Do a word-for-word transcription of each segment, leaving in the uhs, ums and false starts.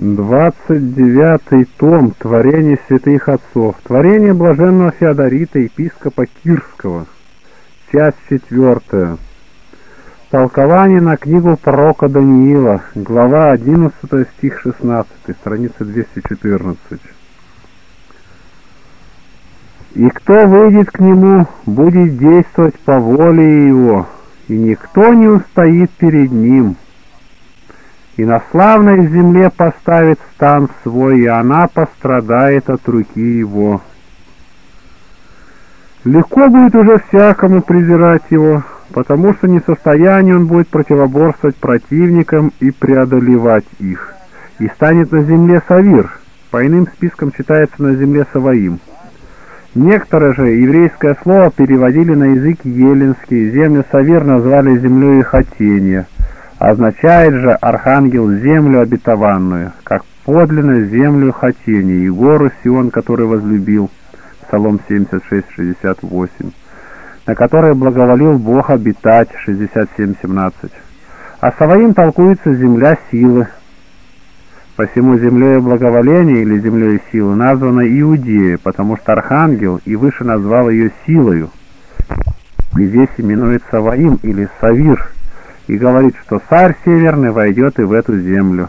двадцать девятый том «Творение святых отцов», «Творение блаженного Феодорита, епископа Кирского», часть четвертая. Толкование на книгу пророка Даниила, глава одиннадцатая, стих шестнадцатый, страница двести четырнадцать. «И кто выйдет к нему, будет действовать по воле его, и никто не устоит перед ним. И на славной земле поставит стан свой, и она пострадает от руки его. Легко будет уже всякому презирать его, потому что не в состоянии он будет противоборствовать противникам и преодолевать их. И станет на земле Савир, по иным спискам читается на земле Саваим. Некоторые же еврейское слово переводили на язык еленский, землю Савир назвали землей хотения, означает же архангел землю обетованную, как подлинно землю хотения, и гору Сион, который возлюбил, Псалом семьдесят шесть шестьдесят восемь. На которой благоволил Бог обитать, шестьдесят семь семнадцать. А Саваим толкуется земля силы. Посему землей благоволения или землей силы названа Иудея, потому что архангел и выше назвал ее силою. И здесь именует Саваим или Савир, и говорит, что царь северный войдет и в эту землю.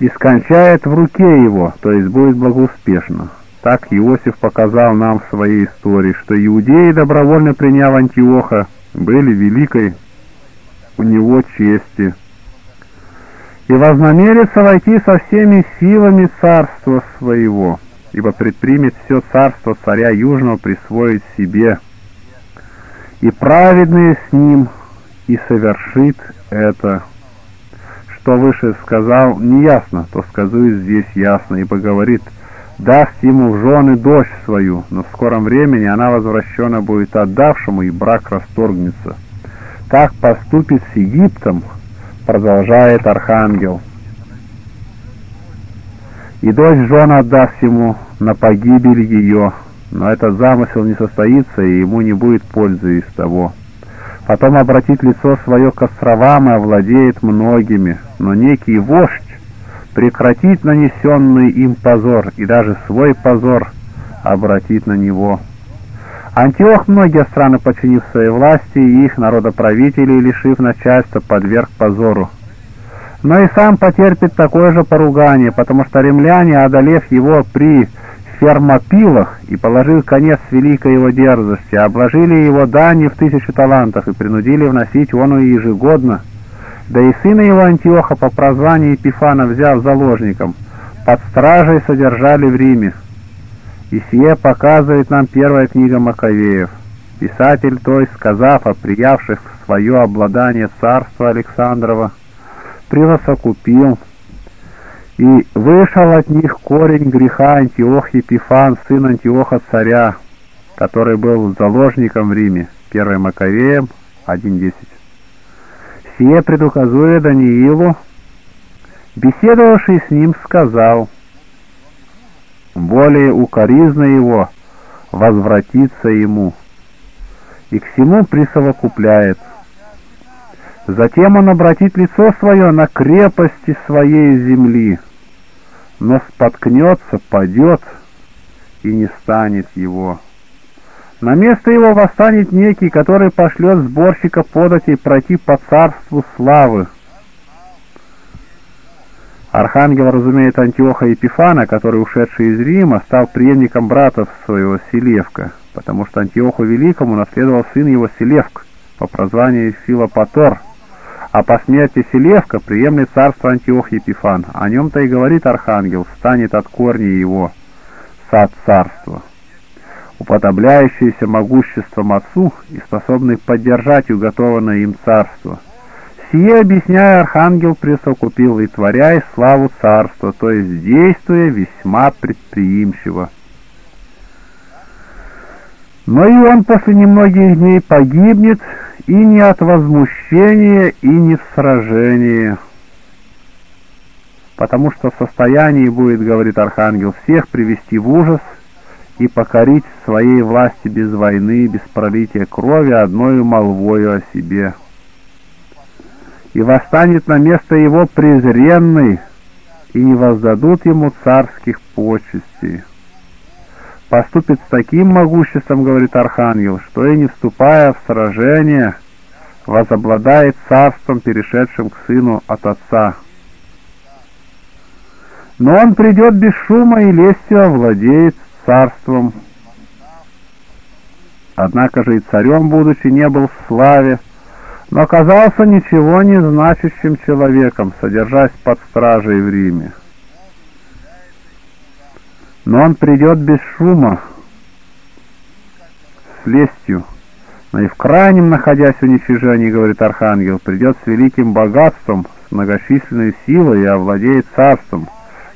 И скончает в руке его, то есть будет благоуспешно. Так Иосиф показал нам в своей истории, что иудеи, добровольно приняв Антиоха, были великой у него чести. И вознамерится войти со всеми силами царства своего, ибо предпримет все царство царя Южного присвоить себе, и праведные с ним, и совершит это. Что выше сказал неясно, то сказую здесь ясно, ибо говорит, даст ему в жены дочь свою, но в скором времени она возвращена будет отдавшему, и брак расторгнется. Так поступит с Египтом, продолжает архангел. И дочь жен отдаст ему на погибель ее, но этот замысел не состоится, и ему не будет пользы из того. Потом обратит лицо свое к островам и овладеет многими, но некий вождь прекратит нанесенный им позор, и даже свой позор обратит на него. Антиох многие страны, подчинив своей власти, и их народоправителей, лишив начальства, подверг позору. Но и сам потерпит такое же поругание, потому что римляне, одолев его при Фермопилах и положив конец великой его дерзости, обложили его данью в тысячу талантов и принудили вносить оную ежегодно. Да и сына его Антиоха по прозванию Епифана, взяв заложником, под стражей содержали в Риме. И сие показывает нам первая книга Маккавеев. Писатель, то есть сказав о приявших в свое обладание царства Александрова, превосокупил, и вышел от них корень греха Антиох Епифан, сын Антиоха царя, который был заложником в Риме. первое Маккавеям один десять. Сие, предуказуя Даниилу, беседовавший с ним, сказал, более укоризна его возвратится ему, и к всему присовокупляет. Затем он обратит лицо свое на крепости своей земли, но споткнется, падет, и не станет его. На место его восстанет некий, который пошлет сборщика податей пройти по царству славы. Архангел разумеет Антиоха Епифана, который, ушедший из Рима, стал преемником брата своего Селевка, потому что Антиоху Великому наследовал сын его Селевк по прозванию Филопатор, а по смерти Селевка преемлет царство Антиох Епифан. О нем-то и говорит архангел, станет от корня его сад царства, уподобляющийся могуществом отцу и способный поддержать уготованное им царство. Сие, объясняя, архангел присовокупил, и творя и славу царства, то есть действуя весьма предприимчиво. Но и он после немногих дней погибнет, и не от возмущения, и не в сражении, потому что в состоянии будет, говорит архангел, всех привести в ужас и покорить своей власти без войны, без пролития крови, одною молвою о себе. И восстанет на место его презренный, и не воздадут ему царских почестей. Поступит с таким могуществом, говорит архангел, что и не вступая в сражение, возобладает царством, перешедшим к сыну от отца. Но он придет без шума и лестью овладеет царством. Однако же и царем, будучи, не был в славе, но оказался ничего не значащим человеком, содержась под стражей в Риме. Но он придет без шума, с лестью, но и в крайнем, находясь в уничижении, говорит архангел, придет с великим богатством, с многочисленной силой и овладеет царством,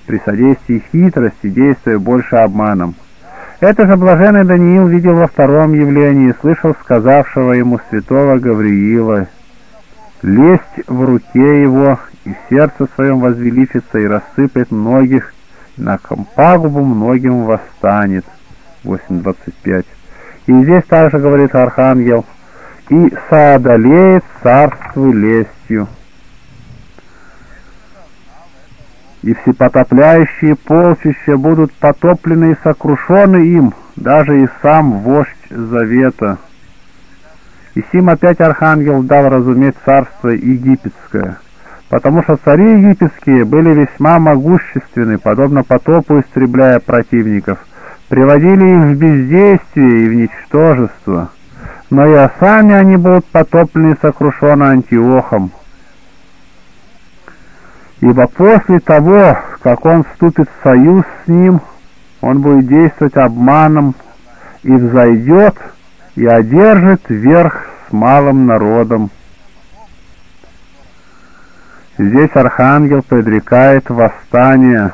при содействии хитрости, действуя больше обманом. Это же блаженный Даниил видел во втором явлении, слышал сказавшего ему святого Гавриила: «Лесть в руке его, и в сердце своем возвеличится, и рассыпет многих, на пагубу многим восстанет». восемь двадцать пять. И здесь также говорит архангел: «И соодолеет царству лестью». И всепотопляющие полчища будут потоплены и сокрушены им, даже и сам вождь завета. И сим опять архангел дал разуметь царство египетское, потому что цари египетские были весьма могущественны, подобно потопу истребляя противников, приводили их в бездействие и в ничтожество, но и сами они будут потоплены и сокрушены Антиохом. Ибо после того, как он вступит в союз с ним, он будет действовать обманом и взойдет, и одержит верх с малым народом. Здесь архангел предрекает восстание,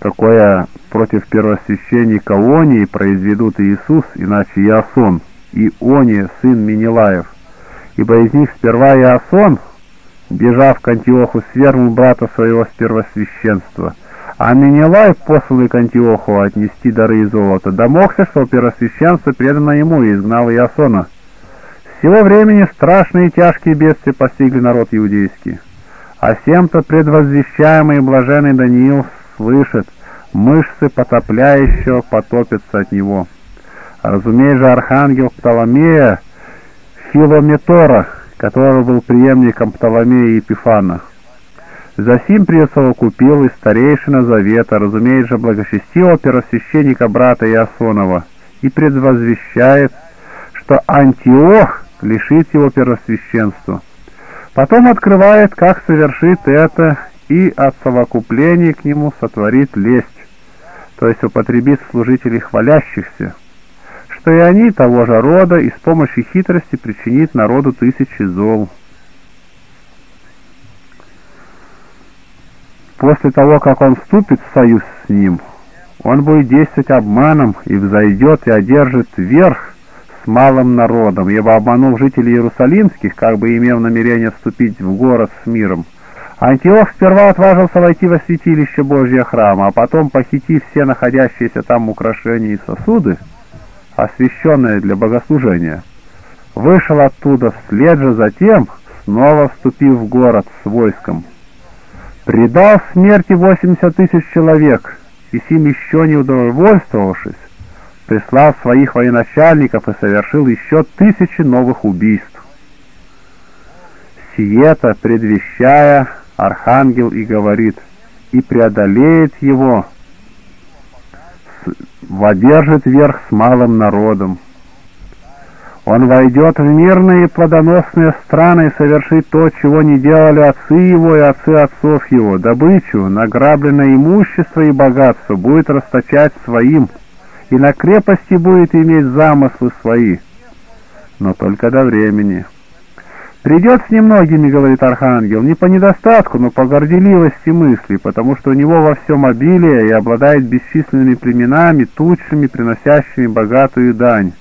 такое против первосвященника Онии произведут Иисус, иначе Ясон, и Ония, сын Минилаев, ибо из них сперва Ясон, бежав к Антиоху, свергнул брата своего с первосвященства. А Минилай, посланный к Антиоху отнести дары и золото, домогся, что первосвященство предано ему, и изгнал Ясона. С сего времени страшные и тяжкие бедствия постигли народ иудейский. А всем-то предвозвещаемый блаженный Даниил слышит: мышцы потопляющего потопятся от него. Разумей же архангел Птоломея Филометора, который был преемником Птоломея и Епифана. Засим присовокупил и старейшина завета, разумеет же благочестивого первосвященника брата Иасонова, и предвозвещает, что Антиох лишит его первосвященства. Потом открывает, как совершит это, и от совокупления к нему сотворит лесть, то есть употребит служителей хвалящихся, что и они того же рода, и с помощью хитрости причинит народу тысячи зол. После того, как он вступит в союз с ним, он будет действовать обманом, и взойдет, и одержит верх с малым народом, ибо обманул жителей иерусалимских, как бы имел намерение вступить в город с миром. Антиох сперва отважился войти во святилище Божьего храма, а потом, похитив все находящиеся там украшения и сосуды, освященное для богослужения, вышел оттуда вслед же затем, снова вступив в город с войском. Предал смерти восемьдесят тысяч человек, и сим еще не удовольствовавшись, прислал своих военачальников и совершил еще тысячи новых убийств. Сиета, предвещая, архангел и говорит: и преодолеет его, водержит верх с малым народом. Он войдет в мирные и плодоносные страны и совершит то, чего не делали отцы его и отцы отцов его. Добычу, награбленное имущество и богатство будет расточать своим, и на крепости будет иметь замыслы свои, но только до времени. Придет с немногими, говорит архангел, не по недостатку, но по горделивости мысли, потому что у него во всем обилие и обладает бесчисленными племенами, тучами, приносящими богатую дань.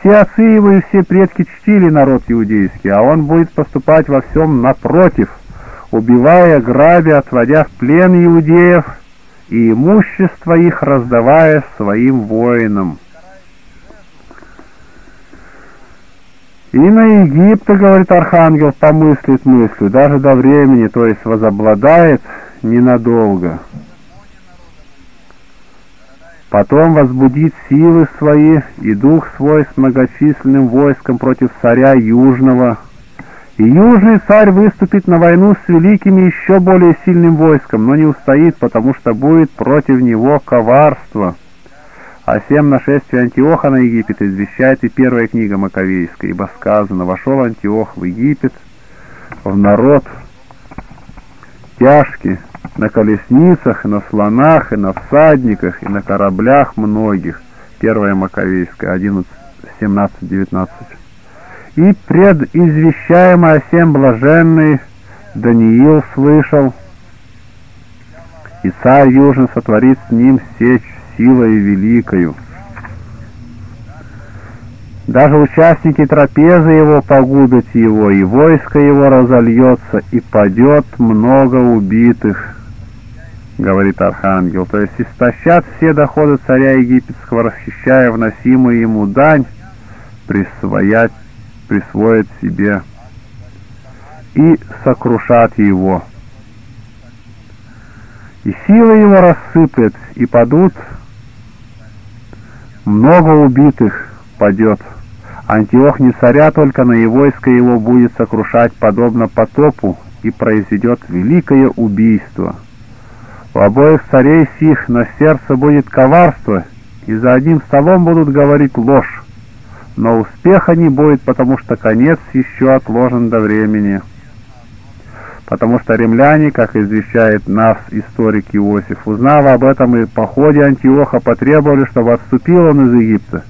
Все отцы его и все предки чтили народ иудейский, а он будет поступать во всем напротив, убивая, грабя, отводя в плен иудеев и имущество их раздавая своим воинам. И на Египта, говорит архангел, помыслит мыслью, даже до времени, то есть возобладает ненадолго. Потом возбудит силы свои и дух свой с многочисленным войском против царя Южного. И Южный царь выступит на войну с великим и еще более сильным войском, но не устоит, потому что будет против него коварство. О сем нашествии Антиоха на Египет извещает и первая книга Маккавейская, ибо сказано: «Вошел Антиох в Египет, в народ тяжкий, на колесницах, и на слонах, и на всадниках, и на кораблях многих». Первая Маккавейская, одиннадцать, семнадцать-девятнадцать. «И предизвещаемо осем блаженный Даниил слышал, и царь южный сотворит с ним сечь силой великою. Даже участники трапезы его погубят его, и войско его разольется, и падет много убитых», говорит архангел. То есть истощат все доходы царя египетского, расхищая вносимую ему дань, присвоять, присвоят себе и сокрушат его. И силы его рассыплет, и падут много убитых, падет. Антиох не царя, только на и войско его будет сокрушать, подобно потопу, и произведет великое убийство. У обоих царей сих на сердце будет коварство, и за одним столом будут говорить ложь, но успеха не будет, потому что конец еще отложен до времени. Потому что римляне, как извещает нас историк Иосиф, узнав об этом и походе Антиоха, потребовали, чтобы отступил он из Египта.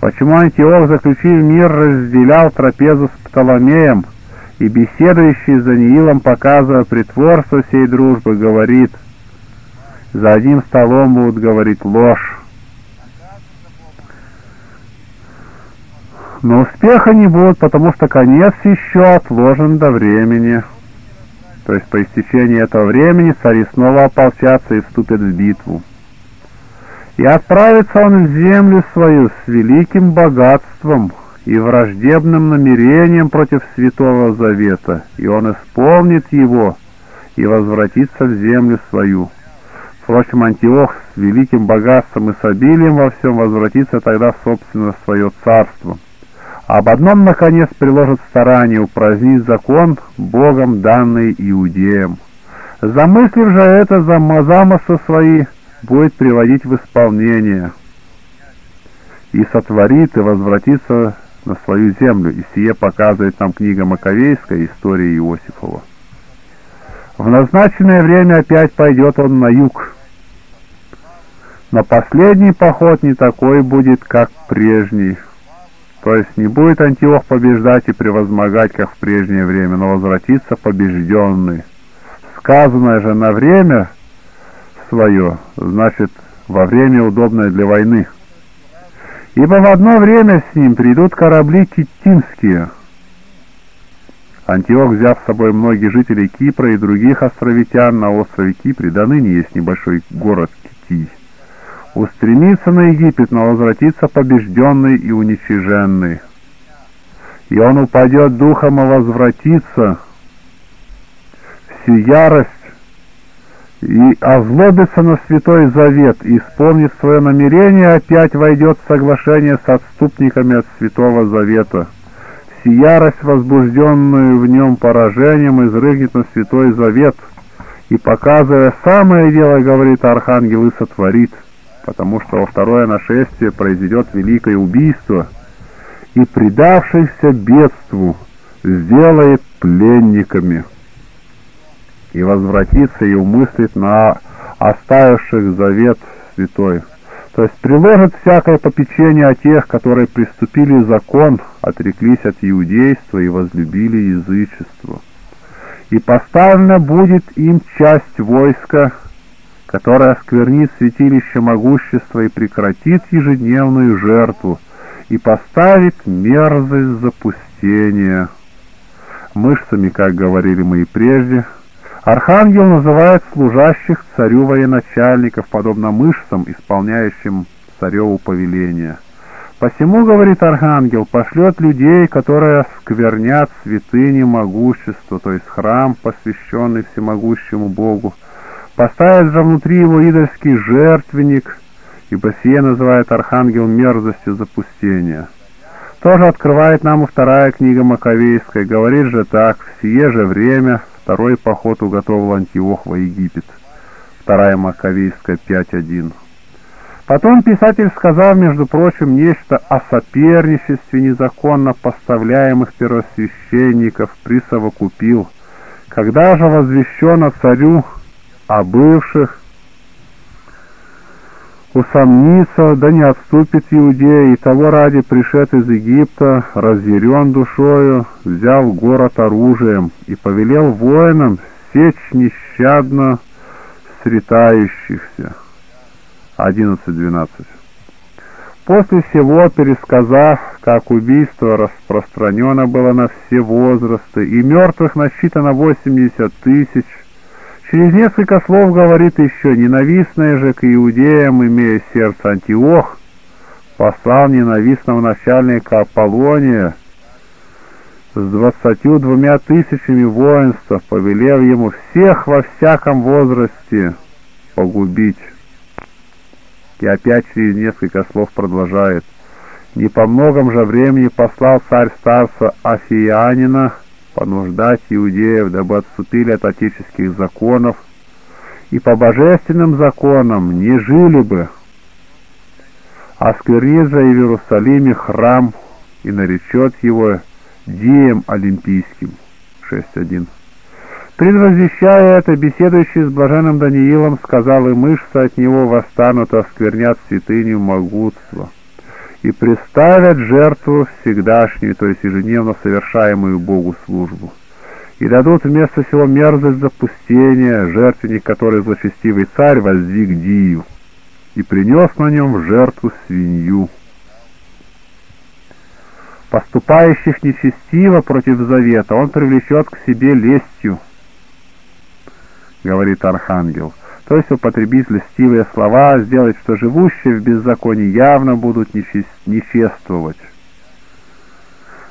Почему Антиох, заключив мир, разделял трапезу с Птоломеем, и беседующий с Даниилом, показывая притворство всей дружбы, говорит: «За одним столом будут говорить ложь, но успеха не будет, потому что конец еще отложен до времени». То есть по истечении этого времени цари снова ополчатся и вступят в битву. «И отправится он в землю свою с великим богатством и враждебным намерением против Святого Завета, и он исполнит его и возвратится в землю свою». Впрочем, Антиох с великим богатством и с обилием во всем возвратится тогда в собственно свое царство. Об одном, наконец, приложит старание упразднить закон, Богом данный иудеям. Замыслив же это, замысла свои будет приводить в исполнение, и сотворит, и возвратится на свою землю. И сие показывает нам книга Маккавейская, история Иосифова. В назначенное время опять пойдет он на юг, но последний поход не такой будет, как прежний. То есть не будет Антиох побеждать и превозмогать, как в прежнее время, но возвратится побежденный. Сказанное же на время свое, значит, во время, удобное для войны. Ибо в одно время с ним придут корабли китимские. Антиох, взяв с собой многих жителей Кипра и других островитян, на острове Кипре, да ныне есть небольшой город Китий, устремится на Египет, но возвратится побежденный и уничиженный. И он упадет духом, и возвратится в всю ярость, и озлобится на Святой Завет, и исполнит свое намерение, опять войдет в соглашение с отступниками от Святого Завета. Всю ярость, возбужденную в нем поражением, изрыгнет на Святой Завет, и, показывая самое дело, говорит архангел, и сотворит. Потому что во второе нашествие произойдет великое убийство, и предавшихся бедству сделает пленниками, и возвратится и умыслит на оставивших завет святой. То есть приложит всякое попечение о тех, которые приступили закон, отреклись от иудейства и возлюбили язычество. И поставлена будет им часть войска, которая осквернит святилище могущества и прекратит ежедневную жертву, и поставит мерзость запустения. Мышцами, как говорили мы и прежде, архангел называет служащих царю военачальников, подобно мышцам, исполняющим цареву повеление. Посему, говорит архангел, пошлет людей, которые сквернят святыни могущества, то есть храм, посвященный всемогущему Богу. Поставят же внутри его идольский жертвенник, ибо сие называет архангел мерзостью запустения. Тоже открывает нам и вторая книга Маккавейская, говорит же так: в сие же время второй поход уготовил Антиох во Египет. Вторая Маккавейская пять один. Потом писатель сказал, между прочим, нечто о соперничестве незаконно поставляемых первосвященников, присовокупил. Когда же возвещено царю о бывших, усомнится, да не отступит Иудея, и того ради пришед из Египта, разъярен душою, взял город оружием и повелел воинам сечь нещадно сретающихся. одиннадцать двенадцать. После всего, пересказав, как убийство распространено было на все возрасты, и мертвых насчитано восемьдесят тысяч, через несколько слов говорит еще: ненавистное же к иудеям, имея сердце, Антиох, послал ненавистного начальника Аполлония с двадцатью двумя тысячами воинства, повелев ему всех во всяком возрасте погубить. И опять через несколько слов продолжает: «Не по многом же времени послал царь старца Афиянина понуждать иудеев, дабы отступили от отеческих законов, и по божественным законам не жили бы. Осквернит же и в Иерусалиме храм, и наречет его Дием Олимпийским». шесть один. Предвозвещая это, беседующий с блаженным Даниилом сказал: и мышцы от него восстанут, осквернят святыню могутства, и представят жертву всегдашнюю, то есть ежедневно совершаемую Богу службу, и дадут вместо всего мерзость запустения, жертвенник, который злочестивый царь воздвиг Дию, и принес на нем в жертву свинью. Поступающих нечестиво против завета он привлечет к себе лестью, говорит архангел, то есть употребить льстивые слова, сделать, что живущие в беззаконии явно будут нечествовать.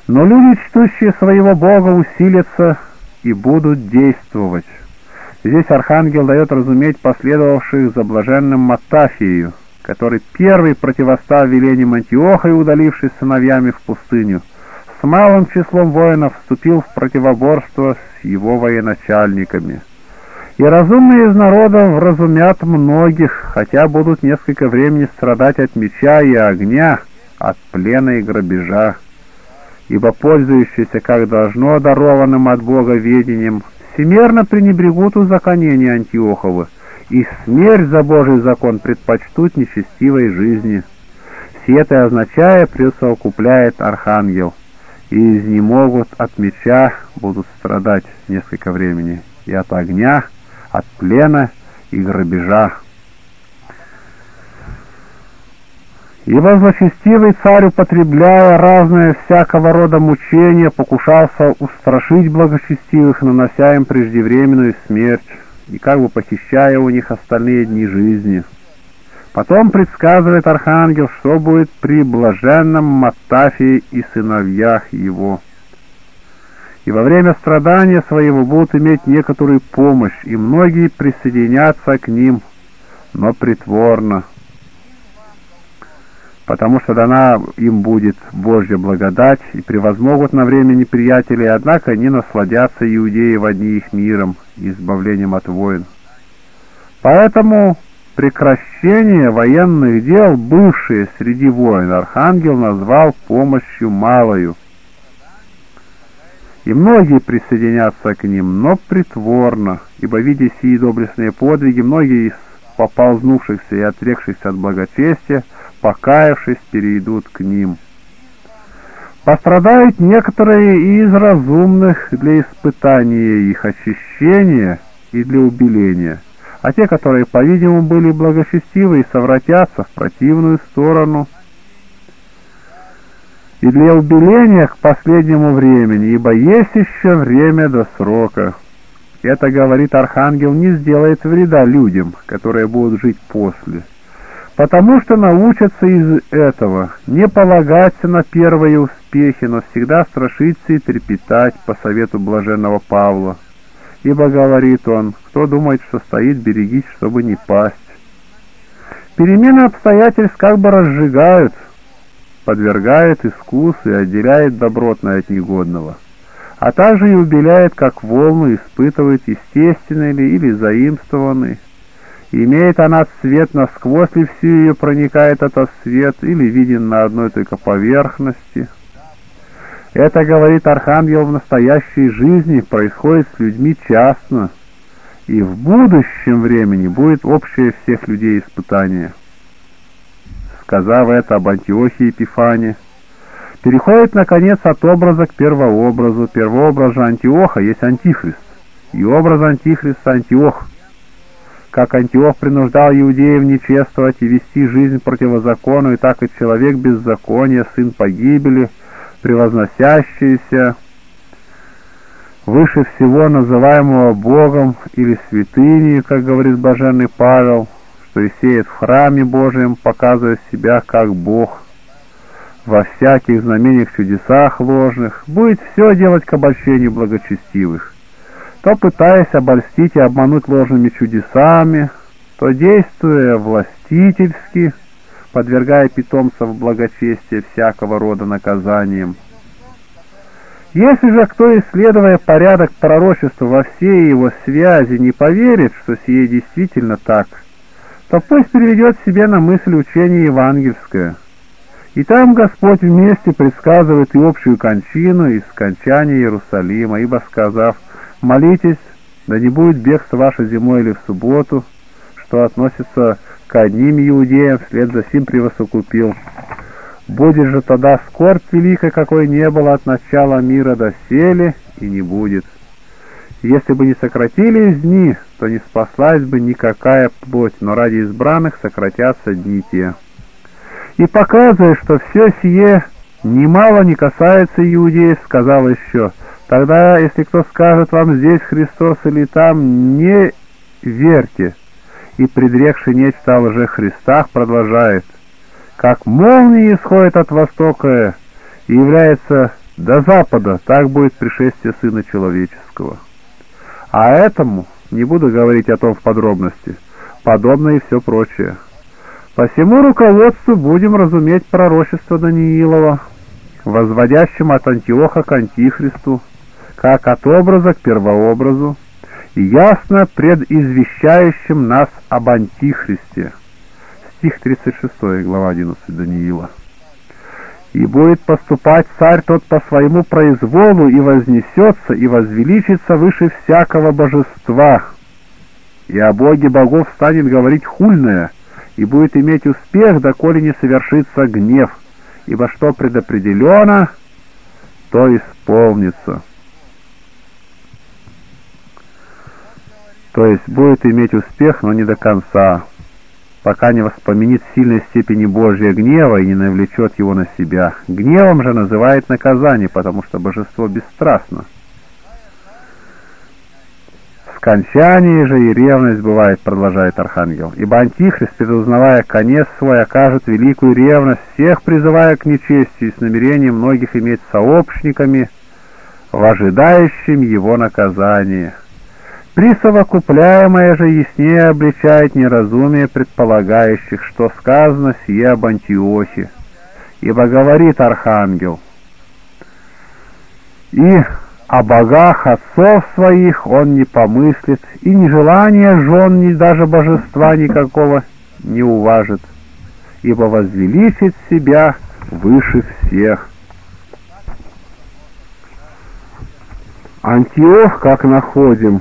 Но люди, чтущие своего Бога, усилятся и будут действовать. Здесь архангел дает разуметь последовавших за блаженным Матафию, который первый противостал велениям Антиоха и, удалившись сыновьями в пустыню, с малым числом воинов вступил в противоборство с его военачальниками. И разумные из народа вразумят многих, хотя будут несколько времени страдать от меча и огня, от плена и грабежа. Ибо пользующиеся, как должно, дарованным от Бога ведением, всемерно пренебрегут узаконение Антиохова, и смерть за Божий закон предпочтут нечестивой жизни. Все это, означая, присовокупляет архангел, и изнемогут от меча, будут страдать несколько времени, и от огня, от плена и грабежа. Ибо злочестивый царь, употребляя разные всякого рода мучения, покушался устрашить благочестивых, нанося им преждевременную смерть, и как бы похищая у них остальные дни жизни. Потом предсказывает архангел, что будет при блаженном Маттафии и сыновьях его. И во время страдания своего будут иметь некоторую помощь, и многие присоединятся к ним, но притворно, потому что дана им будет Божья благодать, и превозмогут на время неприятелей, однако они насладятся иудеи в одни их миром и избавлением от войн. Поэтому прекращение военных дел, бывшие среди войн, архангел назвал помощью малою. И многие присоединятся к ним, но притворно, ибо, видя сии доблестные подвиги, многие из поползнувшихся и отрекшихся от благочестия, покаявшись, перейдут к ним. Пострадают некоторые из разумных для испытания их очищения и для убеления, а те, которые, по-видимому, были благочестивы и совратятся в противную сторону, и для убеления к последнему времени, ибо есть еще время до срока. Это, говорит архангел, не сделает вреда людям, которые будут жить после. потому что научатся из этого не полагаться на первые успехи, но всегда страшиться и трепетать по совету блаженного Павла. Ибо, говорит он, кто думает, что стоит, берегись, чтобы не пасть. Перемены обстоятельств как бы разжигают, подвергают искус и отделяет добротное от негодного, а также и убеляет, как волну, испытывает естественный ли или заимствованный. Имеет она цвет насквозь, ли всю ее проникает этот свет, или виден на одной только поверхности. Это, говорит архангел, в настоящей жизни происходит с людьми частно, и в будущем времени будет общее всех людей испытание. Сказав это об Антиохе Епифане, переходит, наконец, от образа к первообразу. Первообраз же Антиоха есть Антихрист, и образ Антихриста — Антиох. Как Антиох принуждал иудеев нечествовать и вести жизнь противозаконную, так и человек беззакония, сын погибели, превозносящийся выше всего называемого Богом или святыней, как говорит блаженный Павел, что и сеет в храме Божьем, показывая себя как Бог во всяких знамениях, чудесах ложных, будет все делать к обольщению благочестивых, то пытаясь обольстить и обмануть ложными чудесами, то действуя властительски, подвергая питомцев благочестия всякого рода наказаниям. Если же кто, исследуя порядок пророчества во всей его связи, не поверит, что сие действительно так, то пусть переведет себе на мысль учение евангельское. И там Господь вместе предсказывает и общую кончину, и скончание Иерусалима, ибо, сказав: «Молитесь, да не будет бегство ваше зимой или в субботу», что относится к одним иудеям, вслед за сим превосокупил: «Будет же тогда скорбь великая, какой не было от начала мира до сели, и не будет. Если бы не сократились дни, то не спаслась бы никакая плоть, но ради избранных сократятся дни те». И, показывая, что все сие немало не касается иудеев, сказал еще: «Тогда, если кто скажет вам, здесь Христос или там, не верьте». И, предрекший нечто о лжехристах, продолжает: «Как молния исходит от востока и является до запада, так будет пришествие Сына Человеческого». А этому, не буду говорить о том в подробности, подобно и все прочее. По всему руководству будем разуметь пророчество Даниилова, возводящим от Антиоха к Антихристу, как от образа к первообразу, и ясно предизвещающим нас об Антихристе. Стих тридцать шесть, глава одиннадцать Даниила. «И будет поступать царь тот по своему произволу, и вознесется, и возвеличится выше всякого божества. И о Боге богов станет говорить хульное, и будет иметь успех, доколе не совершится гнев, ибо что предопределено, то исполнится». То есть будет иметь успех, но не до конца, пока не воспоминит сильной степени Божьего гнева и не навлечет его на себя. Гневом же называет наказание, потому что божество бесстрастно. Скончание же и ревность бывает, продолжает архангел, ибо Антихрист, предузнавая конец свой, окажет великую ревность, всех призывая к нечестию и с намерением многих иметь сообщниками в ожидающем его наказании. Присовокупляемое же яснее обличает неразумие предполагающих, что сказано сие об Антиохе. Ибо говорит архангел: «И о богах отцов своих он не помыслит, и ни желания жен, ни даже божества никакого не уважит, ибо возвеличит себя выше всех». Антиох, как находим,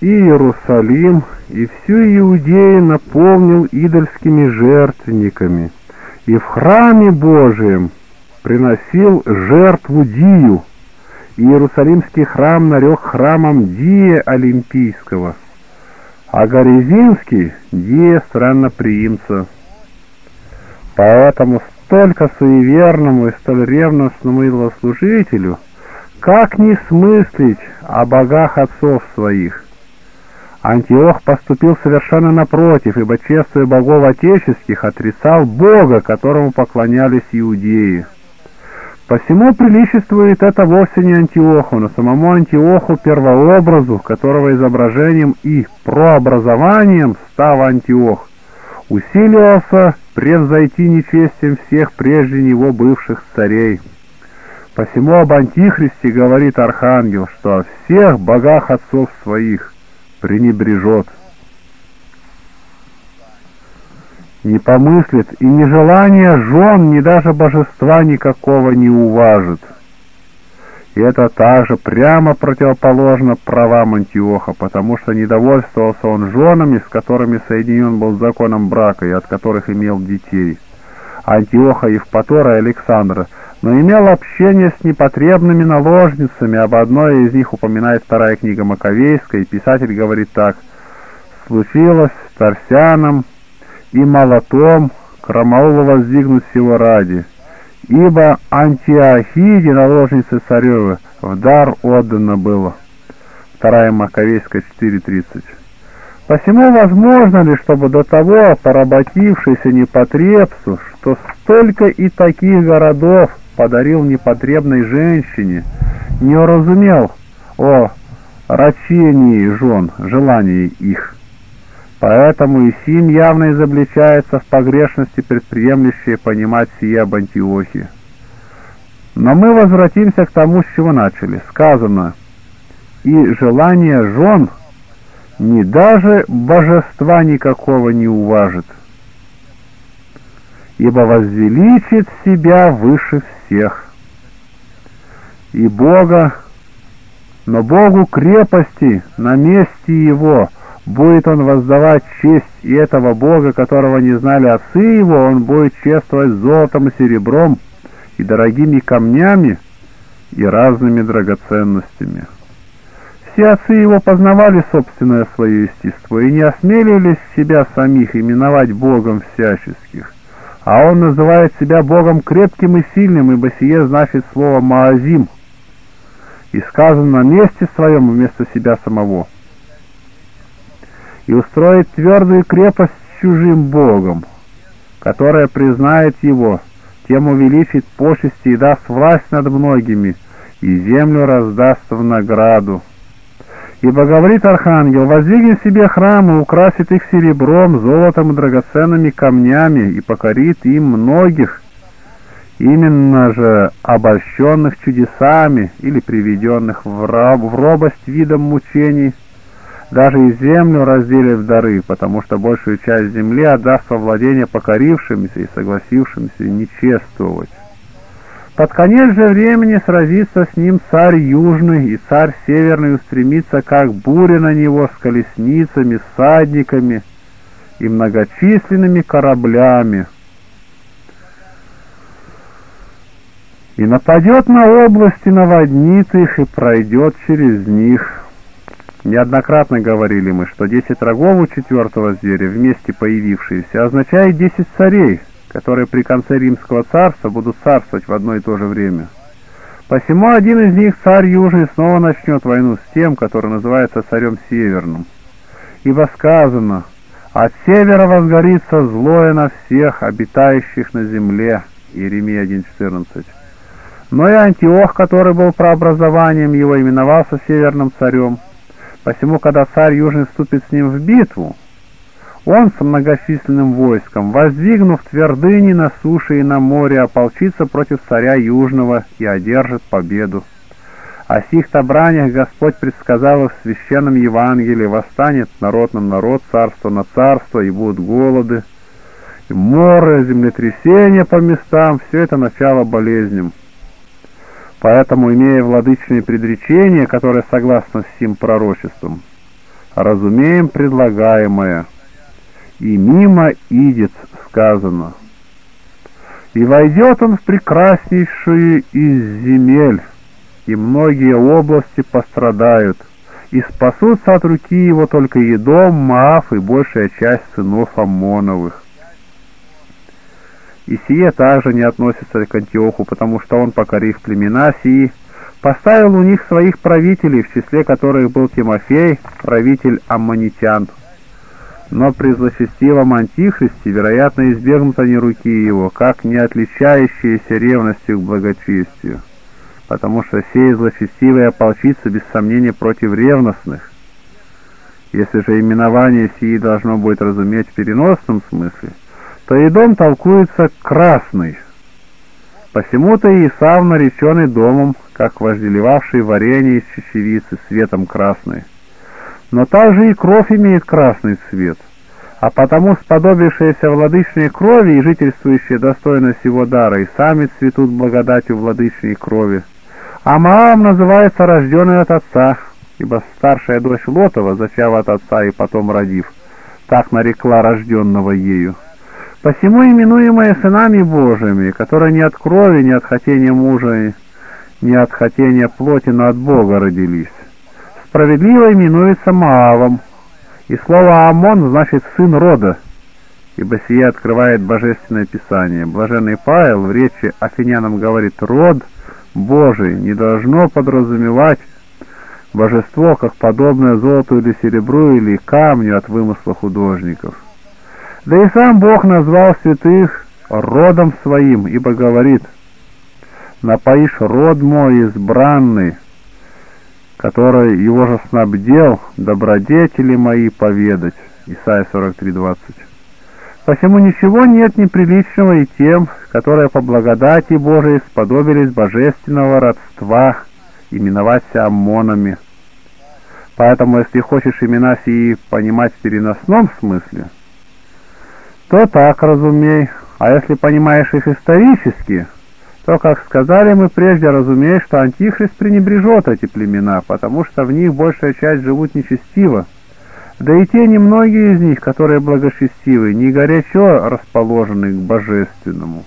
и Иерусалим, и всю Иудею наполнил идольскими жертвенниками, и в храме Божием приносил жертву Дию, и Иерусалимский храм нарек храмом Дия Олимпийского, а Горизимский — Дия Странноприимца. Поэтому столько суеверному и столь ревностному идолослужителю, как не смыслить о богах отцов своих, Антиох поступил совершенно напротив, ибо, чествуя богов отеческих, отрицал Бога, которому поклонялись иудеи. Посему приличествует это вовсе не Антиоху, но самому Антиоху первообразу, которого изображением и прообразованием стал Антиох, усилился превзойти нечестием всех прежде него бывших царей. Посему об Антихристе говорит Архангел, что о всех богах отцов своих пренебрежет, не помыслит и ни желания жен, ни даже божества никакого не уважит. И это также прямо противоположно правам Антиоха, потому что недовольствовался он женами, с которыми соединен был с законом брака и от которых имел детей. Антиоха, Евпатора и Александра, но имел общение с непотребными наложницами, об одной из них упоминает вторая книга Маккавейская, и писатель говорит так: «Случилось с Тарсяном и молотом Крамаулу воздвигнуть всего ради, ибо Антиохиде, наложнице царевы, в дар отдано было». Вторая Маккавейская четыре тридцать. Посему возможно ли, чтобы до того поработившийся непотребству, что столько и таких городов подарил непотребной женщине, не уразумел о рачении жен, желании их? Поэтому и сим явно изобличается в погрешности предприемлющие понимать сие об Антиохе. Но мы возвратимся к тому, с чего начали. Сказано: «И желание жен ни даже божества никакого не уважит, ибо возвеличит себя выше всех. И Бога, но Богу крепости на месте его будет он воздавать честь, и этого Бога, которого не знали отцы его, он будет чествовать золотом и серебром, и дорогими камнями, и разными драгоценностями». Все отцы его познавали собственное свое естество и не осмеливались себя самих именовать Богом всяческих. А он называет себя Богом крепким и сильным, ибо сие значит слово «маазим», и сказано: «на месте своем вместо себя самого». И устроит твердую крепость чужим Богом, которая признает его, тем увеличит почести и даст власть над многими, и землю раздаст в награду. Ибо, говорит Архангел, воздвигнет себе храмы, украсит их серебром, золотом и драгоценными камнями, и покорит им многих, именно же обольщенных чудесами или приведенных в, раб, в робость видом мучений, даже и землю разделив дары, потому что большую часть земли отдаст во владение покорившимися и согласившимися нечествовать. Под конец же времени сразится с ним царь южный, и царь северный устремится, как буря, на него с колесницами, всадниками и многочисленными кораблями. И нападет на области, наводнит их, и пройдет через них. Неоднократно говорили мы, что десять рогов у четвертого зверя, вместе появившиеся, означает десять царей, которые при конце Римского царства будут царствовать в одно и то же время. Посему один из них, царь южный, снова начнет войну с тем, который называется царем северным. Ибо сказано: «От севера возгорится злое на всех обитающих на земле» Иеремия один четырнадцать. Но и Антиох, который был прообразованием его, именовался северным царем. Посему, когда царь южный вступит с ним в битву, он со многочисленным войском, воздвигнув твердыни на суше и на море, ополчится против царя южного и одержит победу. О сих-то бранях Господь предсказал в священном Евангелии: восстанет народ на народ, царство на царство, и будут голоды, и моры, землетрясения по местам, все это начало болезням. Поэтому, имея владычные предречения, которые согласно всем пророчествам, разумеем предлагаемое. «И мимо идет», сказано. «И войдет он в прекраснейшую из земель, и многие области пострадают, и спасутся от руки его только Едом, Моав и большая часть сынов Аммоновых». И сие также не относится к Антиоху, потому что он, покорив племена сии, поставил у них своих правителей, в числе которых был Тимофей, правитель аммонитян. Но при злочестивом Антихристе, вероятно, избегнут они руки его, как не отличающиеся ревностью к благочестию, потому что сей злочестивый ополчится, без сомнения, против ревностных. Если же именование сии должно будет разуметь в переносном смысле, то и дом толкуется «красный». Посему-то и Исав нареченный домом, как вожделевавший варенье из чечевицы, светом красной. Но также и кровь имеет красный цвет, а потому сподобившиеся владычной крови и жительствующие достойно сего дара, и сами цветут благодатью владычной крови. А Маам называется рожденный от отца, ибо старшая дочь Лотова, зачав от отца и потом родив, так нарекла рожденного ею. Посему именуемые сынами Божьими, которые не от крови, не от хотения мужа, не от хотения плоти, но от Бога родились, справедливо именуется Маавом, и слово «Амон» значит «сын рода», ибо сие открывает Божественное Писание. Блаженный Павел в речи афинянам говорит: «Род Божий не должно подразумевать божество, как подобное золоту или серебру или камню от вымысла художников». Да и сам Бог назвал святых родом своим, ибо говорит: «Напоишь род мой избранный, который его же снабдел, добродетели мои поведать». Исайя сорок три, двадцать. Посему ничего нет неприличного и тем, которые по благодати Божией сподобились божественного родства, именоваться аммонами. Поэтому, если хочешь имена сии понимать в переносном смысле, то так разумей, а если понимаешь их исторически, то, как сказали мы прежде, разумею, что Антихрист пренебрежет эти племена, потому что в них большая часть живут нечестиво. Да и те немногие из них, которые благочестивы, не горячо расположены к божественному.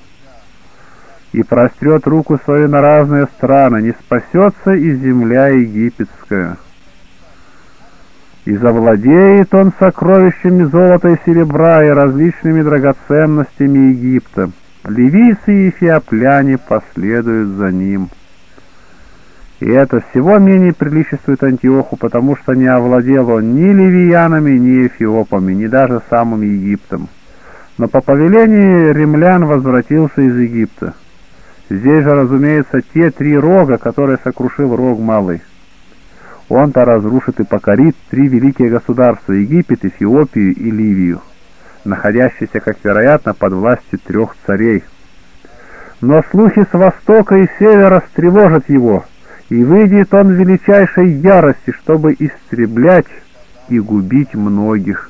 И прострет руку свою на разные страны, не спасется и земля египетская. И завладеет он сокровищами золота и серебра и различными драгоценностями Египта. Ливийцы и эфиопляне последуют за ним. И это всего менее приличествует Антиоху, потому что не овладел он ни ливиянами, ни эфиопами, ни даже самым Египтом. Но по повелению римлян возвратился из Египта. Здесь же, разумеется, те три рога, которые сокрушил рог малый. Он-то разрушит и покорит три великие государства — Египет, Эфиопию и Ливию, находящийся, как вероятно, под властью трех царей. Но слухи с востока и севера встревожат его, и выйдет он в величайшей ярости, чтобы истреблять и губить многих.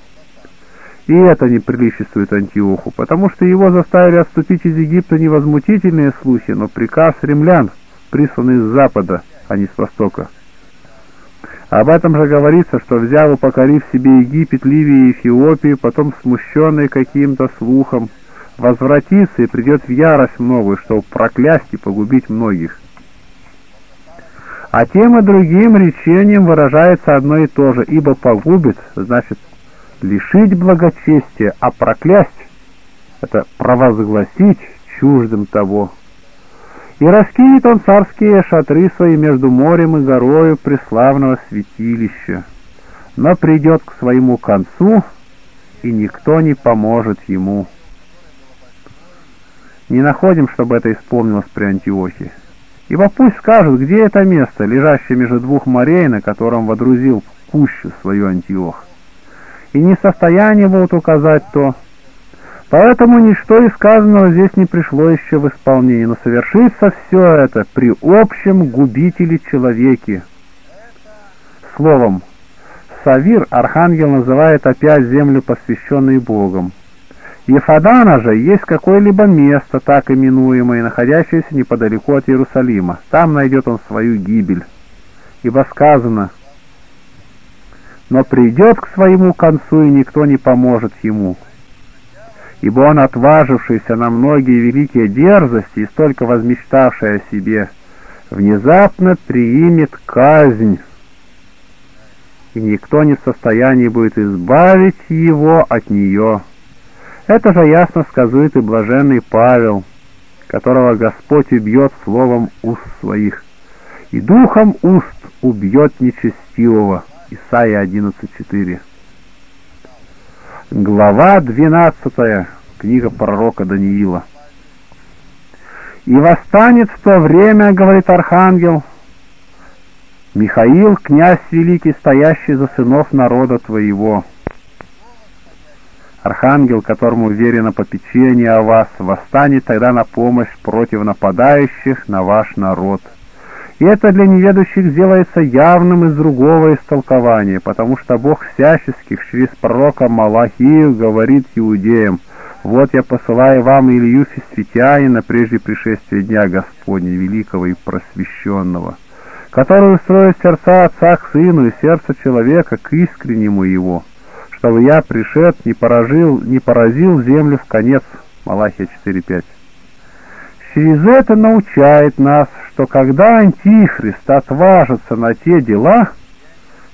И это не приличествует Антиоху, потому что его заставили отступить из Египта невозмутительные слухи, но приказ римлян, присланный с запада, а не с востока. Об этом же говорится, что, взяв и покорив себе Египет, Ливию и Эфиопию, потом, смущенный каким-то слухом, возвратится и придет в ярость новую, чтобы проклясть и погубить многих. А тем и другим речением выражается одно и то же, ибо погубит, значит, лишить благочестия, а проклясть — это провозгласить чуждым того. И раскинет он царские шатры свои между морем и горою преславного святилища, но придет к своему концу, и никто не поможет ему. Не находим, чтобы это исполнилось при Антиохе. Ибо пусть скажут, где это место, лежащее между двух морей, на котором водрузил кущу свою Антиох, и не в состоянии будут указать то. Поэтому ничто из сказанного здесь не пришло еще в исполнение, но совершится все это при общем губителе человеке. Словом, Савир архангел называет опять землю, посвященную Богом. Ефадана же есть какое-либо место, так именуемое, находящееся неподалеку от Иерусалима. Там найдет он свою гибель. Ибо сказано: «Но придет к своему концу, и никто не поможет ему». Ибо он, отважившийся на многие великие дерзости и столько возмечтавший о себе, внезапно приимет казнь, и никто не в состоянии будет избавить его от нее. Это же ясно сказует и блаженный Павел, которого Господь убьет словом уст своих, и духом уст убьет нечестивого». Исаия одиннадцать четыре. Глава двенадцатая. Книга пророка Даниила. «И восстанет в то время, — говорит архангел, — Михаил, князь великий, стоящий за сынов народа твоего». Архангел, которому верено попечение о вас, восстанет тогда на помощь против нападающих на ваш народ. И это для неведущих делается явным из другого истолкования, потому что Бог всяческих через пророка Малахию говорит иудеям: «Вот я посылаю вам Илью Фисфитянина прежде пришествия дня Господня, великого и просвещенного, который устроит сердца отца к сыну и сердце человека к искреннему его, чтобы я, пришед, не поразил, не поразил землю в конец». Малахия четыре пять. Через это научает нас, что когда Антихрист отважится на те дела,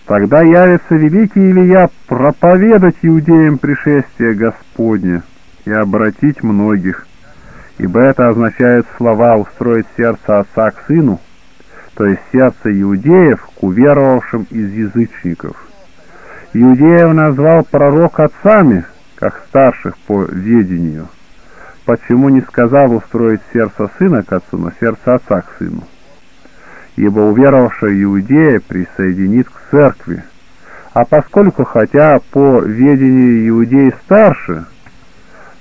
тогда явится великий Илия проповедать иудеям пришествие Господне и обратить многих, ибо это означает слова «устроить сердце отца к сыну», то есть сердце иудеев к уверовавшим из язычников. Иудеев назвал пророк отцами, как старших по ведению. Почему не сказал устроить сердце сына к отцу, но сердце отца к сыну? Ибо уверовавшая иудея присоединит к церкви. А поскольку, хотя по ведению иудеи старше,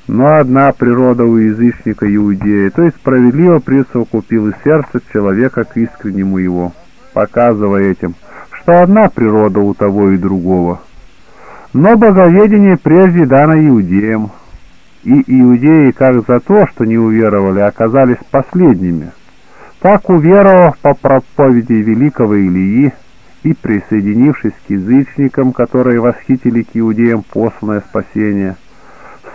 но одна природа у язычника иудея, то есть справедливо присовокупил и сердце человека к искреннему его, показывая этим, что одна природа у того и другого. Но боговедение прежде дано иудеям, и иудеи, как за то, что не уверовали, оказались последними, так уверовав по проповеди великого Илии и присоединившись к язычникам, которые восхитили к иудеям посланное спасение,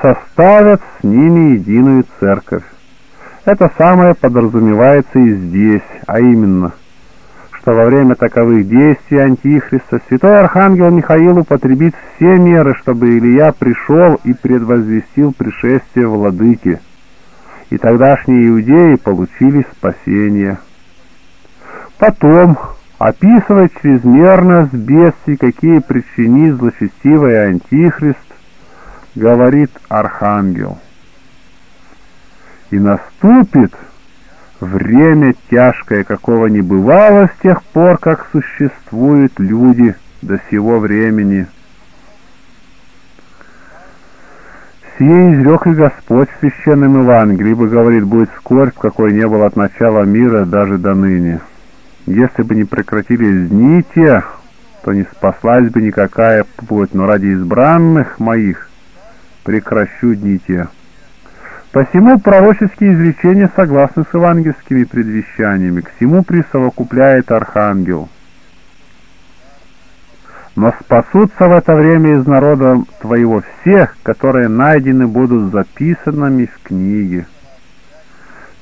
составят с ними единую церковь. Это самое подразумевается и здесь, а именно, что во время таковых действий Антихриста святой архангел Михаил употребит все меры, чтобы Илия пришел и предвозвестил пришествие владыки, и тогдашние иудеи получили спасение. Потом, описывая чрезмерность бедствий, какие причинит злочестивый Антихрист, говорит архангел: «И наступит время тяжкое, какого не бывало с тех пор, как существуют люди до сего времени. Сие изрек и Господь в священном Евангелии, ибо, говорит, будет скорбь, какой не было от начала мира даже до ныне. Если бы не прекратились дни те, то не спаслась бы никакая плоть, но ради избранных моих прекращу дни те». Посему пророческие изречения согласны с евангельскими предвещаниями, к всему присовокупляет архангел: «Но спасутся в это время из народа твоего все, которые найдены будут записанными в книге».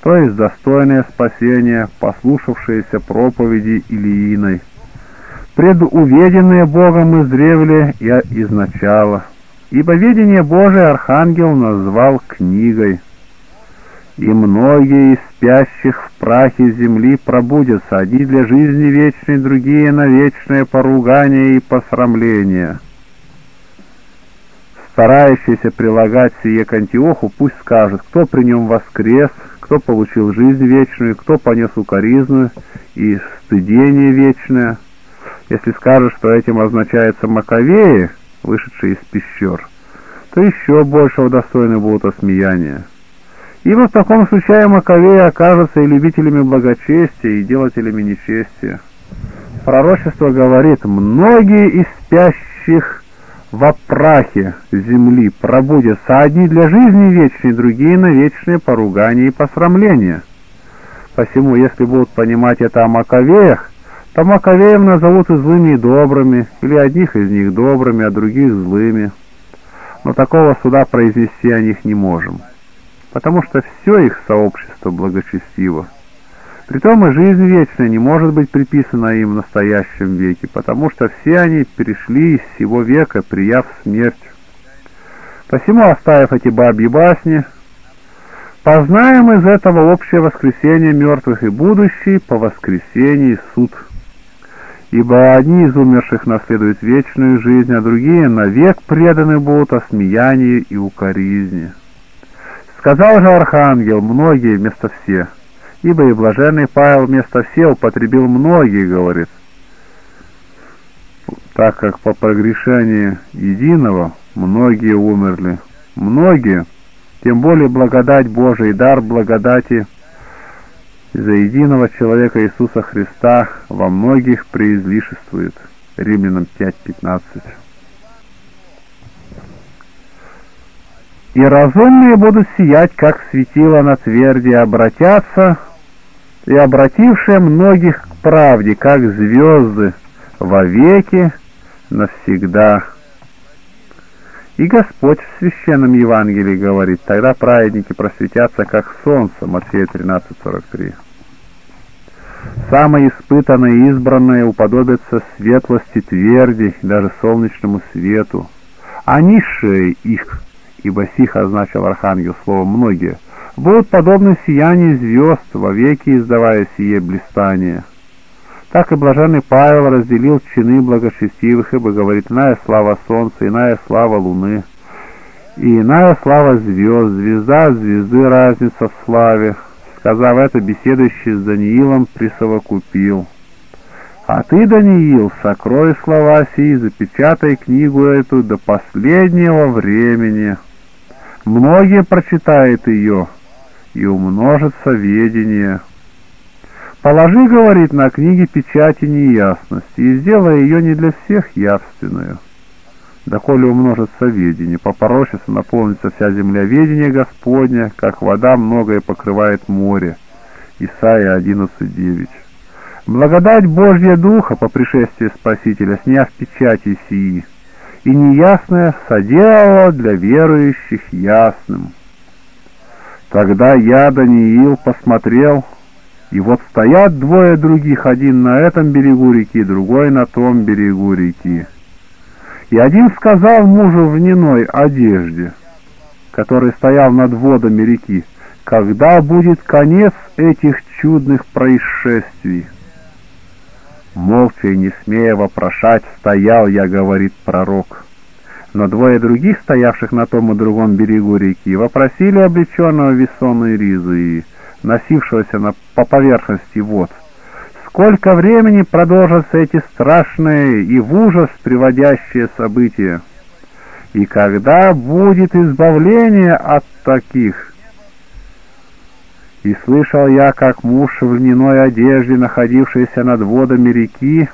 То есть достойное спасения, послушавшиеся проповеди Илииной, предуведенные Богом издревле и изначала. Ибо видение Божие архангел назвал книгой. «И многие из спящих в прахе земли пробудятся, одни для жизни вечной, другие на вечное поругание и посрамление. Старающийся прилагать сие к Антиоху, пусть скажет, кто при нем воскрес, кто получил жизнь вечную, кто понес укоризну и стыдение вечное. Если скажет, что этим означается Маккавеи, вышедшие из пещер, то еще большего достойны будут осмеяния. Ибо в таком случае Маккавеи окажутся и любителями благочестия, и делателями нечестия». Пророчество говорит: «Многие из спящих во прахе земли пробудятся, одни для жизни вечной, другие на вечное поругание и посрамление». Посему, если будут понимать это о Маккавеях, то Маккавеев назовут и злыми, и добрыми, или одних из них добрыми, а других злыми. Но такого суда произнести о них не можем, потому что все их сообщество благочестиво. Притом и жизнь вечная не может быть приписана им в настоящем веке, потому что все они перешли из сего века, прияв смерть. Посему, оставив эти бабьи басни, Познаем из этого общее воскресение мертвых и будущий по воскресении суд. Ибо одни из умерших наследуют вечную жизнь, а другие навек преданы будут осмеянию и укоризне. Сказал же архангел: многие вместо всех, ибо и блаженный Павел вместо всех употребил многие, говорит, так как по прогрешении единого многие умерли, многие, тем более благодать Божия и дар благодати за единого человека Иисуса Христа во многих преизлишествует. Римлянам пять пятнадцать. И разумные будут сиять, как светило на тверди, и обратятся, и обратившие многих к правде, как звезды, вовеки навсегда. И Господь в Священном Евангелии говорит: тогда праведники просветятся, как солнце. Матфея тринадцать сорок три. Самые испытанные и избранные уподобятся светлости тверди, даже солнечному свету, а низшие их, ибо сих означал архангел слово «многие», будут подобны сиянию звезд, вовеки издавая сие блистание. Так и блаженный Павел разделил чины благочестивых, ибо говорит: иная слава солнца, иная слава луны, и иная слава звезд, звезда звезды разница в славе. Сказав это, беседующий с Даниилом присовокупил: а ты, Даниил, сокрой слова сии, запечатай книгу эту до последнего времени. Многие прочитают ее, и умножится ведение. Положи, говорит, на книге печати неясности, и сделай ее не для всех явственную. Доколе умножится ведение, попорочится, наполнится вся земля ведения Господня, как вода многое покрывает море. Исаия одиннадцать девять. Благодать Божья Духа по пришествии Спасителя, сняв печати сии, и неясное соделала для верующих ясным. Тогда я, Даниил, посмотрел... И вот стоят двое других, один на этом берегу реки, другой на том берегу реки. И один сказал мужу в льняной одежде, который стоял над водами реки: когда будет конец этих чудных происшествий? Молча и не смея вопрошать, стоял я, говорит пророк. Но двое других, стоявших на том и другом берегу реки, вопросили облеченного весомой ризу и носившегося на, по поверхности вод: сколько времени продолжатся эти страшные и в ужас приводящие события? И когда будет избавление от таких? И слышал я, как муж в льняной одежде, находившийся над водами реки,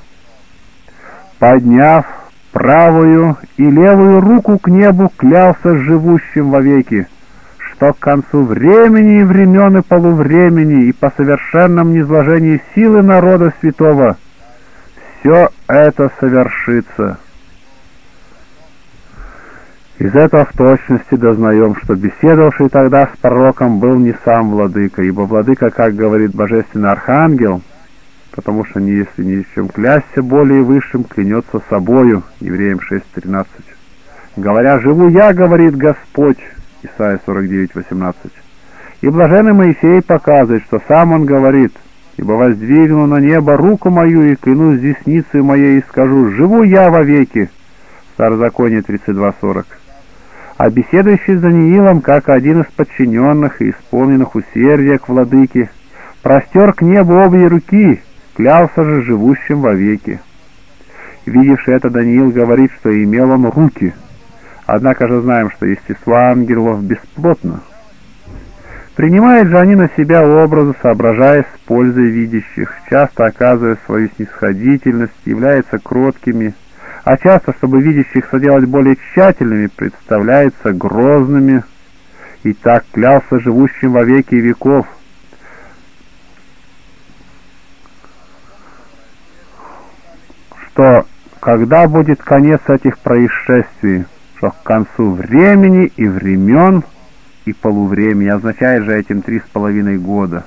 подняв правую и левую руку к небу, клялся живущим вовеки, что к концу времени и времен и полувремени и по совершенном низложении силы народа святого все это совершится. Из этого в точности дознаем, что беседовавший тогда с пророком был не сам владыка, ибо владыка, как говорит божественный архангел, потому что не если ни в чем клясться более высшим, клянется собою. Евреям шесть тринадцать. Говоря: живу я, говорит Господь. Исайя сорок девять восемнадцать. И блаженный Моисей показывает, что сам он говорит: ибо воздвигну на небо руку мою и клянусь десницей моей и скажу: живу я вовеки. Второзаконие тридцать два сорок. А беседующий с Даниилом, как один из подчиненных и исполненных усердия к владыке, простер к небу обе руки, клялся же живущим вовеки. Видевший это, Даниил говорит, что имел он руки. Однако же знаем, что естество ангелов бесплотно. Принимают же они на себя образы, соображаясь с пользой видящих, часто оказывая свою снисходительность, являются кроткими, а часто, чтобы видящих соделать более тщательными, представляются грозными. И так клялся живущим во веки веков. Что когда будет конец этих происшествий? Что к концу времени и времен и полувремени, означает же этим три с половиной года.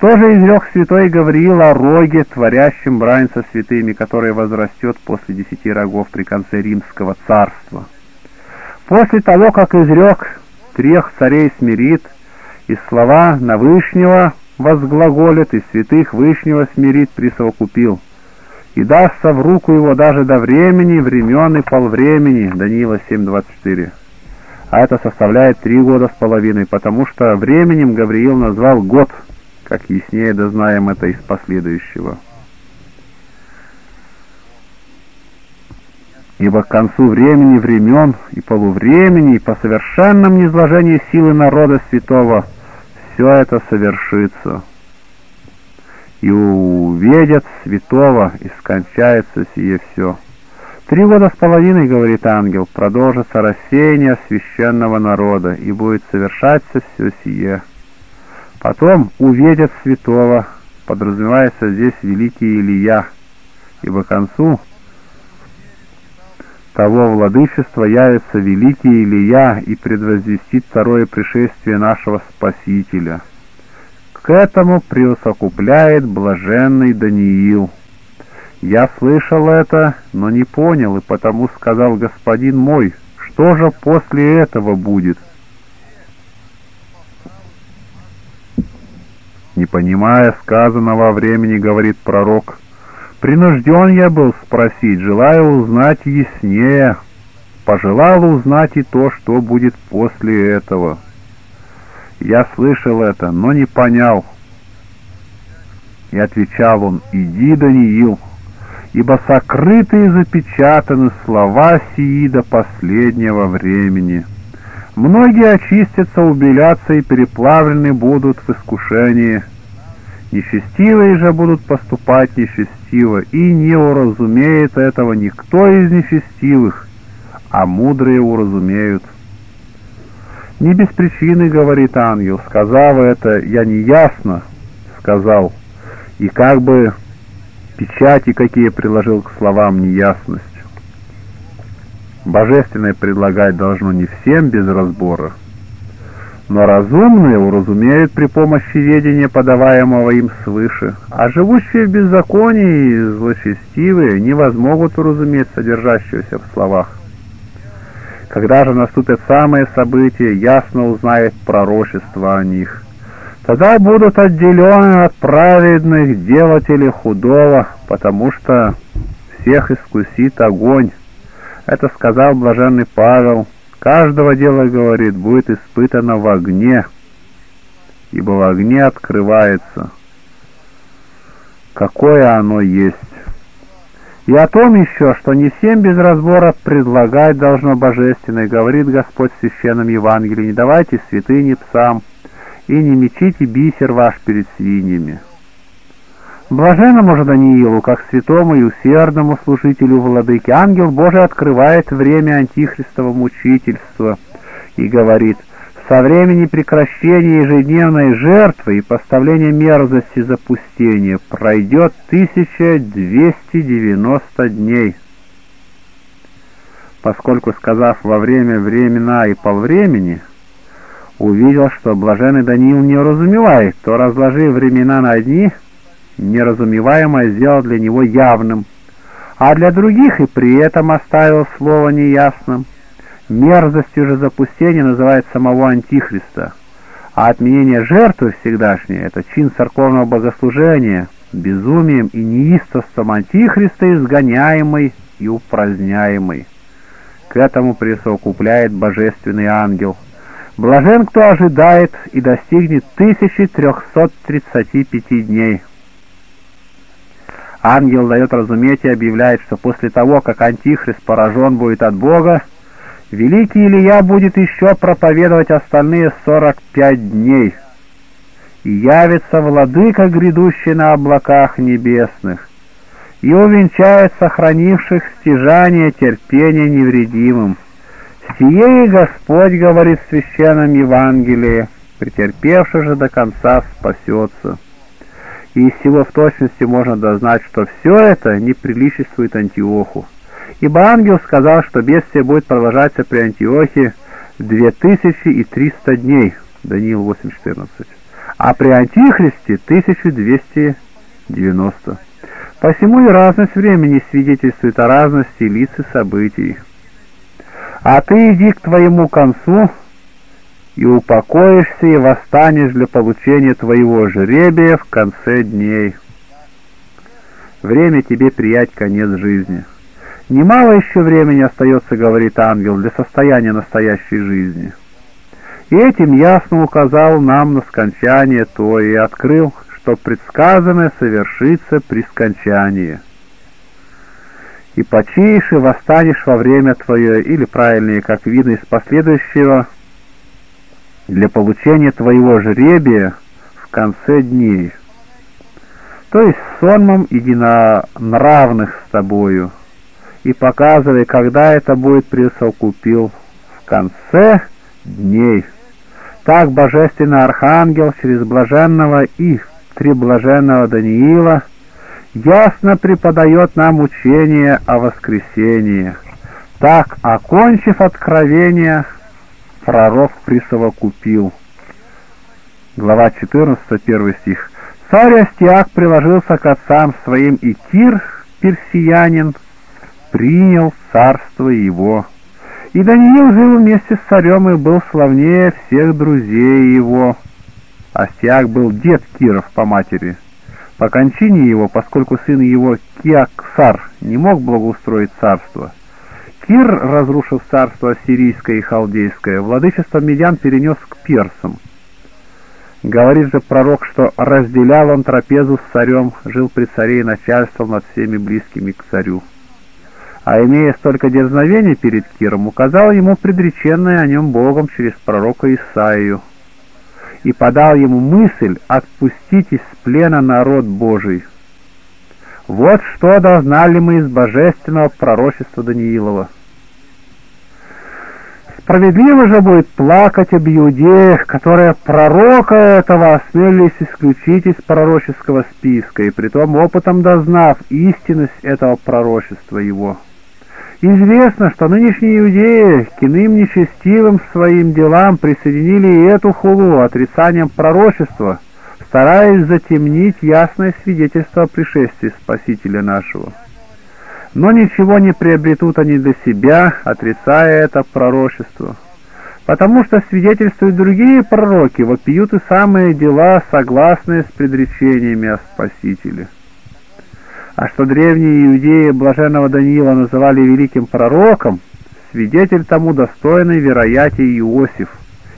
Тоже изрек святой Гавриил о роге, творящем брань со святыми, который возрастет после десяти рогов при конце римского царства. После того, как изрек трех царей Смирит и слова на Вышнего возглаголит, и святых Вышнего смирит, присовокупил. И дастся в руку его даже до времени, времен и полвремени. Даниила семь двадцать четыре. А это составляет три года с половиной, потому что временем Гавриил назвал год, как яснее дознаем это из последующего. Ибо к концу времени, времен и полувремени, и по совершенном низложении силы народа святого, все это совершится. И увидят святого, и скончается сие все. Три года с половиной, говорит ангел, продолжится рассеяние священного народа, и будет совершаться все сие. Потом увидят святого, подразумевается здесь великий Илья, ибо к концу того владычества явится великий Илья и предвозвестит второе пришествие нашего Спасителя. К этому приусокупляет блаженный Даниил. Я слышал это, но не понял, и потому сказал: господин мой, что же после этого будет? Не понимая сказанного о времени, говорит пророк: принужден я был спросить, желая узнать яснее, пожелал узнать и то, что будет после этого. Я слышал это, но не понял. И отвечал он: иди, Даниил, ибо сокрыты и запечатаны слова сии до последнего времени. Многие очистятся, убелятся и переплавлены будут в искушении. Нечестивые же будут поступать нечестиво, и не уразумеет этого никто из нечестивых, а мудрые уразумеют. Не без причины, говорит ангел, сказав это, я неясно сказал, и как бы печати какие приложил к словам неясность. Божественное предлагать должно не всем без разбора, но разумные уразумеют при помощи ведения, подаваемого им свыше, а живущие в беззаконии и злочестивые не возмогут уразуметь содержащегося в словах. Когда же наступят самые события, ясно узнает пророчество о них. Тогда будут отделены от праведных делателей худого, потому что всех искусит огонь. Это сказал блаженный Павел. Каждого дела, говорит, будет испытано в огне, ибо в огне открывается, какое оно есть. И о том еще, что не всем без разбора предлагать должно божественное, говорит Господь в священном Евангелии, не давайте святыни псам, и не мечите бисер ваш перед свиньями. Блаженному же Даниилу, как святому и усердному служителю владыки, ангел Божий открывает время антихристового мучительства и говорит: со времени прекращения ежедневной жертвы и поставления мерзости запустения пройдет тысяча двести девяносто дней. Поскольку, сказав во время времена и полвремени, увидел, что блаженный Даниил не уразумевает, то, разложив времена на дни, неразумеваемое сделал для него явным, а для других и при этом оставил слово неясным. Мерзостью же запустения называет самого Антихриста, а отменение жертвы всегдашней — это чин церковного богослужения, безумием и неистовством Антихриста изгоняемый и упраздняемый. К этому присовокупляет божественный ангел: блажен, кто ожидает и достигнет тысячи трехсот тридцати пяти дней. Ангел дает разуметь и объявляет, что после того, как Антихрист поражен будет от Бога, великий Илья будет еще проповедовать остальные сорок пять дней, и явится владыка, грядущий на облаках небесных, и увенчает сохранивших стяжание терпения невредимым. Сие и Господь говорит в священном Евангелии: претерпевший же до конца спасется. И из всего в точности можно дознать, что все это не приличествует Антиоху. Ибо ангел сказал, что бедствие будет продолжаться при Антиохе две тысячи триста дней. Даниил восемь четырнадцать. А при Антихристе тысяча двести девяносто. Посему и разность времени свидетельствует о разности лиц и событий. А ты иди к твоему концу, и упокоишься, и восстанешь для получения твоего жребия в конце дней. Время тебе приять конец жизни. Немало еще времени остается, говорит ангел, для состояния настоящей жизни. И этим ясно указал нам на скончание то и открыл, что предсказанное совершится при скончании. И почиешь, и восстанешь во время твое, или правильнее, как видно из последующего, для получения твоего жребия в конце дней, то есть сонмом единонравных с тобою, и показывай, когда это будет присовокупил в конце дней. Так божественный архангел через блаженного и треблаженного Даниила ясно преподает нам учение о воскресении. Так, окончив откровение, пророк присовокупил. Глава четырнадцатая, первый стих. Царь Астиах приложился к отцам своим, и Кир, персиянин, принял царство его. И Даниил жил вместе с царем и был славнее всех друзей его. Астиах был дед Киров по матери. По кончине его, поскольку сын его Киаксар не мог благоустроить царство, Кир, разрушив царство ассирийское и халдейское, владычество медиан перенес к персам. Говорит же пророк, что разделял он трапезу с царем, жил при царе и начальствовал над всеми близкими к царю. А имея столько дерзновения перед Киром, указал ему предреченное о нем Богом через пророка Исаию и подал ему мысль «Отпустить из плена народ Божий». Вот что должна ли мы из божественного пророчества Даниилова. Справедливо же будет плакать об иудеях, которые пророка этого осмелились исключить из пророческого списка, и притом опытом дознав истинность этого пророчества его. Известно, что нынешние иудеи к иным нечестивым своим делам присоединили и эту хулу отрицанием пророчества, стараясь затемнить ясное свидетельство о пришествии Спасителя нашего. Но ничего не приобретут они для себя, отрицая это пророчество. Потому что свидетельствуют другие пророки, вопиют и самые дела, согласные с предречениями о Спасителе. А что древние иудеи блаженного Даниила называли великим пророком, свидетель тому достойный вероятий Иосиф,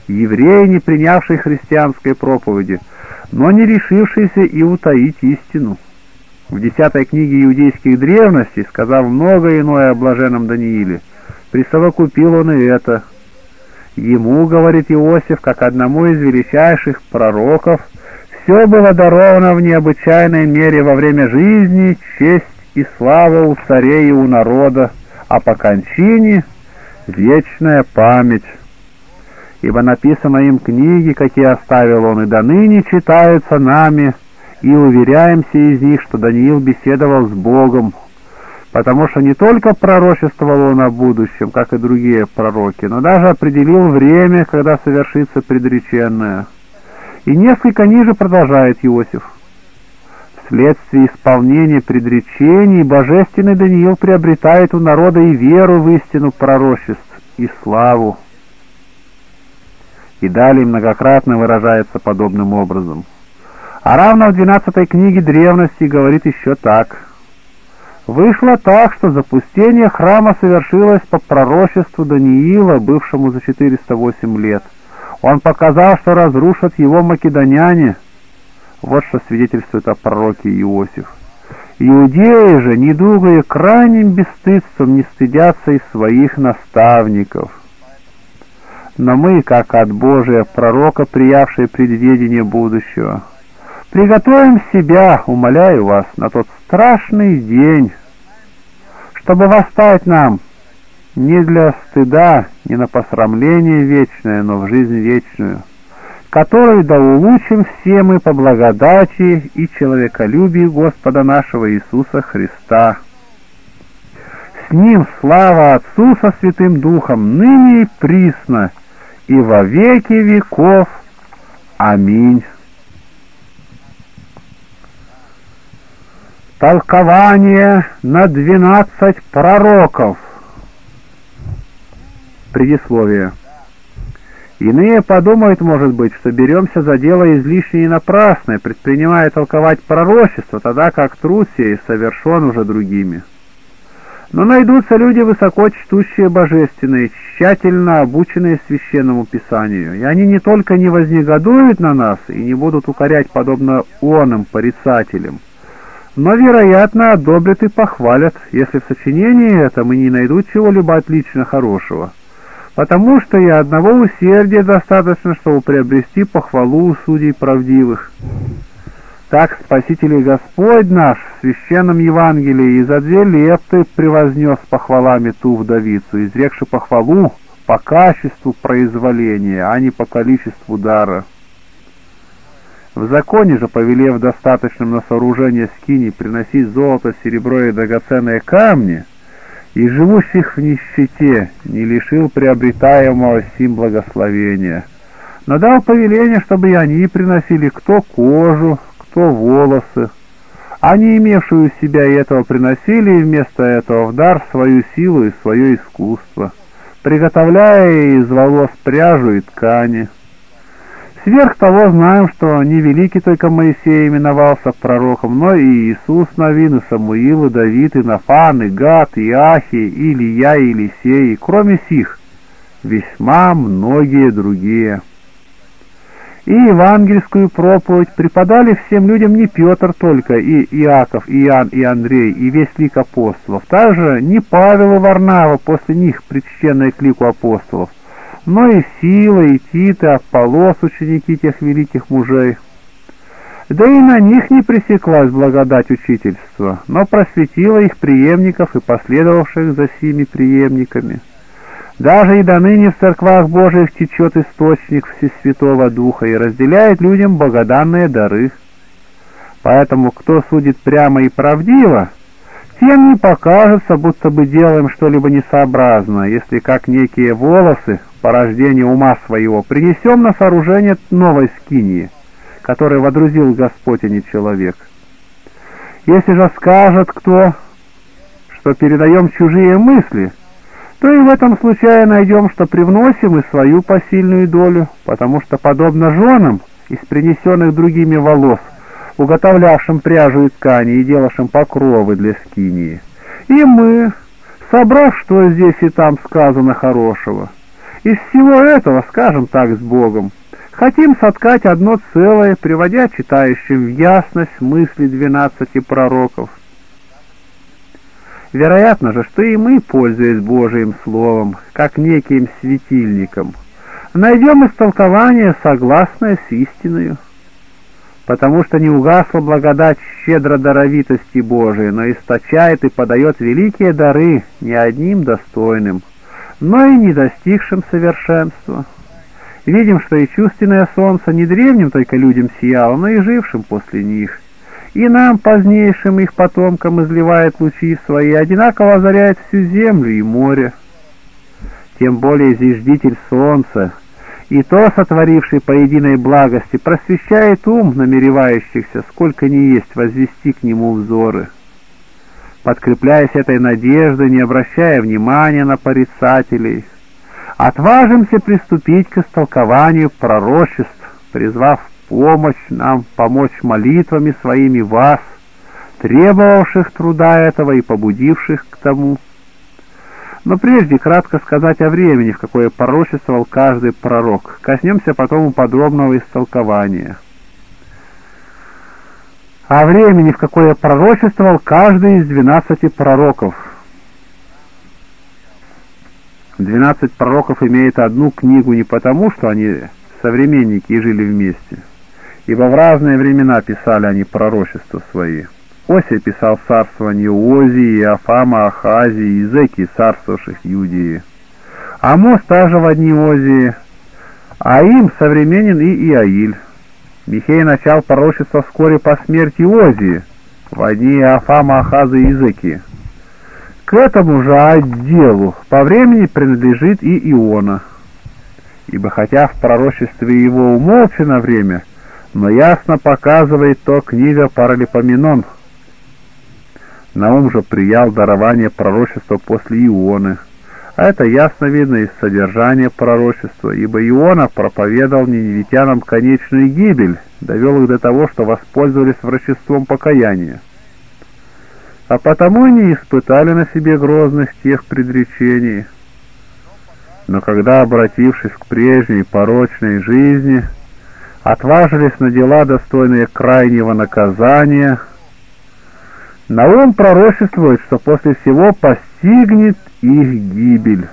еврей, не принявший христианской проповеди, но не решившийся и утаить истину. В десятой книге иудейских древностей, сказав многое иное о блаженном Данииле, присовокупил он и это. Ему, говорит Иосиф, как одному из величайших пророков, все было даровано в необычайной мере во время жизни, честь и слава у царей и у народа, а по кончине вечная память. Ибо написано им книги, какие оставил он, и доныне читаются нами, и уверяемся из них, что Даниил беседовал с Богом, потому что не только пророчествовал он о будущем, как и другие пророки, но даже определил время, когда совершится предреченное. И несколько ниже продолжает Иосиф. Вследствие исполнения предречений божественный Даниил приобретает у народа и веру в истину пророчеств, и славу. И далее многократно выражается подобным образом. А равно в двенадцатой книге древности говорит еще так. «Вышло так, что запустение храма совершилось по пророчеству Даниила, бывшему за четыреста восемь лет. Он показал, что разрушат его македоняне». Вот что свидетельствует о пророке Иосиф. «Иудеи же, недугой и крайним бесстыдством, не стыдятся и своих наставников». Но мы, как от Божия пророка, приявшие предведение будущего, приготовим себя, умоляю вас, на тот страшный день, чтобы восстать нам не для стыда, не на посрамление вечное, но в жизнь вечную, которую да улучшим все мы по благодати и человеколюбию Господа нашего Иисуса Христа. С Ним слава Отцу со Святым Духом, ныне и присно, и во веки веков. Аминь». Толкование на двенадцать пророков. Предисловие. Иные подумают, может быть, что беремся за дело излишне и напрасно, предпринимая толковать пророчество, тогда как труд сей совершен уже другими. Но найдутся люди, высоко чтущие божественные, тщательно обученные священному писанию, и они не только не вознегодуют на нас и не будут укорять подобно оным порицателям, но, вероятно, одобрят и похвалят, если в сочинении этом и не найдут чего-либо отлично хорошего. Потому что и одного усердия достаточно, чтобы приобрести похвалу у судей правдивых. Так Спаситель и Господь наш в священном Евангелии из-за две лепты превознес похвалами ту вдовицу, изрекши похвалу по качеству произволения, а не по количеству дара. В законе же, повелев достаточным на сооружение скини приносить золото, серебро и драгоценные камни, и живущих в нищете не лишил приобретаемого сим благословения, но дал повеление, чтобы и они приносили кто кожу, кто волосы, а не имевшую себя и этого приносили, и вместо этого в дар свою силу и свое искусство, приготовляя из волос пряжу и ткани. Сверх того знаем, что не великий только Моисей именовался пророком, но и Иисус Навин, и Самуил, и Давид, и Нафан, и Гад, и Ахи, и Илья, и Елисей, и кроме сих весьма многие другие. И евангельскую проповедь преподали всем людям не Петр только, и Иаков, и Иоанн, и Андрей, и весь лик апостолов, также не Павел и Варнава, после них причтенные к лику апостолов, но и Сила, и Тит, и Аполлос, ученики тех великих мужей. Да и на них не пресеклась благодать учительства, но просветила их преемников и последовавших за сими преемниками. Даже и доныне в церквах Божиих течет источник Всесвятого Духа и разделяет людям богоданные дары. Поэтому кто судит прямо и правдиво, тем не покажется, будто бы делаем что-либо несообразно, если как некие волосы, порождение ума своего, принесем на сооружение новой скинии, которой водрузил Господь, а не человек. Если же скажет кто, что передаем чужие мысли, то и в этом случае найдем, что привносим и свою посильную долю, потому что, подобно женам из принесенных другими волос, уготовлявшим пряжу и ткани и делавшим покровы для скинии, и мы, собрав, что здесь и там сказано хорошего, из всего этого, скажем так, с Богом, хотим соткать одно целое, приводя читающим в ясность мысли двенадцати пророков. Вероятно же, что и мы, пользуясь Божиим Словом, как неким светильником, найдем истолкование, согласное с истиною. Потому что не угасла благодать щедро даровитости Божией, но источает и подает великие дары не одним достойным, но и не достигшим совершенства. Видим, что и чувственное солнце не древним только людям сияло, но и жившим после них. И нам, позднейшим их потомкам, изливает лучи свои, одинаково озаряет всю землю и море. Тем более зиждитель солнца, и то, сотворивший по единой благости, просвещает ум намеревающихся, сколько ни есть, возвести к нему взоры. Подкрепляясь этой надеждой, не обращая внимания на порицателей, отважимся приступить к истолкованию пророчеств, призвав помощь нам, помочь молитвами своими вас, требовавших труда этого и побудивших к тому. Но прежде кратко сказать о времени, в какое пророчествовал каждый пророк. Коснемся потом подробного истолкования. О времени, в какое пророчествовал каждый из двенадцати пророков. Двенадцать пророков имеют одну книгу не потому, что они современники и жили вместе, ибо в разные времена писали они пророчества свои. Озия писал царствование Озии, Афама, Ахази, Иезекии, царствовавших Иудеи. Амос также в одни Озии, а им современен и Иаиль. Михей начал пророчество вскоре по смерти Озии, в одни Афама, Ахаза и Иезекии. К этому же отделу по времени принадлежит и Иона. Ибо хотя в пророчестве его умолчено время, но ясно показывает то книга Паралипоменон. Наум же приял дарование пророчества после Ионы, Это ясно видно из содержания пророчества, ибо Иона проповедовал ниневитянам конечную гибель, довел их до того, что воспользовались врачеством покаяния. А потому и не испытали на себе грозных тех предречений. Но когда, обратившись к прежней порочной жизни, отважились на дела, достойные крайнего наказания, Наум пророчествует, что после всего постигнет их гибель.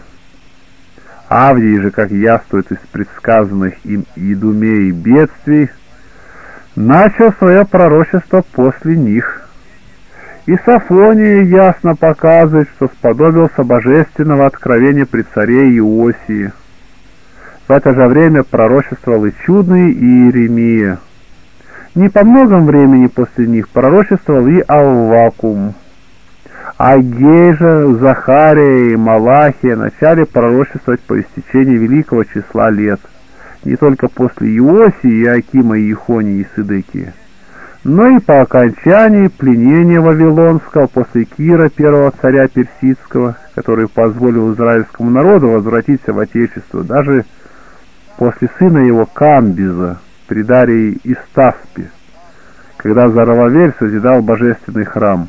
Авдий же, как яствует из предсказанных им идумей бедствий, начал свое пророчество после них. И Софония ясно показывает, что сподобился божественного откровения при царе Иосии. В это же время пророчествовал и чудный Иеремия. Не по многом времени после них пророчествовал и Аввакум. Агей же, Захария и Малахия начали пророчествовать по истечении великого числа лет, не только после Иосии, Иоакима, Иехонии и Сидыкии, но и по окончании пленения Вавилонского после Кира, первого царя персидского, который позволил израильскому народу возвратиться в отечество, даже после сына его Камбиза, при Дарии и Стаспе, когда Зоровавель созидал божественный храм.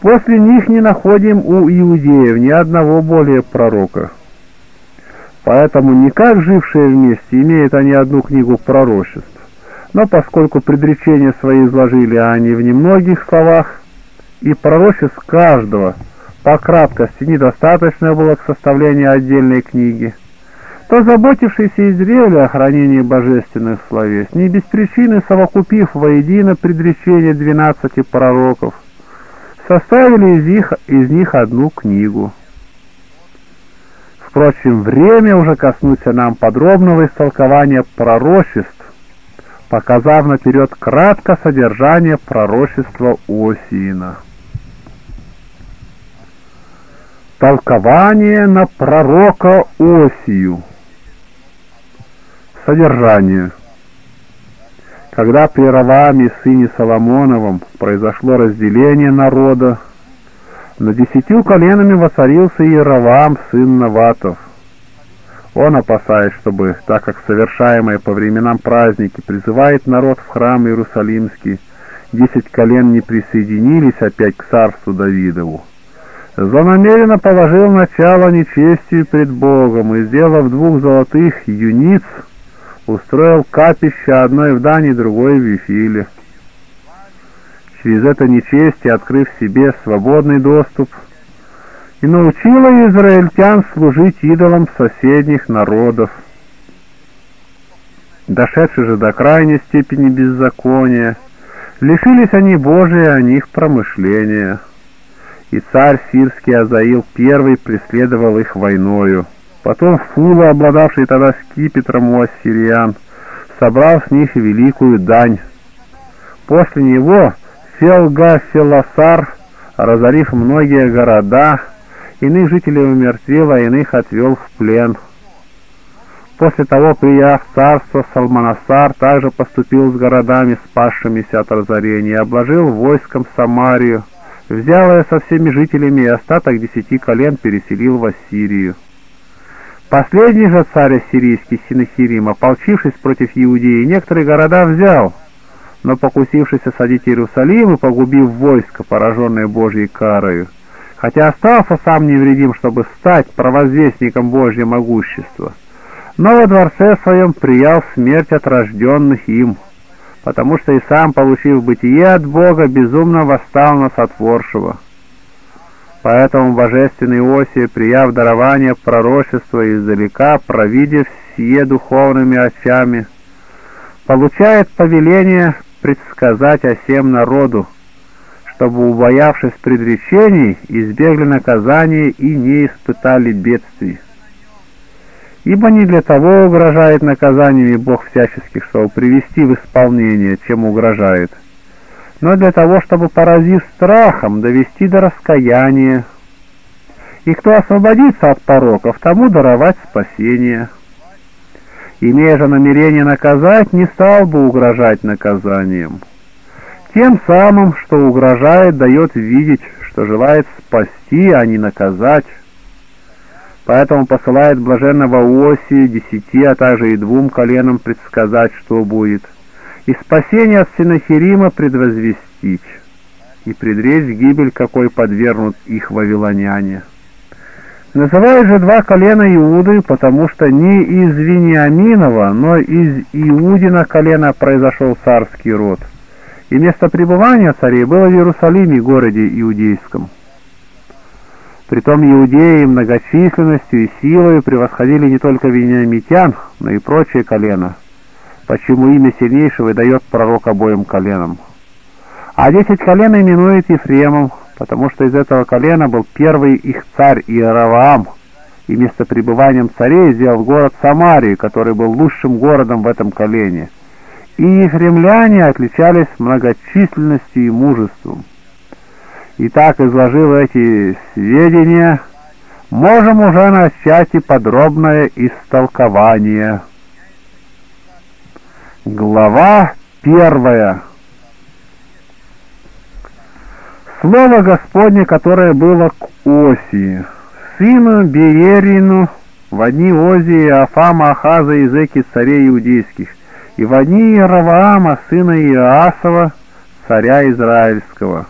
После них не находим у иудеев ни одного более пророка. Поэтому не как жившие вместе имеют они одну книгу пророчеств, но поскольку предречения свои изложили они в немногих словах, и пророчеств каждого по краткости недостаточно было к составлению отдельной книги, то заботившийся Израиль о хранении божественных словес, не без причины совокупив воедино предречение двенадцати пророков, составили из них, из них одну книгу. Впрочем, время уже коснуться нам подробного истолкования пророчеств, показав наперед кратко содержание пророчества Осиина. Толкование на пророка Осию. Содержание. Когда при Иеровоаме, сыне Соломоновом, произошло разделение народа, над десятью коленами воцарился Иеровоам, сын Наватов. Он, опасаясь, чтобы, так как совершаемые по временам праздники призывает народ в храм Иерусалимский, десять колен не присоединились опять к царству Давидову, злонамеренно положил начало нечестию пред Богом и, сделав двух золотых юниц, устроил капище, одной в Дании, другой в Вифиле. Через это нечестие, открыв себе свободный доступ, и научила израильтян служить идолам соседних народов. Дошедшие же до крайней степени беззакония, лишились они Божия о них промышления. И царь сирский Азаил первый преследовал их войною. Потом Фула, обладавший тогда скипетром у ассириан, собрал с них великую дань. После него Фелга-Фелосар, разорив многие города, иных жителей умертвил, а иных отвел в плен. После того, прияв царство, Салманасар также поступил с городами, спасшимися от разорения, и обложил войском Самарию, взял ее со всеми жителями и остаток десяти колен переселил в Ассирию. Последний же царь ассирийский Сеннахирим, ополчившись против Иудеи, некоторые города взял, но, покусившись осадить Иерусалим и погубив войско, пораженное Божьей карою, хотя остался сам невредим, чтобы стать провозвестником Божьего могущества, но во дворце своем приял смерть от рожденных им, потому что и сам, получив бытие от Бога, безумно восстал на сотворшего. Поэтому божественный Иосиф, прияв дарование пророчества издалека, провидев сие духовными очами, получает повеление предсказать о сем народу, чтобы, убоявшись предречений, избегли наказания и не испытали бедствий. Ибо не для того угрожает наказаниями Бог всяческих, чтобы привести в исполнение, чем угрожает, но для того, чтобы, поразив страхом, довести до раскаяния. И кто освободится от пороков, тому даровать спасение. Имея же намерение наказать, не стал бы угрожать наказанием. Тем самым, что угрожает, дает видеть, что желает спасти, а не наказать. Поэтому посылает блаженного Иосии десяти, а также и двум коленам предсказать, что будет, и спасение от Сеннахирима предвозвестить, и предречь гибель, какой подвергнут их вавилоняне. Называют же два колена Иуды, потому что не из Вениаминова, но из Иудина колена произошел царский род, и место пребывания царей было в Иерусалиме, городе Иудейском. Притом иудеи многочисленностью и силой превосходили не только вениамитян, но и прочие колена, почему имя сильнейшего и дает пророк обоим коленам. А десять колен именует Ефремом, потому что из этого колена был первый их царь Иеровоам, и местопребыванием царей сделал город Самарию, который был лучшим городом в этом колене. И ефремляне отличались многочисленностью и мужеством. Итак, изложив эти сведения, можем уже начать и подробное истолкование. Глава первая. Слово Господне, которое было к Осии, сыну Берерину, в одни Озии, Афама, Ахаза, Езеки, царей иудейских, и в одни Иеровоама, сына Иоасова, царя израильского.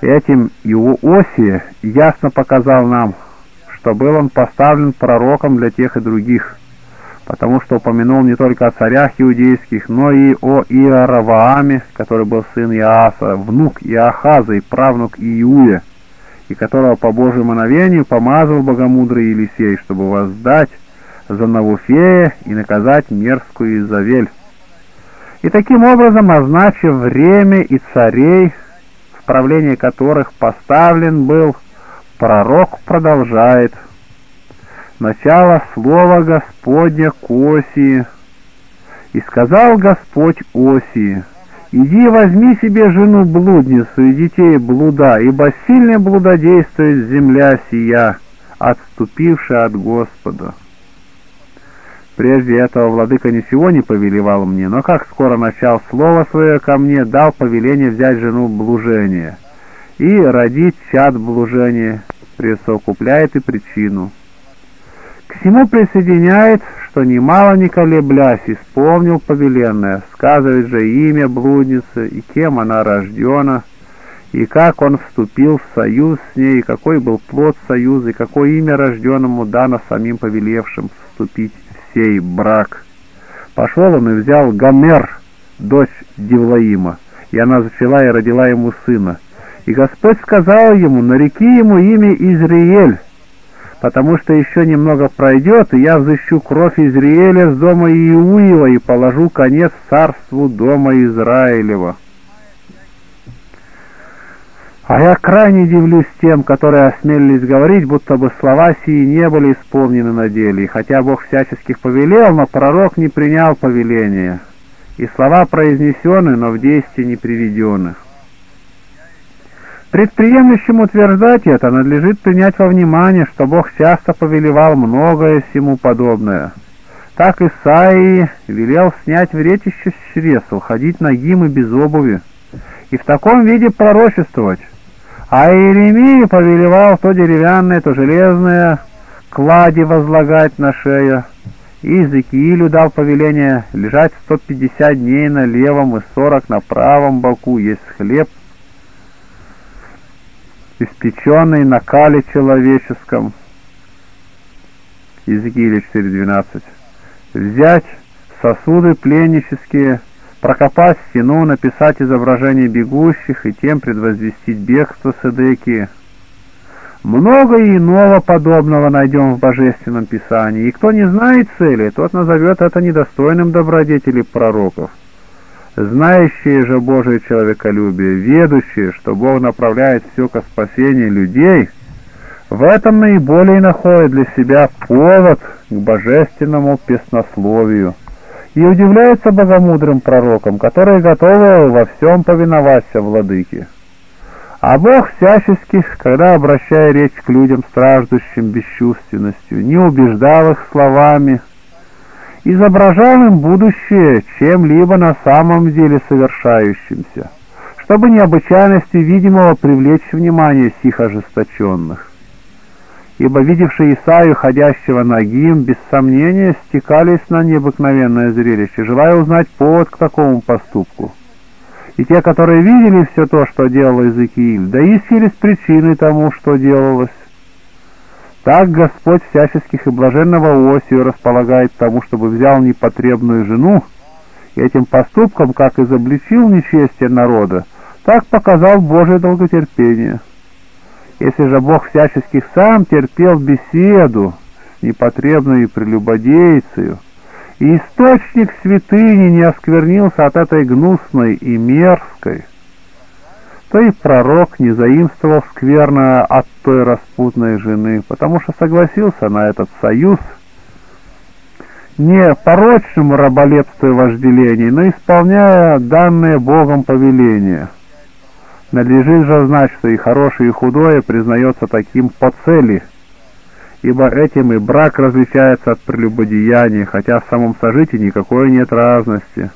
Этим Иосия ясно показал нам, что был он поставлен пророком для тех и других, потому что упомянул не только о царях иудейских, но и о Иеровоаме, который был сын Иоаса, внук Иахаза и правнук Иуя, и которого по Божьему мановению помазал богомудрый Елисей, чтобы воздать за Навуфея и наказать мерзкую Изавель. И таким образом, означив время и царей, в правлении которых поставлен был, пророк продолжает. Начало слова Господня к Осии. «И сказал Господь Осии: иди возьми себе жену блудницу и детей блуда, ибо сильно блудодействует земля сия, отступившая от Господа». Прежде этого владыка ничего не повелевал мне, но как скоро начал слово свое ко мне, дал повеление взять жену блужения и родить чад блужения, присовокупляет и причину. К всему присоединяет, что немало не колеблясь, исполнил повеленное, сказывает же имя блудницы, и кем она рождена, и как он вступил в союз с ней, и какой был плод союза, и какое имя рожденному дано самим повелевшим вступить сей брак. Пошел он и взял Гомер, дочь Дивлаима, и она зачала и родила ему сына. И Господь сказал ему: нареки ему имя Изриэль, потому что еще немного пройдет, и я взыщу кровь Изриэля с дома Иуила и положу конец царству дома Израилева. А я крайне дивлюсь тем, которые осмелились говорить, будто бы слова сии не были исполнены на деле. И хотя Бог всяческих повелел, но пророк не принял повеления. И слова произнесены, но в действии не приведены. Предприемлющим утверждать это надлежит принять во внимание, что Бог часто повелевал многое всему подобное. Так Исаии велел снять вретище с чресл, ходить нагим и без обуви, и в таком виде пророчествовать. А Иеремия повелевал то деревянное, то железное клади возлагать на шею. И Иезекиилю дал повеление лежать сто пятьдесят дней на левом и сорок на правом боку, есть хлеб, испеченный на кале человеческом. Иезекииля четыре двенадцать. Взять сосуды пленнические, прокопать стену, написать изображение бегущих и тем предвозвестить бегство Седекии. Много иного подобного найдем в Божественном Писании, и кто не знает цели, тот назовет это недостойным добродетелей пророков. Знающие же Божие человеколюбие, ведущие, что Бог направляет все ко спасению людей, в этом наиболее находят для себя повод к божественному песнословию и удивляется богомудрым пророкам, которые готовы во всем повиноваться владыке. А Бог всячески, когда, обращая речь к людям, страждущим бесчувственностью, не убеждал их словами, изображал им будущее чем-либо на самом деле совершающимся, чтобы необычайностью видимого привлечь внимание сих ожесточенных. ибо видевшие Исаию, ходящего нагим, без сомнения стекались на необыкновенное зрелище, желая узнать повод к такому поступку. И те, которые видели все то, что делал Иезекииль, доискивались причиной тому, что делалось. Так Господь всяческих и блаженного Иосию располагает тому, чтобы взял непотребную жену, и этим поступком, как изобличил нечестие народа, так показал Божие долготерпение. Если же Бог всяческих сам терпел беседу с непотребной прелюбодейцею, и источник святыни не осквернился от этой гнусной и мерзкой, то и пророк не заимствовал скверно от той распутной жены, потому что согласился на этот союз не порочному раболепству и вожделению, но исполняя данное Богом повеление. Надлежит же знать, что и хорошее, и худое признается таким по цели, ибо этим и брак различается от прелюбодеяния, хотя в самом сожитии никакой нет разности.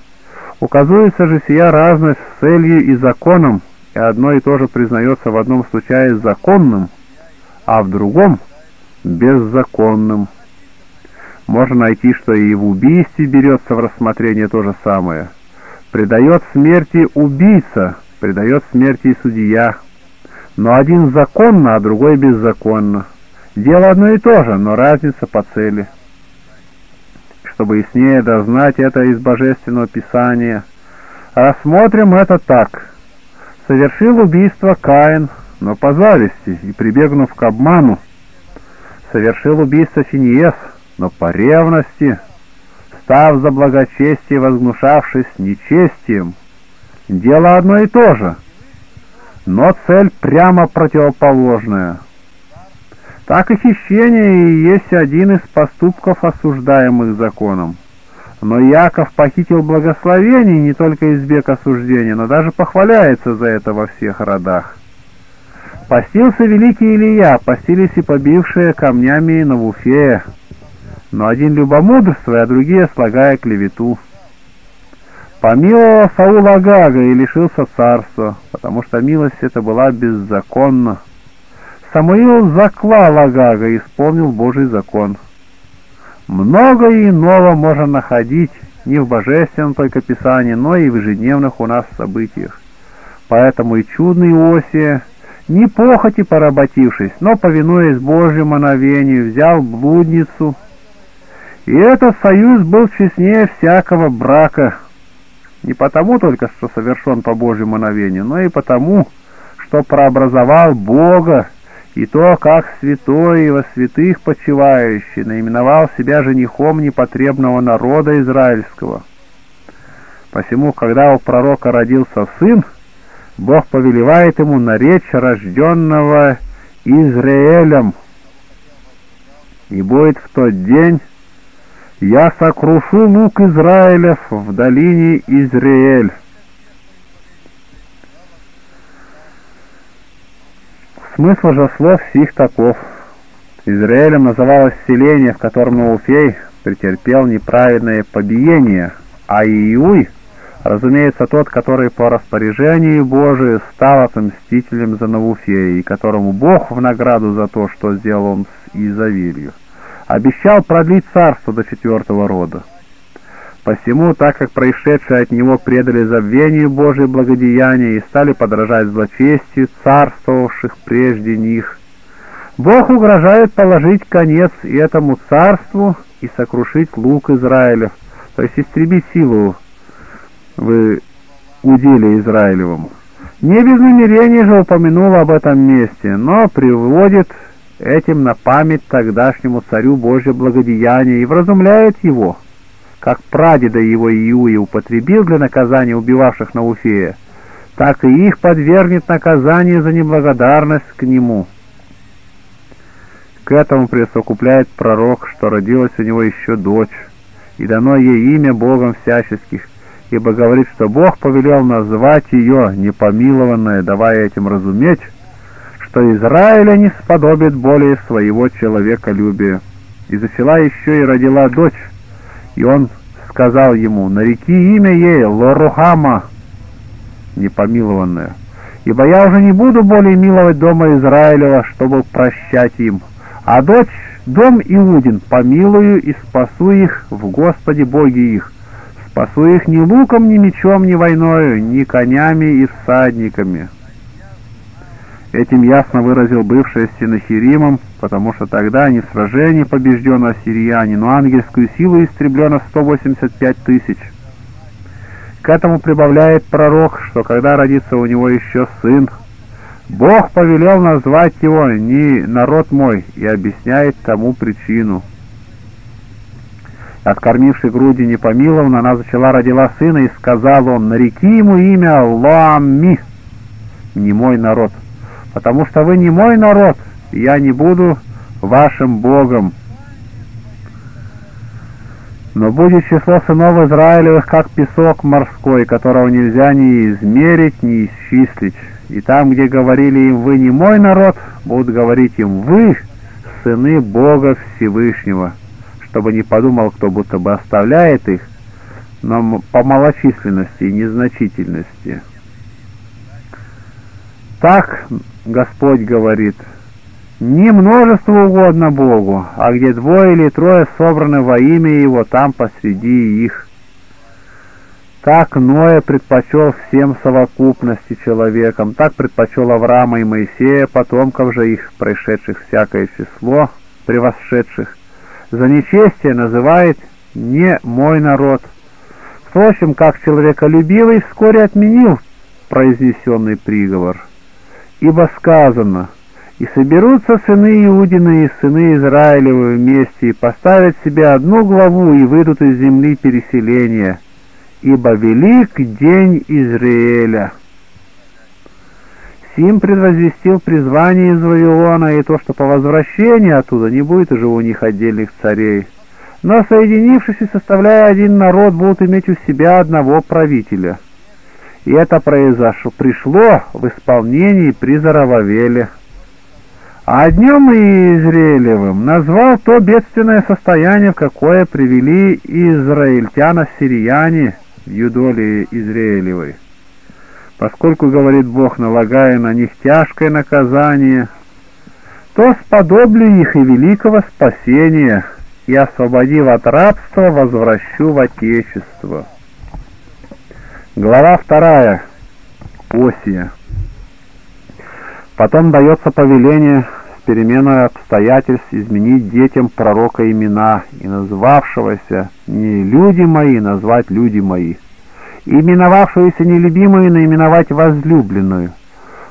Указывается же сия разность с целью и законом, и одно и то же признается в одном случае законным, а в другом — беззаконным. Можно найти, что и в убийстве берется в рассмотрение то же самое. Предает смерти убийца, предает смерти и судья. Но один законно, а другой беззаконно. Дело одно и то же, но разница по цели. Чтобы яснее дознать это из Божественного Писания, рассмотрим это так. Совершил убийство Каин, но по зависти и прибегнув к обману. Совершил убийство Финиес, но по ревности, став за благочестие, возгнушавшись нечестием. Дело одно и то же, но цель прямо противоположная. Так и хищение и есть один из поступков, осуждаемых законом. Но Иаков похитил благословение, не только избег осуждения, но даже похваляется за это во всех родах. Постился великий Илья, постились и побившие камнями Навуфея, но один любомудрствуя, а другие слагая клевету. Помиловал Саула Агага и лишился царства, потому что милость эта была беззаконна. Самуил заклал Агага и исполнил Божий закон. Многое иного можно находить не в Божественном только Писании, но и в ежедневных у нас событиях. Поэтому и чудный Иосия, не похоти поработившись, но, повинуясь Божьему мановению, взял блудницу. И этот союз был честнее всякого брака. Не потому только, что совершен по Божьему мановению, но и потому, что прообразовал Бога, и то, как святой и во святых почивающий наименовал себя женихом непотребного народа израильского. Посему, когда у пророка родился сын, Бог повелевает ему наречь рожденного Израилем. И будет в тот день: «Я сокрушу лук Израилев в долине Израиль». Смысл же слов сих таков. Израилем называлось селение, в котором Навуфей претерпел неправедное побиение, а Иуй, разумеется, тот, который по распоряжению Божию стал отомстителем за Навуфея, и которому Бог в награду за то, что сделал он с Иезавиилью, обещал продлить царство до четвертого рода. Посему, так как происшедшие от него предали забвению Божие благодеяния и стали подражать злочестию царствовавших прежде них, Бог угрожает положить конец и этому царству и сокрушить лук Израилев, то есть истребить силу в уделе Израилевом. Не без намерения же упомянул об этом месте, но приводит этим на память тогдашнему царю Божье благодеяние и вразумляет его, как прадеда его Иуя употребил для наказания убивавших Навуфея, так и их подвергнет наказанию за неблагодарность к нему. К этому присовокупляет пророк, что родилась у него еще дочь, и дано ей имя Богом всяческих, ибо говорит, что Бог повелел назвать ее непомилованное, давая этим разуметь, что Израиля не сподобит более своего человеколюбия. И зачала еще и родила дочь, и он сказал ему: «Нареки имя ей Лорухама, непомилованная, ибо я уже не буду более миловать дома Израилева, чтобы прощать им, а дочь дом Иудин, помилую и спасу их в Господе Боге их. Спасу их ни луком, ни мечом, ни войною, ни конями и всадниками». Этим ясно выразил бывшее Сеннахиримом, потому что тогда не в сражении побежден ассирияне, но ангельскую силу истреблено сто восемьдесят пять тысяч. К этому прибавляет пророк, что когда родится у него еще сын, Бог повелел назвать его «не народ мой» и объясняет тому причину. Откормивший груди непомилованно, она зачала, родила сына, и сказал он: «Нареки ему имя Лоамми, не мой народ, потому что вы не мой народ, и я не буду вашим Богом. Но будет число сынов Израилевых, как песок морской, которого нельзя ни измерить, ни исчислить. И там, где говорили им: вы не мой народ, будут говорить им: вы сыны Бога Всевышнего, чтобы не подумал кто, будто бы оставляет их, но по малочисленности и незначительности. Так Господь говорит: не множество угодно Богу, а где двое или трое собраны во имя Его, там посреди их. Так Ноя предпочел всем совокупности человеком, так предпочел Авраама и Моисея, потомков же их, происшедших всякое число, превосшедших. За нечестие называет «не мой народ». Впрочем, как человеколюбивый, вскоре отменил произнесенный приговор. Ибо сказано: «И соберутся сыны Иудины и сыны Израилевы вместе, и поставят себе одну главу, и выйдут из земли переселения, ибо велик день Израиля». Сим предвозвестил призвание из Вавилона и то, что по возвращении оттуда не будет уже у них отдельных царей, но, соединившись и составляя один народ, будут иметь у себя одного правителя. И это произошло, пришло в исполнении при Зоровавеле. А днем Иезекиилевым назвал то бедственное состояние, в какое привели израильтян ассирияне в юдоле Израилевой. Поскольку, говорит Бог, налагая на них тяжкое наказание, то сподоблю их и великого спасения, и, освободив от рабства, возвращу в Отечество. Глава вторая. Озия. Потом дается повеление с переменой обстоятельств изменить детям пророка имена, и назвавшегося «не люди мои» назвать «люди мои», и именовавшуюся нелюбимую наименовать возлюбленную.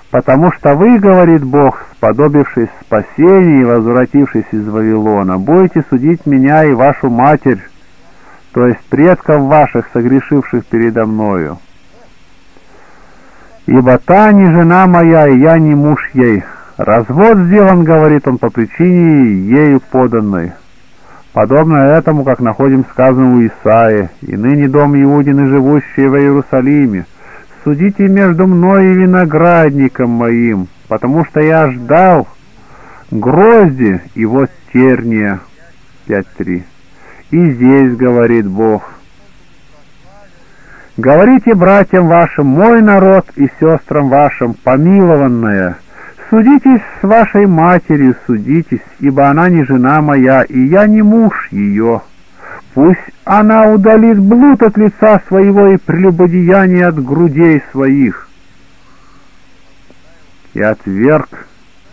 Потому что вы, говорит Бог, сподобившись спасения и возвратившись из Вавилона, будете судить меня и вашу матерь, то есть предков ваших, согрешивших передо мною. «Ибо та не жена моя, и я не муж ей. Развод сделан, — говорит он, — по причине ею поданной». Подобно этому, как находим сказано у Исаии: «И ныне дом Иудин и живущие в Иерусалиме, судите между мной и виноградником моим, потому что я ждал грозди, и вот терния». пять три. И здесь говорит Бог: «Говорите братьям вашим, мой народ, и сестрам вашим, помилованная, судитесь с вашей матерью, судитесь, ибо она не жена моя, и я не муж ее. Пусть она удалит блуд от лица своего и прелюбодеяние от грудей своих. И отверг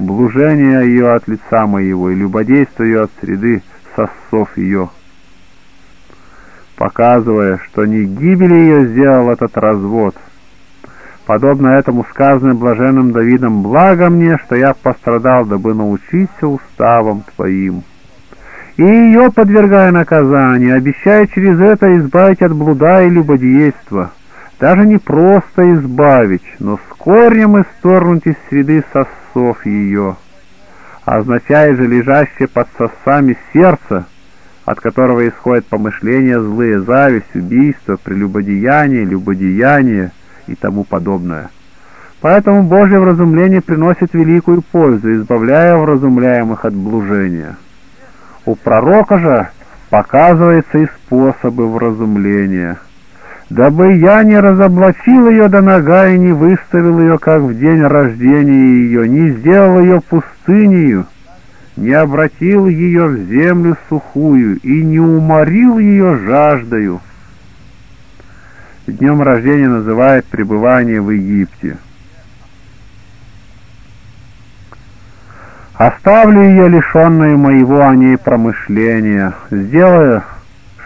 блужение ее от лица моего, и любодейство ее от среды сосцов ее», показывая, что не гибели ее сделал этот развод. Подобно этому сказано блаженным Давидом: «Благо мне, что я пострадал, дабы научиться уставам твоим». И ее, подвергая наказанию, обещая через это избавить от блуда и любодейства, даже не просто избавить, но с корнем исторгнуть из среды сосцов ее, означая же лежащее под сосами сердце, от которого исходят помышления злые, зависть, убийство, прелюбодеяние, любодеяние и тому подобное. Поэтому Божье вразумление приносит великую пользу, избавляя вразумляемых от блужения. У пророка же показываются и способы вразумления: «Дабы я не разоблачил ее до нога и не выставил ее, как в день рождения ее, не сделал ее пустынею, не обратил ее в землю сухую и не уморил ее жаждою. Днем рождения называют пребывание в Египте. Оставлю ее лишенную моего о ней промышления, сделаю,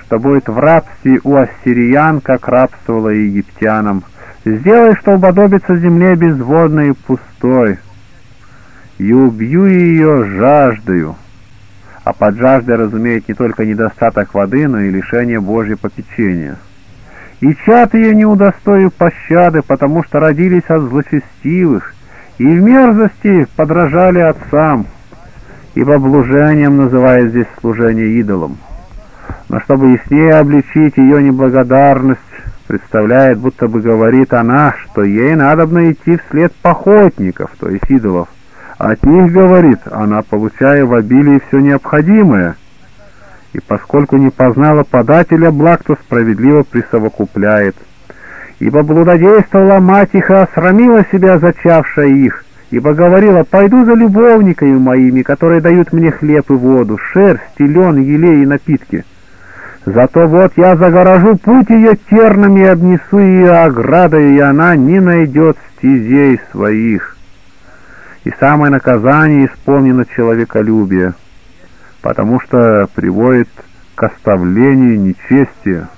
что будет в рабстве у ассириян, как рабствовала египтянам, сделай, что уподобится земле безводной и пустой, и убью ее жаждою. А под жаждой разумеет не только недостаток воды, но и лишение Божье попечения. И чад ее не удостою пощады, потому что родились от злочестивых, и в мерзости подражали отцам, ибо блужением называют здесь служение идолам. Но чтобы яснее обличить ее неблагодарность, представляет, будто бы говорит она, что ей надобно идти вслед похотников, то есть идолов. От них, говорит, она, получая в обилии все необходимое, и поскольку не познала подателя благ, то справедливо присовокупляет. Ибо блудодействовала мать их и осрамила себя, зачавшая их, ибо говорила: «Пойду за любовниками моими, которые дают мне хлеб и воду, шерсть, лен, елей и напитки. Зато вот я загорожу путь ее тернами и обнесу ее оградой, и она не найдет стезей своих». И самое наказание исполнено человеколюбие, потому что приводит к оставлению нечестия.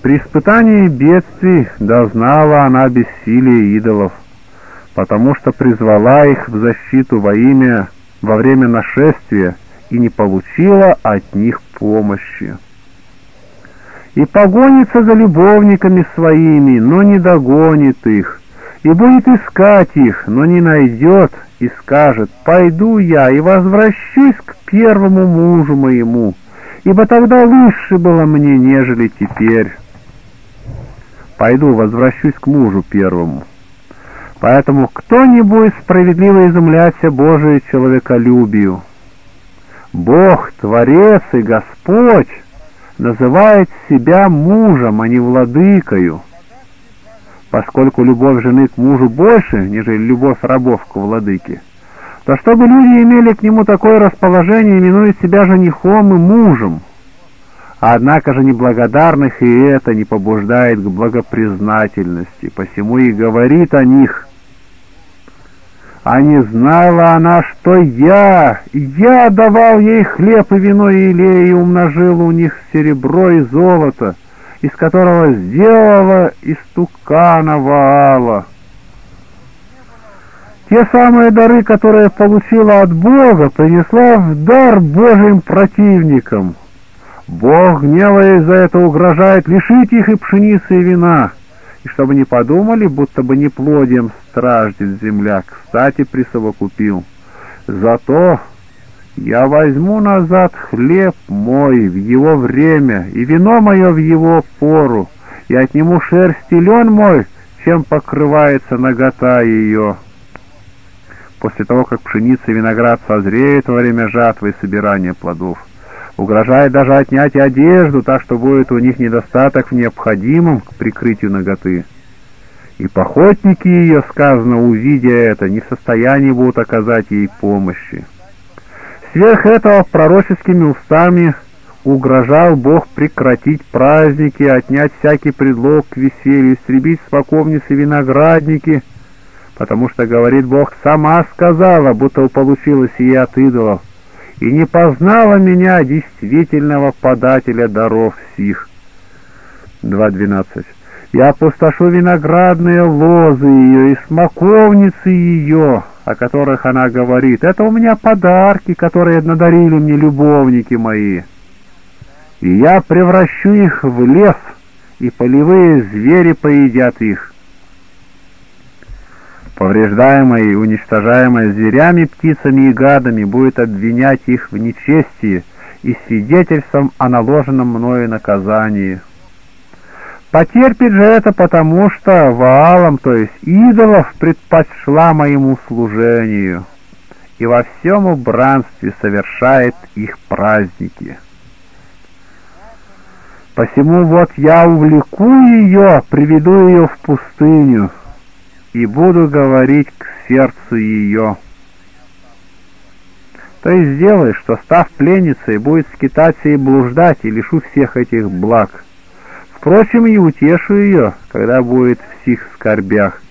При испытании бедствий дознала она бессилие идолов, потому что призвала их в защиту во имя во время нашествия и не получила от них помощи. И погонится за любовниками своими, но не догонит их, и будет искать их, но не найдет, и скажет: «Пойду я и возвращусь к первому мужу моему, ибо тогда лучше было мне, нежели теперь». «Пойду, возвращусь к мужу первому». Поэтому кто не будет справедливо изумляться Божию человеколюбию? Бог, Творец и Господь называет себя мужем, а не владыкою, поскольку любовь жены к мужу больше, нежели любовь рабов к владыке, то чтобы люди имели к нему такое расположение, именует себя женихом и мужем. Однако же неблагодарных и это не побуждает к благопризнательности, посему и говорит о них: «А не знала она, что я, я давал ей хлеб и вино и елей, и умножил у них серебро и золото, из которого сделала истуканова ала». Те самые дары, которые получила от Бога, принесла в дар Божьим противникам. Бог, гневаясь за это, угрожает лишить их и пшеницы, и вина, и чтобы не подумали, будто бы неплодием страждет земля, кстати, присовокупил: «Зато я возьму назад хлеб мой в его время, и вино мое в его пору, и отниму шерсть и лен мой, чем покрывается нагота ее». После того, как пшеница и виноград созреют во время жатвы и собирания плодов, угрожает даже отнять и одежду, так что будет у них недостаток в необходимом к прикрытию наготы. И похотники ее, сказано, увидя это, не в состоянии будут оказать ей помощи. Сверх этого пророческими устами угрожал Бог прекратить праздники, отнять всякий предлог к веселью, истребить смоковницы виноградники, потому что, говорит Бог, сама сказала, будто получила сие от идолов, и не познала меня, действительного подателя даров сих. два двенадцать. Я опустошу виноградные лозы ее и смоковницы ее, о которых она говорит: «Это у меня подарки, которые надарили мне любовники мои». И я превращу их в лес, и полевые звери поедят их. Повреждаемое и уничтожаемое зверями, птицами и гадами будет обвинять их в нечестии и свидетельством о наложенном мною наказании. Потерпит же это потому, что ваалам, то есть идолов, предпочла моему служению, и во всем убранстве совершает их праздники. Посему вот я увлеку ее, приведу ее в пустыню, и буду говорить к сердцу ее. то и сделаешь, что, став пленницей, будет скитаться и блуждать, и лишу всех этих благ. Впрочем, и утешу ее, когда будет в сих скорбях.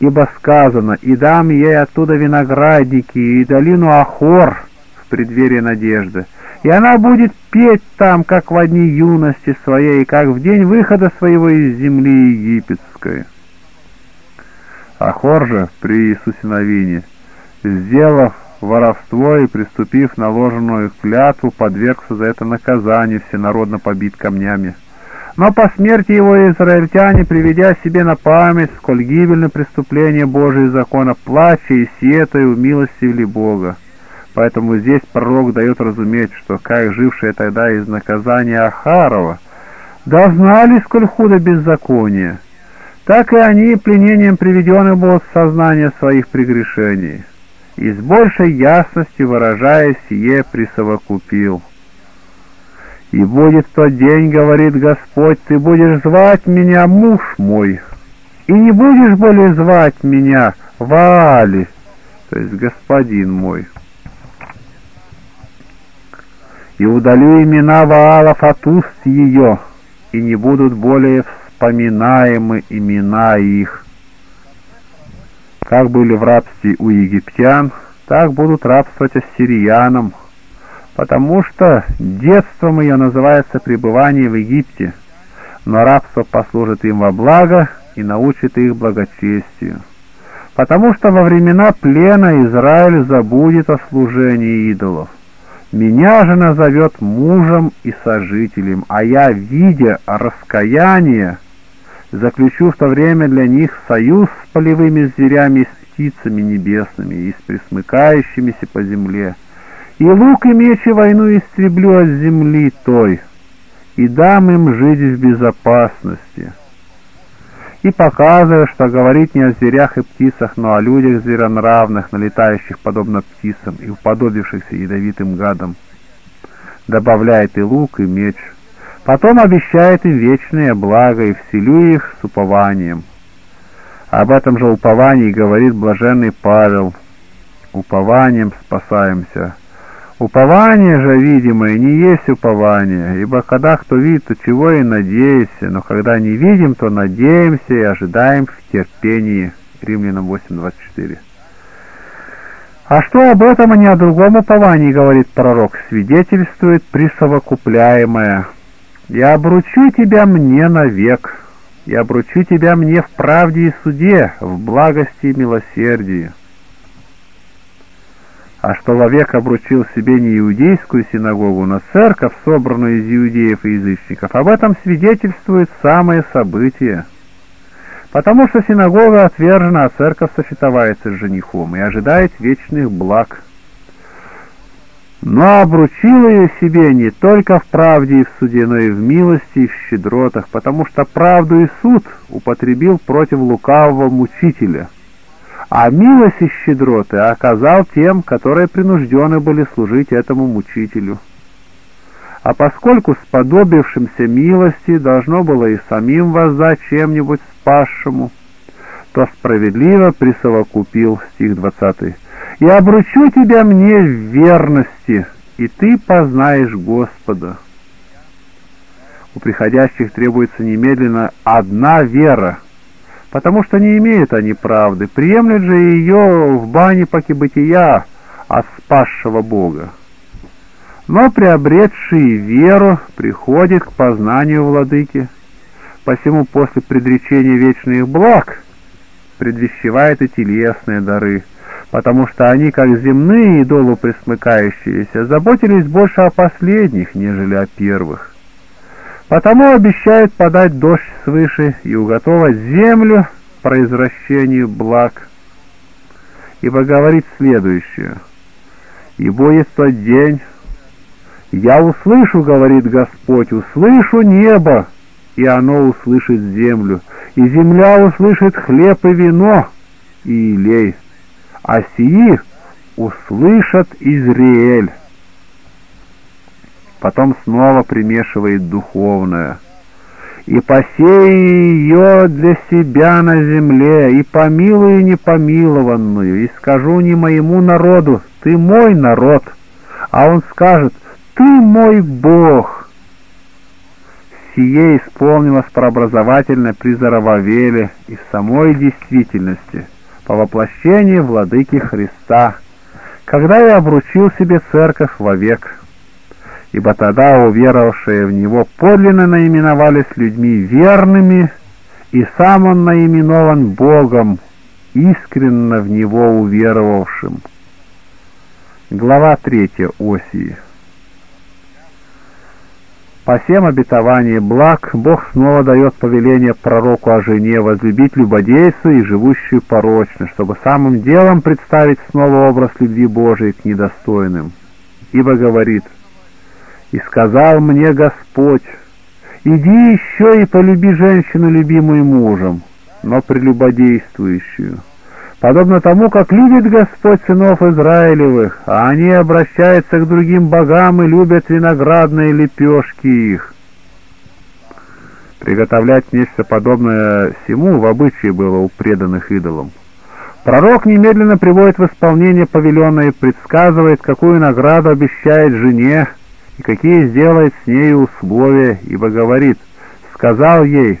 Ибо сказано, и дам ей оттуда виноградники и долину Ахор в преддверии надежды. И она будет петь там, как во дни юности своей, как в день выхода своего из земли египетской. Ахор же при Иисусе Новине, сделав воровство и приступив наложенную клятву, подвергся за это наказанию, всенародно побит камнями. Но по смерти его израильтяне, приведя себе на память, сколь гибельно преступление Божие закона, плача и сетуя, умилостивили Бога. Поэтому здесь пророк дает разуметь, что как жившие тогда из наказания Ахарова, да знали, сколь худо беззаконие, так и они пленением приведены были в сознание своих прегрешений, и с большей ясностью, выражая сие, присовокупил. «И будет тот день, — говорит Господь, — ты будешь звать меня муж мой, и не будешь более звать меня Ваали, то есть господин мой. И удалю имена Ваалов от уст ее, и не будут более вспоминаемы имена их. Как были в рабстве у египтян, так будут рабствовать ассириянам, потому что детством ее называется пребывание в Египте, но рабство послужит им во благо и научит их благочестию. Потому что во времена плена Израиль забудет о служении идолов. Меня же назовет мужем и сожителем, а я, видя раскаяние, заключу в то время для них союз с полевыми зверями и с птицами небесными, и с пресмыкающимися по земле. И лук и меч и войну истреблю от земли той, и дам им жить в безопасности». И показывая, что говорит не о зверях и птицах, но о людях зверонравных, налетающих подобно птицам и уподобившихся ядовитым гадам, добавляет и лук, и меч. Потом обещает им вечное благо, и вселю их с упованием. Об этом же уповании говорит блаженный Павел. «Упованием спасаемся». Упование же, видимое, не есть упование, ибо когда кто видит, то чего и надеется, но когда не видим, то надеемся и ожидаем в терпении. Римлянам восемь двадцать четыре. А что об этом, а не о другом уповании, говорит пророк, свидетельствует присовокупляемое. «Я обручу тебя мне навек, я обручу тебя мне в правде и суде, в благости и милосердии». А что вовек обручил себе не иудейскую синагогу, но церковь, собранную из иудеев и язычников, об этом свидетельствует самое событие. Потому что синагога отвержена, а церковь сочетается с женихом и ожидает вечных благ. Но обручил ее себе не только в правде и в суде, но и в милости и в щедротах, потому что правду и суд употребил против лукавого мучителя. А милость и щедроты оказал тем, которые принуждены были служить этому мучителю. А поскольку сподобившимся милости должно было и самим воздать чем-нибудь спасшему, то справедливо присовокупил, стих двадцатый, «И обручу тебя мне в верности, и ты познаешь Господа». У приходящих требуется немедленно одна вера, потому что не имеют они правды, приемлют же ее в бане паки бытия от спасшего Бога. Но приобретшие веру приходят к познанию владыки, посему после предречения вечных благ предвещевает и телесные дары, потому что они, как земные идолу пресмыкающиеся, заботились больше о последних, нежели о первых. Потому обещает подать дождь свыше и уготовать землю произвращению благ. Ибо говорит следующее. «И будет тот день, я услышу, — говорит Господь, — услышу небо, и оно услышит землю, и земля услышит хлеб и вино, и елей, а сии услышат Израиль». Потом снова примешивает духовное. «И посей ее для себя на земле, и помилую непомилованную, и скажу не моему народу, ты мой народ, а он скажет: «Ты мой Бог». Сие исполнилось прообразовательно при Зоровавеле и в самой действительности, по воплощении Владыки Христа, когда я обручил себе церковь вовек. Ибо тогда уверовавшие в Него подлинно наименовались людьми верными, и сам Он наименован Богом, искренно в Него уверовавшим. Глава третья Осии. По всем обетовании благ Бог снова дает повеление пророку о жене возлюбить любодейцу и живущую порочно, чтобы самым делом представить снова образ любви Божией к недостойным. Ибо говорит: «И сказал мне Господь: иди еще и полюби женщину, любимую мужем, но прелюбодействующую, подобно тому, как любит Господь сынов Израилевых, а они обращаются к другим богам и любят виноградные лепешки их». Приготовлять нечто подобное всему в обычае было у преданных идолам. Пророк немедленно приводит в исполнение повеленное и предсказывает, какую награду обещает жене и какие сделает с нею условия, ибо говорит: «Сказал ей: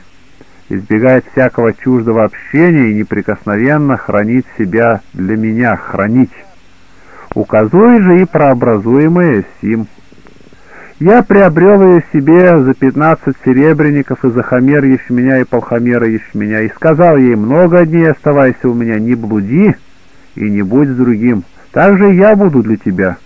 избегает всякого чуждого общения и неприкосновенно хранить себя для меня, хранить. Указуй же и прообразуемое сим. Я приобрел ее себе за пятнадцать серебряников и за хомер ячменя и полхомера ячменя, и сказал ей: много дней оставайся у меня, не блуди и не будь с другим, так же я буду для тебя.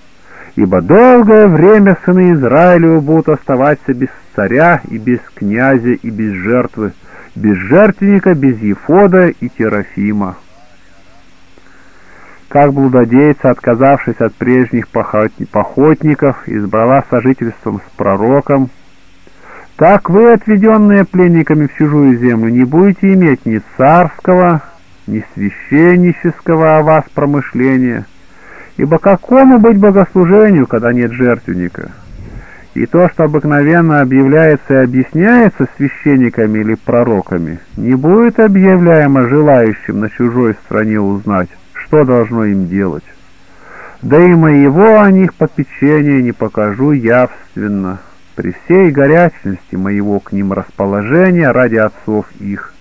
Ибо долгое время сыны Израилевы будут оставаться без царя и без князя и без жертвы, без жертвенника, без ефода и терафима». Как блудодейца, отказавшись от прежних похотников, избрала сожительством с пророком, так вы, отведенные пленниками в чужую землю, не будете иметь ни царского, ни священнического о вас промышления. Ибо какому быть богослужению, когда нет жертвенника? И то, что обыкновенно объявляется и объясняется священниками или пророками, не будет объявляемо желающим на чужой стране узнать, что должно им делать. Да и моего о них попечения не покажу явственно, при всей горячности моего к ним расположения ради отцов их.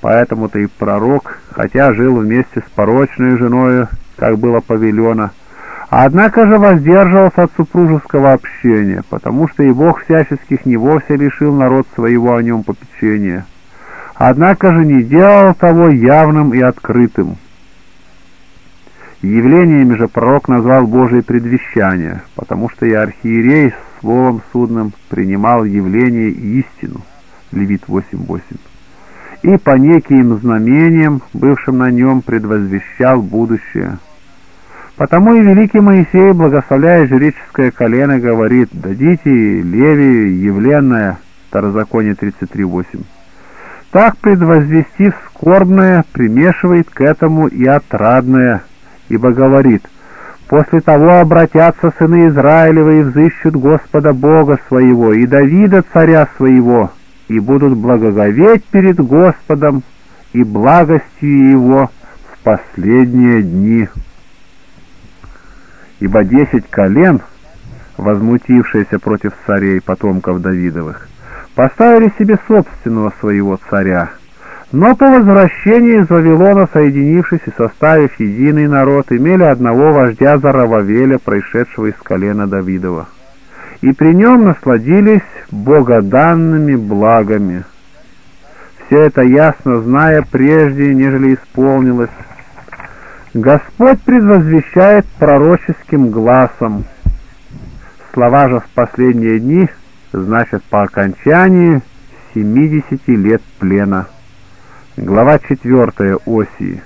Поэтому-то и пророк, хотя жил вместе с порочной женою, как было повелено, однако же воздерживался от супружеского общения, потому что и Бог всяческих не вовсе лишил народ своего о нем попечения, однако же не делал того явным и открытым. Явлениями же пророк назвал Божие предвещания, потому что и архиерей с словом судным принимал явление и истину, Левит восемь восемь, и по неким знамениям, бывшим на нем, предвозвещал будущее. Потому и великий Моисей, благословляя жреческое колено, говорит: «Дадите Левию явленное», Второзаконие тридцать три восемь. Так, предвозвестив скорбное, примешивает к этому и отрадное, ибо говорит: «После того обратятся сыны Израилевы и взыщут Господа Бога своего и Давида царя своего, и будут благоговеть перед Господом и благостью Его в последние дни». Ибо десять колен, возмутившиеся против царей потомков Давидовых, поставили себе собственного своего царя, но по возвращении из Вавилона, соединившись и составив единый народ, имели одного вождя Зоровавеля, происшедшего из колена Давидова, и при нем насладились богоданными благами. Все это ясно, зная прежде, нежели исполнилось. Господь предвозвещает пророческим гласом. Слова же «в последние дни» значит по окончании семидесяти лет плена. Глава четвёртая Осии.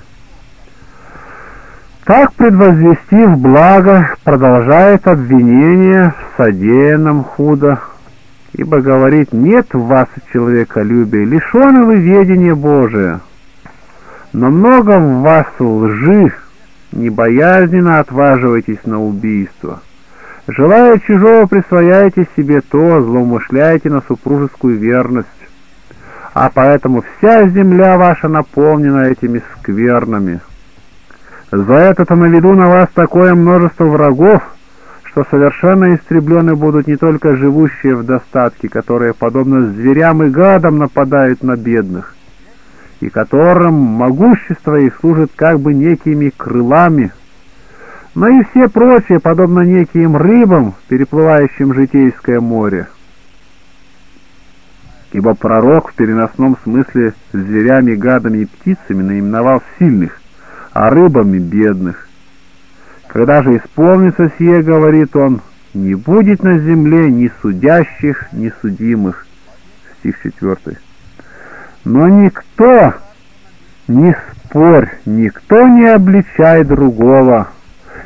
Так, предвозвестив благо, продолжает обвинение в содеянном худо, ибо говорит: «Нет в вас человеколюбия, лишены вы ведения Божия. Но много в вас лжи, небоязненно отваживайтесь на убийство. Желая чужого, присвояйте себе то, злоумышляйте на супружескую верность. А поэтому вся земля ваша наполнена этими сквернами. За это-то наведу на вас такое множество врагов, что совершенно истреблены будут не только живущие в достатке, которые, подобно зверям и гадам, нападают на бедных, и которым могущество их служит как бы некими крылами, но и все прочие, подобно неким рыбам, переплывающим житейское море. Ибо пророк в переносном смысле зверями, гадами и птицами наименовал сильных, а рыбами — бедных. Когда же исполнится сие, говорит он, не будет на земле ни судящих, ни судимых. Стих четвертый. Но никто не спорь, никто не обличай другого,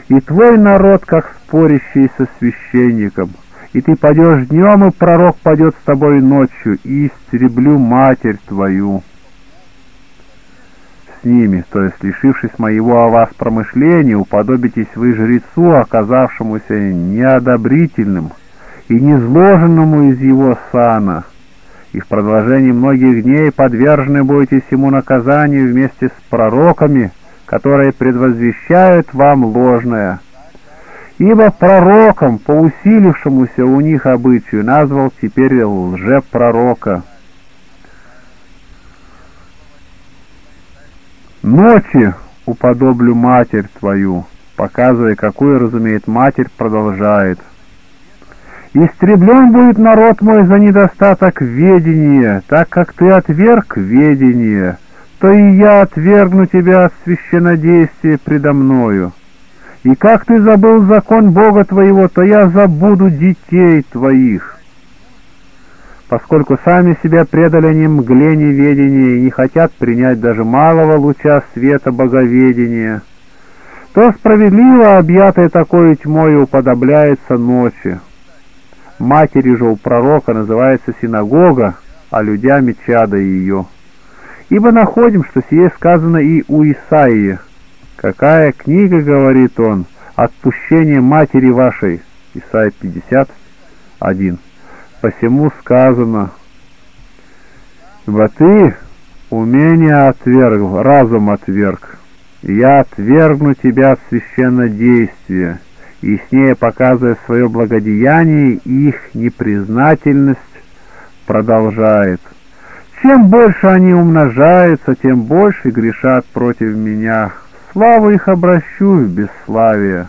и твой народ, как спорящий со священником. И ты падешь днем, и пророк падет с тобой ночью, и истреблю матерь твою. С ними, то есть, лишившись моего о вас промышления, уподобитесь вы жрецу, оказавшемуся неодобрительным и низложенному из его сана. И в продолжении многих дней подвержены будете сему наказанию вместе с пророками, которые предвозвещают вам ложное. Ибо пророком, по усилившемуся у них обычаю, назвал теперь лжепророка. Ночи уподоблю матерь твою, показывая, какую, разумеет, матерь продолжает. Истреблен будет народ мой за недостаток ведения, так как ты отверг ведение, то и я отвергну тебя от священнодействия предо мною. И как ты забыл закон Бога твоего, то я забуду детей твоих. Поскольку сами себя предали они мгле неведения и не хотят принять даже малого луча света боговедения, то справедливо объятое такой тьмою уподобляется ночи. Матери же у пророка называется синагога, а людями чада ее. Ибо находим, что сие сказано и у Исаии. «Какая книга, — говорит он, — отпущение матери вашей?» Исайя пятьдесят один. «Посему сказано, ибо ты умение отверг, разум отверг, и я отвергну тебя от священнодействия, яснее показывая свое благодеяние и их непризнательность, продолжает. Чем больше они умножаются, тем больше грешат против меня». Славу их обращу в бесславие.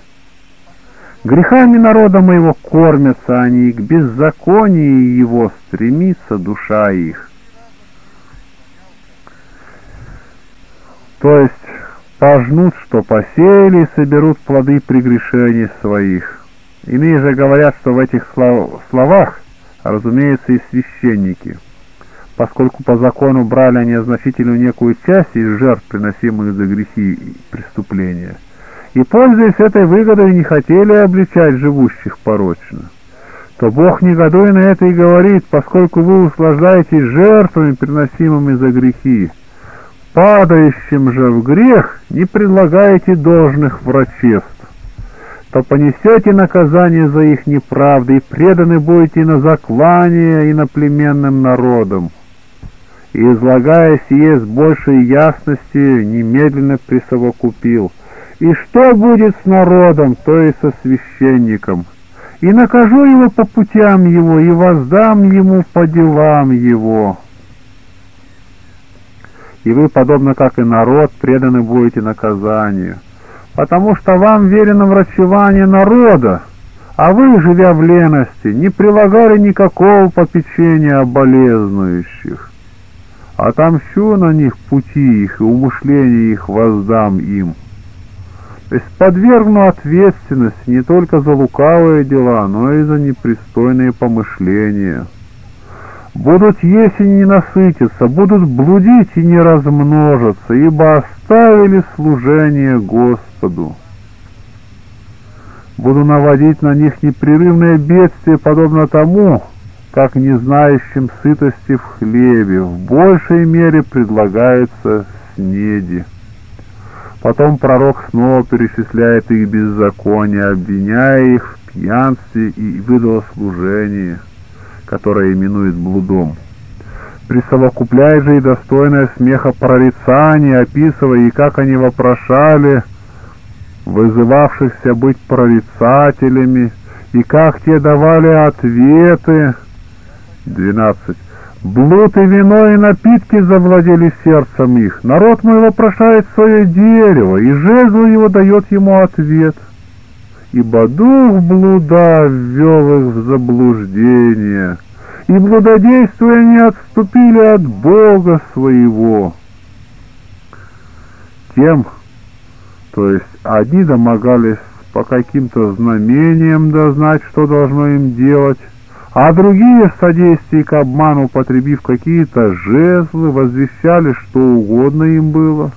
Грехами народа моего кормятся они, и к беззаконию его стремится душа их. То есть пожнут, что посеяли, и соберут плоды прегрешений своих. Иные же говорят, что в этих словах, разумеется, и священники, поскольку по закону брали они значительную некую часть из жертв, приносимых за грехи и преступления, и, пользуясь этой выгодой, не хотели обличать живущих порочно, то Бог, негодуя на это, и говорит: поскольку вы услаждаетесь жертвами, приносимыми за грехи, падающим же в грех не предлагаете должных врачеств, то понесете наказание за их неправды и преданы будете на заклание иноплеменным народам. И, излагая сие с большей ясностью, немедленно присовокупил: и что будет с народом, то и со священником? И накажу его по путям его, и воздам ему по делам его. И вы, подобно как и народ, преданы будете наказанию, потому что вам верено врачевание народа, а вы, живя в лености, не прилагали никакого попечения о болезнующих. Отомщу на них пути их, и умышления их воздам им. То есть подвергну ответственность не только за лукавые дела, но и за непристойные помышления. Будут есть и не насытятся, будут блудить и не размножатся, ибо оставили служение Господу. Буду наводить на них непрерывное бедствие, подобно тому, как не знающим сытости в хлебе в большей мере предлагается снеди. Потом пророк снова перечисляет их беззакония, обвиняя их в пьянстве и идолослужении, которое именует блудом. Присовокупляя же и достойное смеха прорицание, описывая, и как они вопрошали вызывавшихся быть прорицателями, и как те давали ответы. двенадцать. Блуд и вино и напитки завладели сердцем их. Народ мой вопрошает свое дерево, и жезл его дает ему ответ. Ибо дух блуда ввел их в заблуждение, и блудодействуя не отступили от Бога своего. Тем, то есть одни домогались по каким-то знамениям дознать, что должно им делать, а другие в содействии к обману, употребив какие-то жезлы, возвещали, что угодно им было.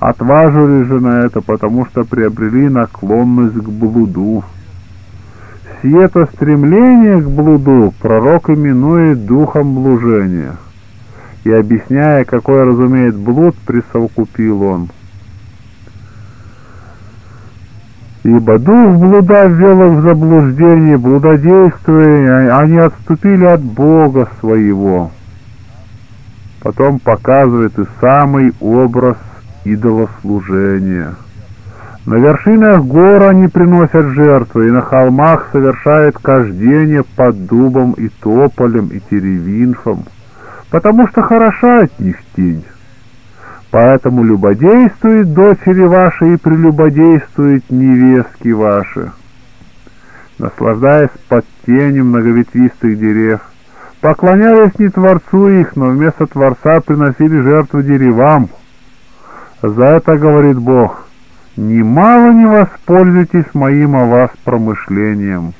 Отважили же на это, потому что приобрели наклонность к блуду. Сие-то стремление к блуду пророк именует духом блужения. И, объясняя, какой разумеет блуд, присовокупил он: ибо дух блуда ввел их в заблуждение, блудодействуя, они отступили от Бога своего. Потом показывает и самый образ идолослужения. На вершинах гор они приносят жертвы, и на холмах совершают кождение под дубом и тополем и теревинфом, потому что хороша от них тень. Поэтому любодействуют дочери ваши и прелюбодействуют невестки ваши, наслаждаясь под тенью многоветвистых дерев. Поклонялись не Творцу их, но вместо Творца приносили жертву деревам. За это говорит Бог: «Немало не воспользуйтесь моим о вас промышлением.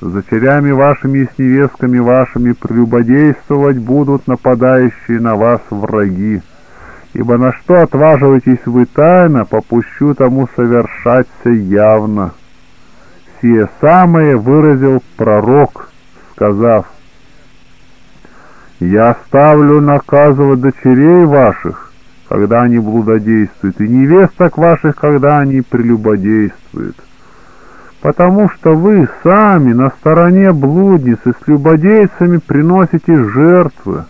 С дочерями вашими и с невестками вашими прелюбодействовать будут нападающие на вас враги. Ибо на что отваживаетесь вы тайно, попущу тому совершаться явно». Сие самое выразил пророк, сказав: «Я ставлю наказывать дочерей ваших, когда они блудодействуют, и невесток ваших, когда они прелюбодействуют. Потому что вы сами на стороне блудниц и с любодейцами приносите жертвы,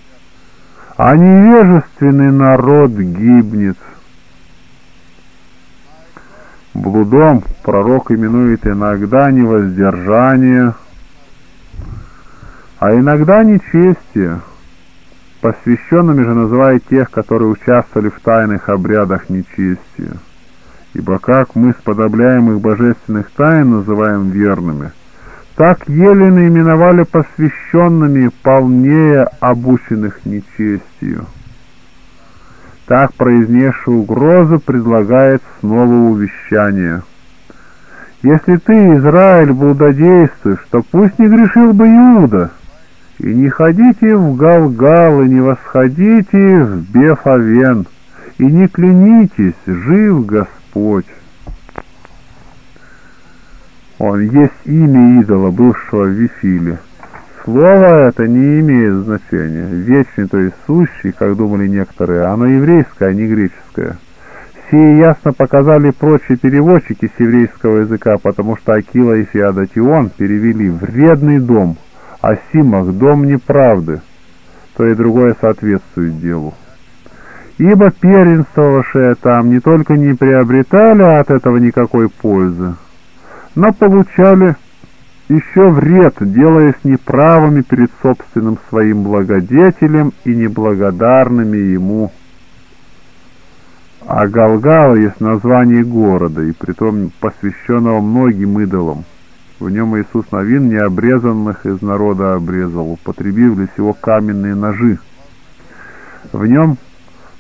а невежественный народ гибнет». Блудом пророк именует иногда невоздержание, а иногда нечестие. Посвященными же называет тех, которые участвовали в тайных обрядах нечестия. Ибо как мы сподобляем их божественных тайн называем верными, так елены именовали посвященными, полнее обученных нечестию. Так, произнесшую угрозу, предлагает снова увещание: «Если ты, Израиль, блудодействуешь, то пусть не грешил бы Иуда, и не ходите в Галгал, и не восходите в Бефавен, и не клянитесь, жив Господь». Он есть имя идола, бывшего в Вифиле. Слово это не имеет значения. Вечный, то есть сущий, как думали некоторые, оно еврейское, а не греческое. Сие ясно показали прочие переводчики с еврейского языка, потому что Акила и Феодотион перевели «вредный дом», а Симах — «дом неправды». То и другое соответствует делу. Ибо первенствовавшие там не только не приобретали от этого никакой пользы, но получали еще вред, делаясь неправыми перед собственным своим благодетелем и неблагодарными ему. А Галгал есть название города, и притом посвященного многим идолам. В нем Иисус Навин необрезанных из народа обрезал, употребив для сего каменные ножи. В нем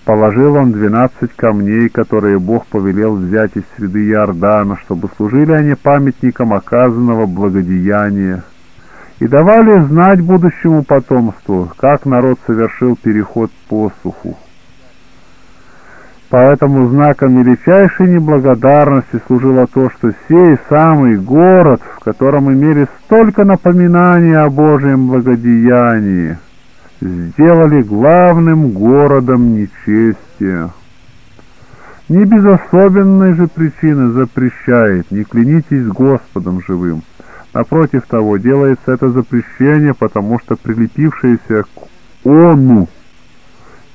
положил он двенадцать камней, которые Бог повелел взять из среды Иордана, чтобы служили они памятником оказанного благодеяния, и давали знать будущему потомству, как народ совершил переход по суху. Поэтому знаком величайшей неблагодарности служило то, что сей самый город, в котором имели столько напоминаний о Божьем благодеянии, сделали главным городом нечестия. Не без особенной же причины запрещает: «Не клянитесь Господом живым». Напротив того, делается это запрещение, потому что прилепившиеся к Ону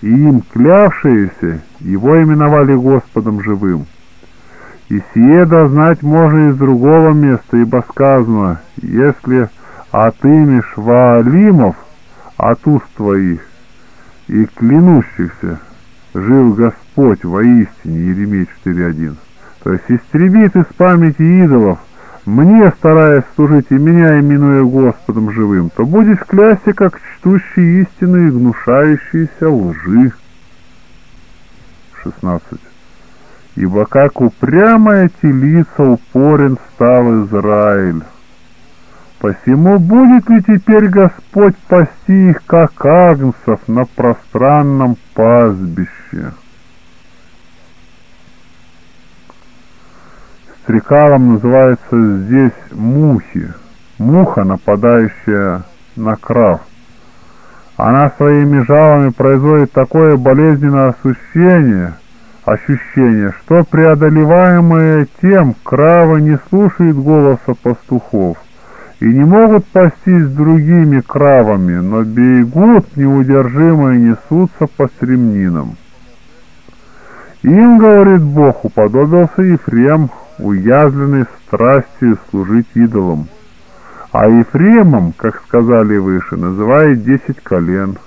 и им клявшиеся его именовали Господом живым. И сие дознать можно из другого места, ибо сказано, если отымешь ваалимов от уст твоих и клянущихся, жив Господь воистине, Иеремия четыре один. То есть истребит из памяти идолов, мне стараясь служить и меня именуя Господом живым, то будешь клясться, как чтущий истину и гнушающийся лжи. шестнадцать. Ибо как упрямая телица упорен стал Израиль. Посему будет ли теперь Господь пасти их, как агнцев, на пространном пастбище? Стрекалом называется здесь мухи, муха, нападающая на крав. Она своими жалами производит такое болезненное ощущение, ощущение, что преодолеваемые тем кравы не слушают голоса пастухов и не могут пастись другими кравами, но бегут неудержимо и несутся по стремнинам. Им, говорит Бог, уподобился Ефрем, уязвленный страстью служить идолам. А Ефремом, как сказали выше, называет десять колен.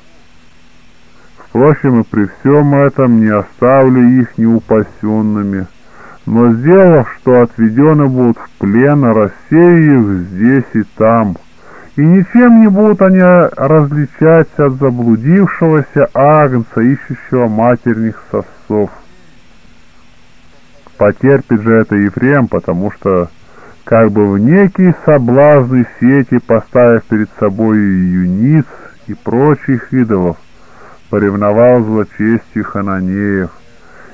Впрочем, и при всем этом не оставлю их неупасенными, но, сделав, что отведены будут в плен, рассею их здесь и там, и ничем не будут они различать от заблудившегося агнца, ищущего матерных сосцов. Потерпит же это Ефрем, потому что, как бы в некие соблазны сети, поставив перед собой юниц и прочих идолов, поревновал злочестью хананеев,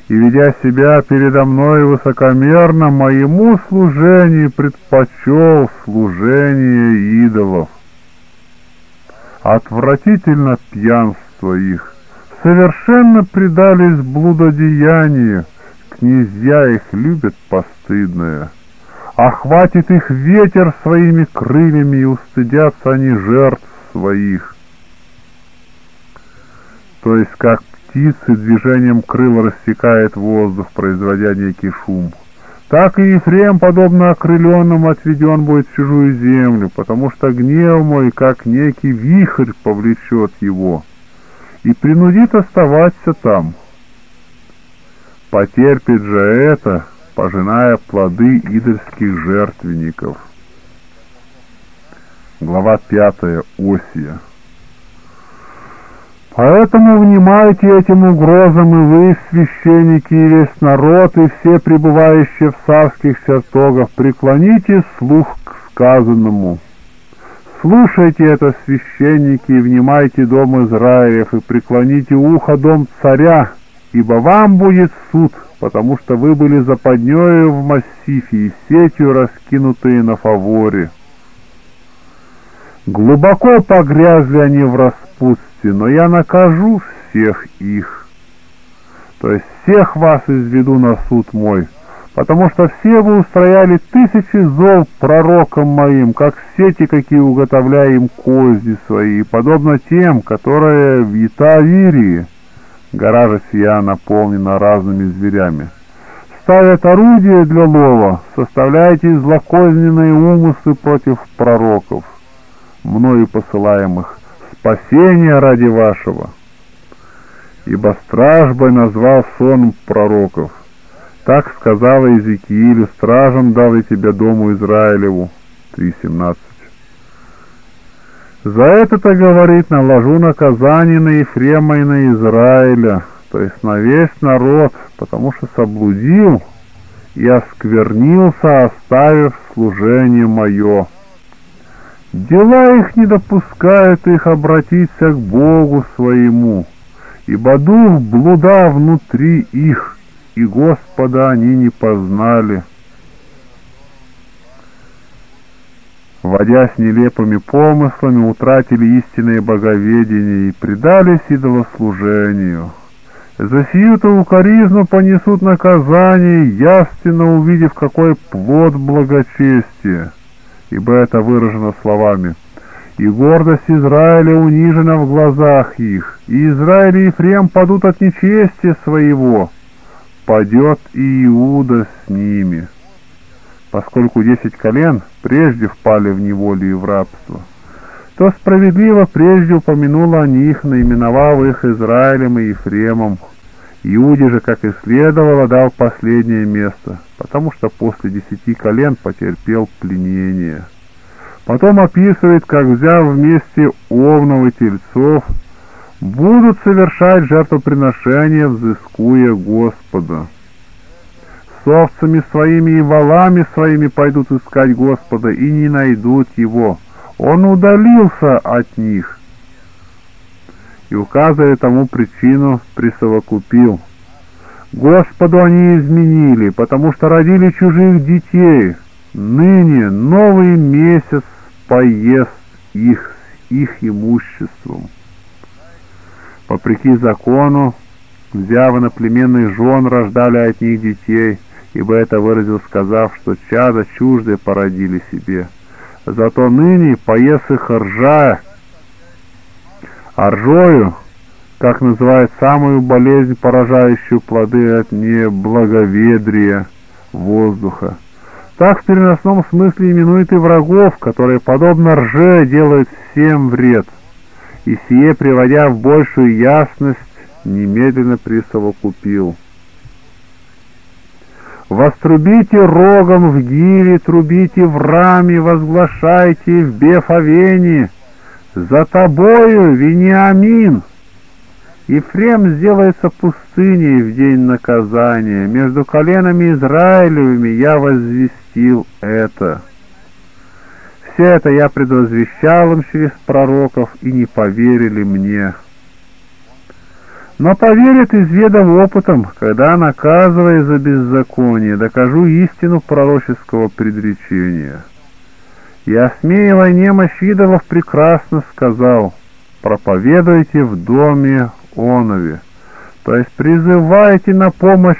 и, ведя себя передо мной высокомерно, моему служению предпочел служение идолов. Отвратительно пьянство их, совершенно предались блудодеянию, князья их любят постыдное. Охватит их ветер своими крыльями, и устыдятся они жертв своих. То есть, как птицы движением крыл рассекает воздух, производя некий шум, так и Ефрем, подобно окрыленному, отведен будет в чужую землю, потому что гнев мой, как некий вихрь, повлечет его и принудит оставаться там. Потерпит же это, пожиная плоды идольских жертвенников. Глава пятая. Озия. Поэтому внимайте этим угрозам и вы, священники, и весь народ, и все пребывающие в царских чертогах, преклоните слух к сказанному. Слушайте это, священники, и внимайте, дом Израилев, и преклоните ухо, дом царя, ибо вам будет суд, потому что вы были западнею в массифе и сетью, раскинутые на фаворе. Глубоко погрязли они в распутстве, но я накажу всех их. То есть всех вас изведу на суд мой, потому что все вы устрояли тысячи зол пророкам моим, как сети, какие уготовляя им козни свои, подобно тем, которые в Итавирии. Гора же сия наполнена разными зверями. Ставят орудия для лова, составляйте злокозненные умыслы против пророков, мною посылаемых, спасение ради вашего. Ибо стражбой назвал сон пророков. Так сказала Иезекиилю, стражем дал я тебя, дому Израилеву. три семнадцать. За это-то, говорит, наложу наказание на Ефрема и на Израиля, то есть на весь народ, потому что соблудил и осквернился, оставив служение мое. Дела их не допускают их обратиться к Богу своему, ибо дух блуда внутри их, и Господа они не познали. Водясь нелепыми помыслами, утратили истинное боговедение и предались идолослужению. За сию-то укоризну понесут наказание, явственно увидев, какой плод благочестия, ибо это выражено словами. И гордость Израиля унижена в глазах их, и Израиль и Ефрем падут от нечестия своего. падет и Иуда с ними, поскольку десять колен прежде впали в неволю и в рабство, то справедливо прежде упомянуло о них, наименовав их Израилем и Ефремом. Иуде же, как и следовало, дал последнее место, потому что после десяти колен потерпел пленение. Потом описывает, как, взяв вместе овнов и тельцов, будут совершать жертвоприношения, взыскуя Господа. С овцами своими и волами своими пойдут искать Господа, и не найдут Его. Он удалился от них. И, указывая тому причину, присовокупил: Господу они изменили, потому что родили чужих детей. Ныне новый месяц поест их с их имуществом. Вопреки закону, взяв иноплеменных жен, рождали от них детей, ибо это выразил, сказав, что чада чуждые породили себе. Зато ныне поест их ржа, а ржою, как называют самую болезнь, поражающую плоды от неблаговедрия воздуха. Так в переносном смысле именует и врагов, которые, подобно рже, делают всем вред. И сие, приводя в большую ясность, немедленно присовокупил: «Вострубите рогом в гире, трубите в раме, возглашайте в Бефавене, за тобою, Вениамин! Ефрем сделается пустыней в день наказания, между коленами Израилевыми я возвестил это». Все это я предвозвещал им через пророков, и не поверили мне. Но поверят, изведав опытом, когда, наказывая за беззаконие, докажу истину пророческого предречения. И, осмеивая немощь идолов, прекрасно сказал: проповедуйте в доме онове, то есть призывайте на помощь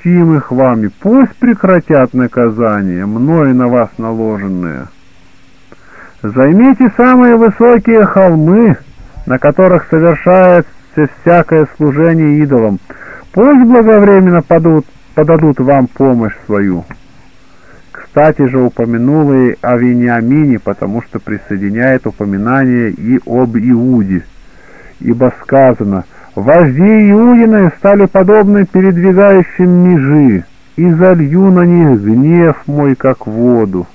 чтимых вами, пусть прекратят наказание, мною на вас наложенное. Займите самые высокие холмы, на которых совершается всякое служение идолам. Пусть благовременно падут, подадут вам помощь свою. Кстати же, упомянул и о Вениамине, потому что присоединяет упоминание и об Иуде. Ибо сказано: «Вожди Иудины стали подобны передвигающим межи, и залью на них гнев мой, как воду».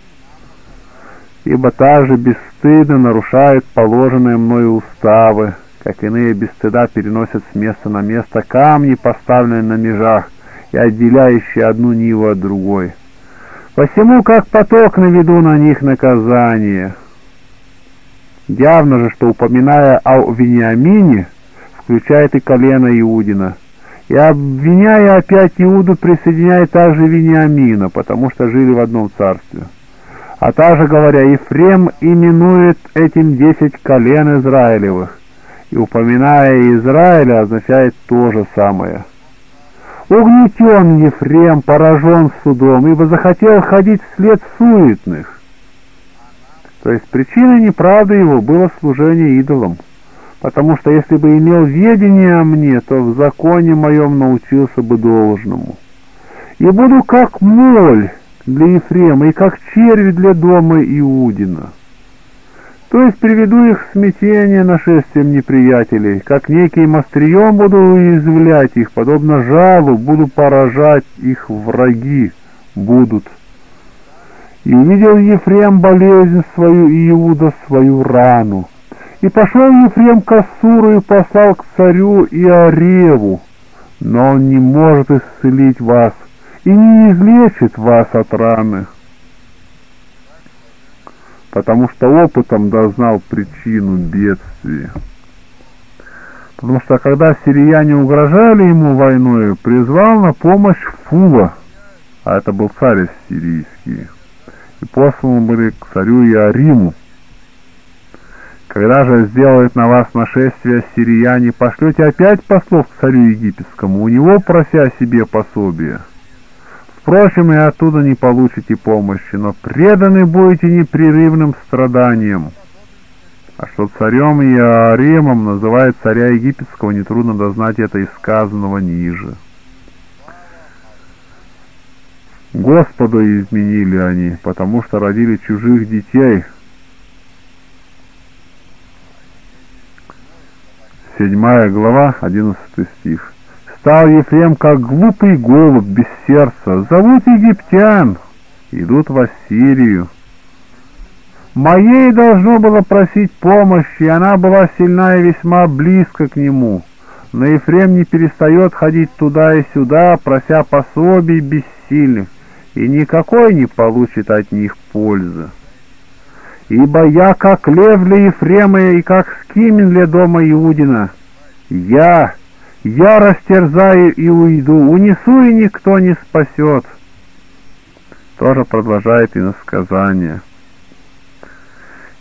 Ибо также бесстыдно нарушают положенные мною уставы, как иные без стыда переносят с места на место камни, поставленные на межах и отделяющие одну ниву от другой. Посему, как поток, наведу на них наказание. Явно же, что, упоминая о Вениамине, включает и колено Иудина, и, обвиняя опять Иуду, присоединяет также Вениамина, потому что жили в одном царстве. А также, говоря, Ефрем именует этим десять колен Израилевых, и, упоминая Израиля, означает то же самое. Угнетен Ефрем, поражен судом, ибо захотел ходить вслед суетных. То есть причиной неправды его было служение идолам, потому что если бы имел ведение о мне, то в законе моем научился бы должному. И буду как моль для Ефрема и как червь для дома Иудина. То есть приведу их в смятение нашествием неприятелей, как неким острием буду уязвлять их, подобно жалу буду поражать их враги, будут. И увидел Ефрем болезнь свою и Иуда свою рану. И пошел Ефрем к Ассуру и послал к царю Иореву, но он не может исцелить вас и не излечит вас от раны, потому что опытом дознал причину бедствия. Потому что, когда сирияне угрожали ему войною, призвал на помощь Фула, а это был царь сирийский, и посланы были к царю Иориму. Когда же сделают на вас нашествие сирияне, пошлете опять послов к царю египетскому, у него прося себе пособия. Впрочем, и оттуда не получите помощи, но преданы будете непрерывным страданиям. А что царем Иоримом называет царя египетского, нетрудно дознать это из сказанного ниже. Господа изменили они, потому что родили чужих детей. Седьмая глава, одиннадцатый стих. Стал Ефрем, как глупый голубь без сердца, зовут египтян, идут в Ассирию. Моей должно было просить помощи, и она была сильна и весьма близко к нему. Но Ефрем не перестает ходить туда и сюда, прося пособий бессильных, и никакой не получит от них пользы. Ибо я, как лев для Ефрема и как скимин для дома Иудина, я, я растерзаю и уйду, унесу, и никто не спасет. Тоже продолжает и иносказание.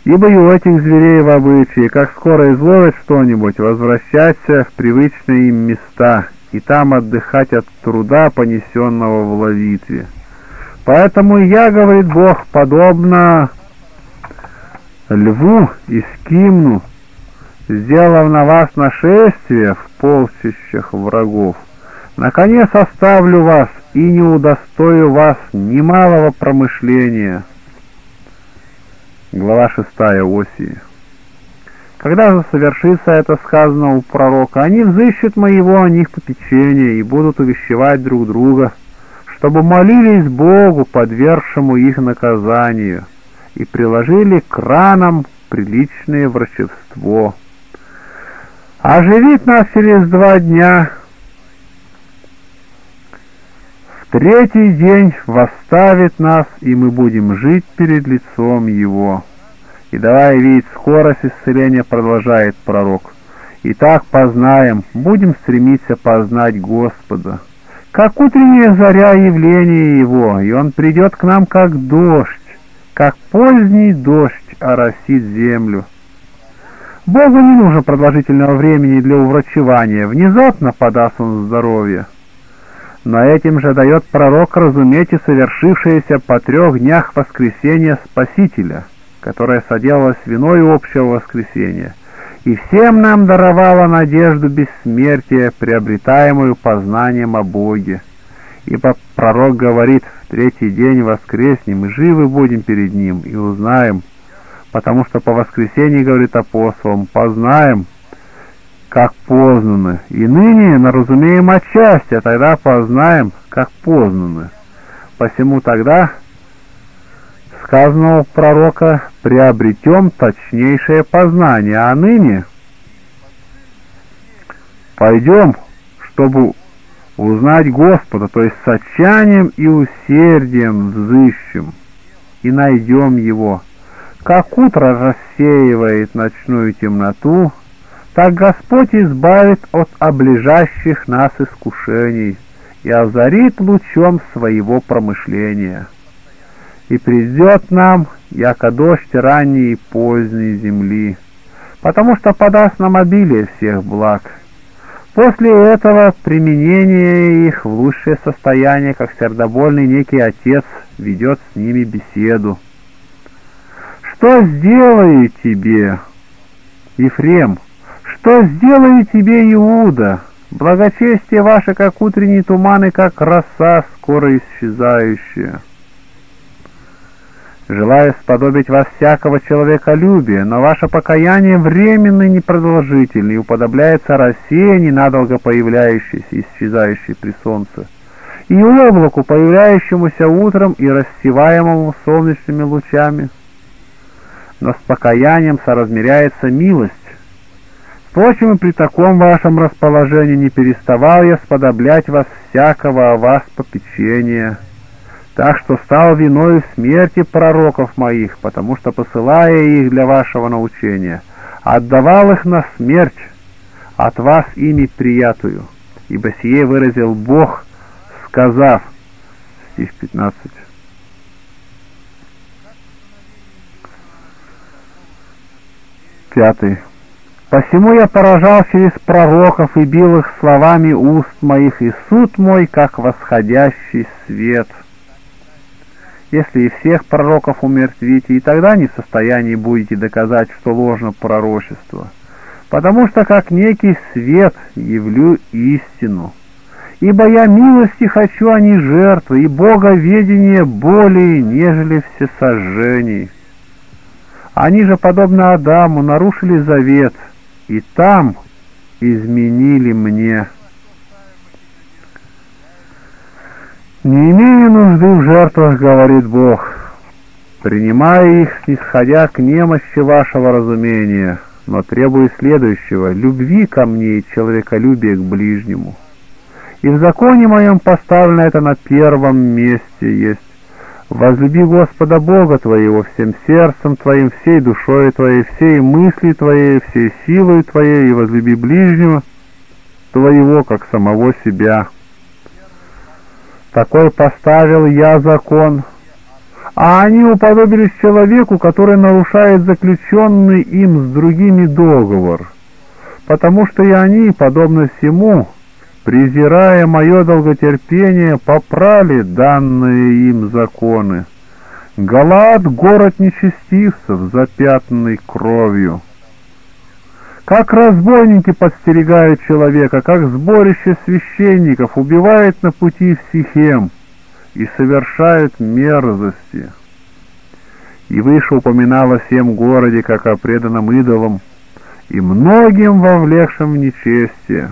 Ибо и у этих зверей в обычае, как скоро изловят что-нибудь, возвращаться в привычные им места и там отдыхать от труда, понесенного в ловитве. Поэтому я, говорит Бог, подобно льву и скимну, сделав на вас нашествие в полчищах врагов. Наконец оставлю вас и не удостою вас ни малого промышления». Глава шестая. Осии. «Когда же совершится это сказанное у пророка, они взыщут моего о них попечения и будут увещевать друг друга, чтобы молились Богу, подвергшему их наказанию, и приложили к ранам приличное врачевство. Оживит нас через два дня. Третий день восставит нас, и мы будем жить перед лицом Его». И давая видеть скорость исцеления, продолжает пророк. «Итак познаем, будем стремиться познать Господа, как утренняя заря явления Его, и Он придет к нам, как дождь, как поздний дождь оросит землю». Богу не нужно продолжительного времени для уврачевания, внезапно подаст Он здоровье. Но этим же дает пророк разуметь и совершившееся по трех днях воскресения Спасителя, которое соделалось виною общего воскресения, и всем нам даровало надежду бессмертия, приобретаемую познанием о Боге. Ибо пророк говорит: в третий день воскреснем, и живы будем перед Ним, и узнаем, потому что по воскресении, говорит апостолам, познаем, как познаны, и ныне наразумеем отчасти, а тогда познаем, как познаны. Посему тогда, сказанного пророка, приобретем точнейшее познание, а ныне пойдем, чтобы узнать Господа, то есть с отчаянием и усердием взыщем, и найдем Его. Как утро рассеивает ночную темноту, так Господь избавит от оближащих нас искушений и озарит лучом своего промышления. И придет нам, яко дождь ранней и поздней земли, потому что подаст нам обилие всех благ. После этого применение их в лучшее состояние, как сердобольный некий отец ведет с ними беседу. «Что сделаю тебе, Ефрем? Что сделаю тебе, Иуда? Благочестие ваше, как утренний туман, и как роса, скоро исчезающая. Желаю сподобить вас всякого человеколюбия, но ваше покаяние временно и непродолжительно, и уподобляется росе, ненадолго появляющейся, исчезающей при солнце, и облаку, появляющемуся утром и рассеваемому солнечными лучами. Но с покаянием соразмеряется милость. Впрочем, и при таком вашем расположении не переставал я сподоблять вас всякого о вас попечения, так что стал виною смерти пророков моих, потому что, посылая их для вашего научения, отдавал их на смерть, от вас ими приятую, ибо сие выразил Бог, сказав». Стих пятнадцатый. Пятый. «Посему я поражал через пророков и бил их словами уст моих, и суд мой, как восходящий свет. Если и всех пророков умертвите, и тогда не в состоянии будете доказать, что ложно пророчество, потому что как некий свет явлю истину, Ибо я милости хочу, а не жертвы, и боговедение более, нежели всесожжений. Они же, подобно Адаму, нарушили завет, и там изменили мне. Не имея нужды в жертвах, говорит Бог, принимая их, снисходя к немощи вашего разумения, но требуя следующего — любви ко мне и человеколюбия к ближнему. И в законе моем поставлено это на первом месте есть. Возлюби Господа Бога твоего всем сердцем твоим, всей душою твоей, всей мысли твоей, всей силой твоей, и возлюби ближнего твоего, как самого себя. Такой поставил я закон. А они уподобились человеку, который нарушает заключенный им с другими договор, потому что и они, подобно всему, презирая мое долготерпение, попрали данные им законы. Галаад — город нечестивцев, запятнанный кровью. Как разбойники подстерегают человека, как сборище священников убивает на пути в Сихем и совершают мерзости. И выше упоминало всем городе, как о преданном идолам, и многим вовлекшим в нечестие.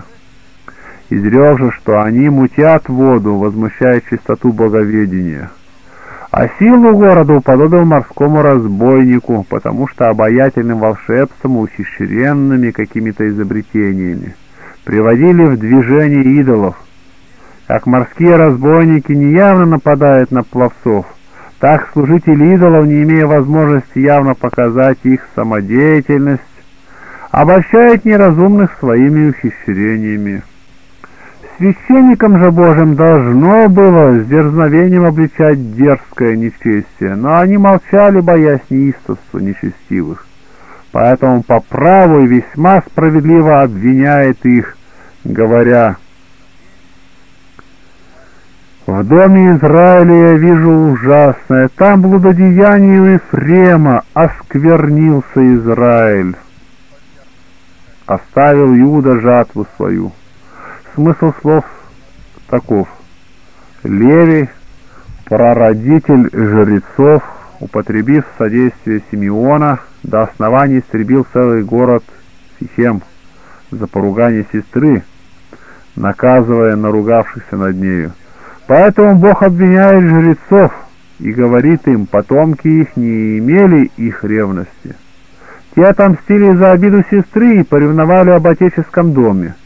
Изрек же, что они мутят воду, возмущая чистоту боговедения. А силу города уподобил морскому разбойнику, потому что обаятельным волшебством, ухищренными какими-то изобретениями приводили в движение идолов. Как морские разбойники неявно нападают на пловцов, так служители идолов, не имея возможности явно показать их самодеятельность, обольщают неразумных своими ухищрениями. Священникам же Божьим должно было с дерзновением обличать дерзкое нечестие, но они молчали, боясь неистовства нечестивых. Поэтому по праву весьма справедливо обвиняет их, говоря: «В доме Израиля я вижу ужасное, там блудодеяние Ефрема, осквернился Израиль. Оставил Иуда жатву свою». Смысл слов таков: Левий, прародитель жрецов, употребив содействие Симеона, до основания истребил целый город Сихем за поругание сестры, наказывая наругавшихся над нею. Поэтому Бог обвиняет жрецов и говорит им: потомки их не имели их ревности. Те отомстили за обиду сестры и поревновали об отеческом доме.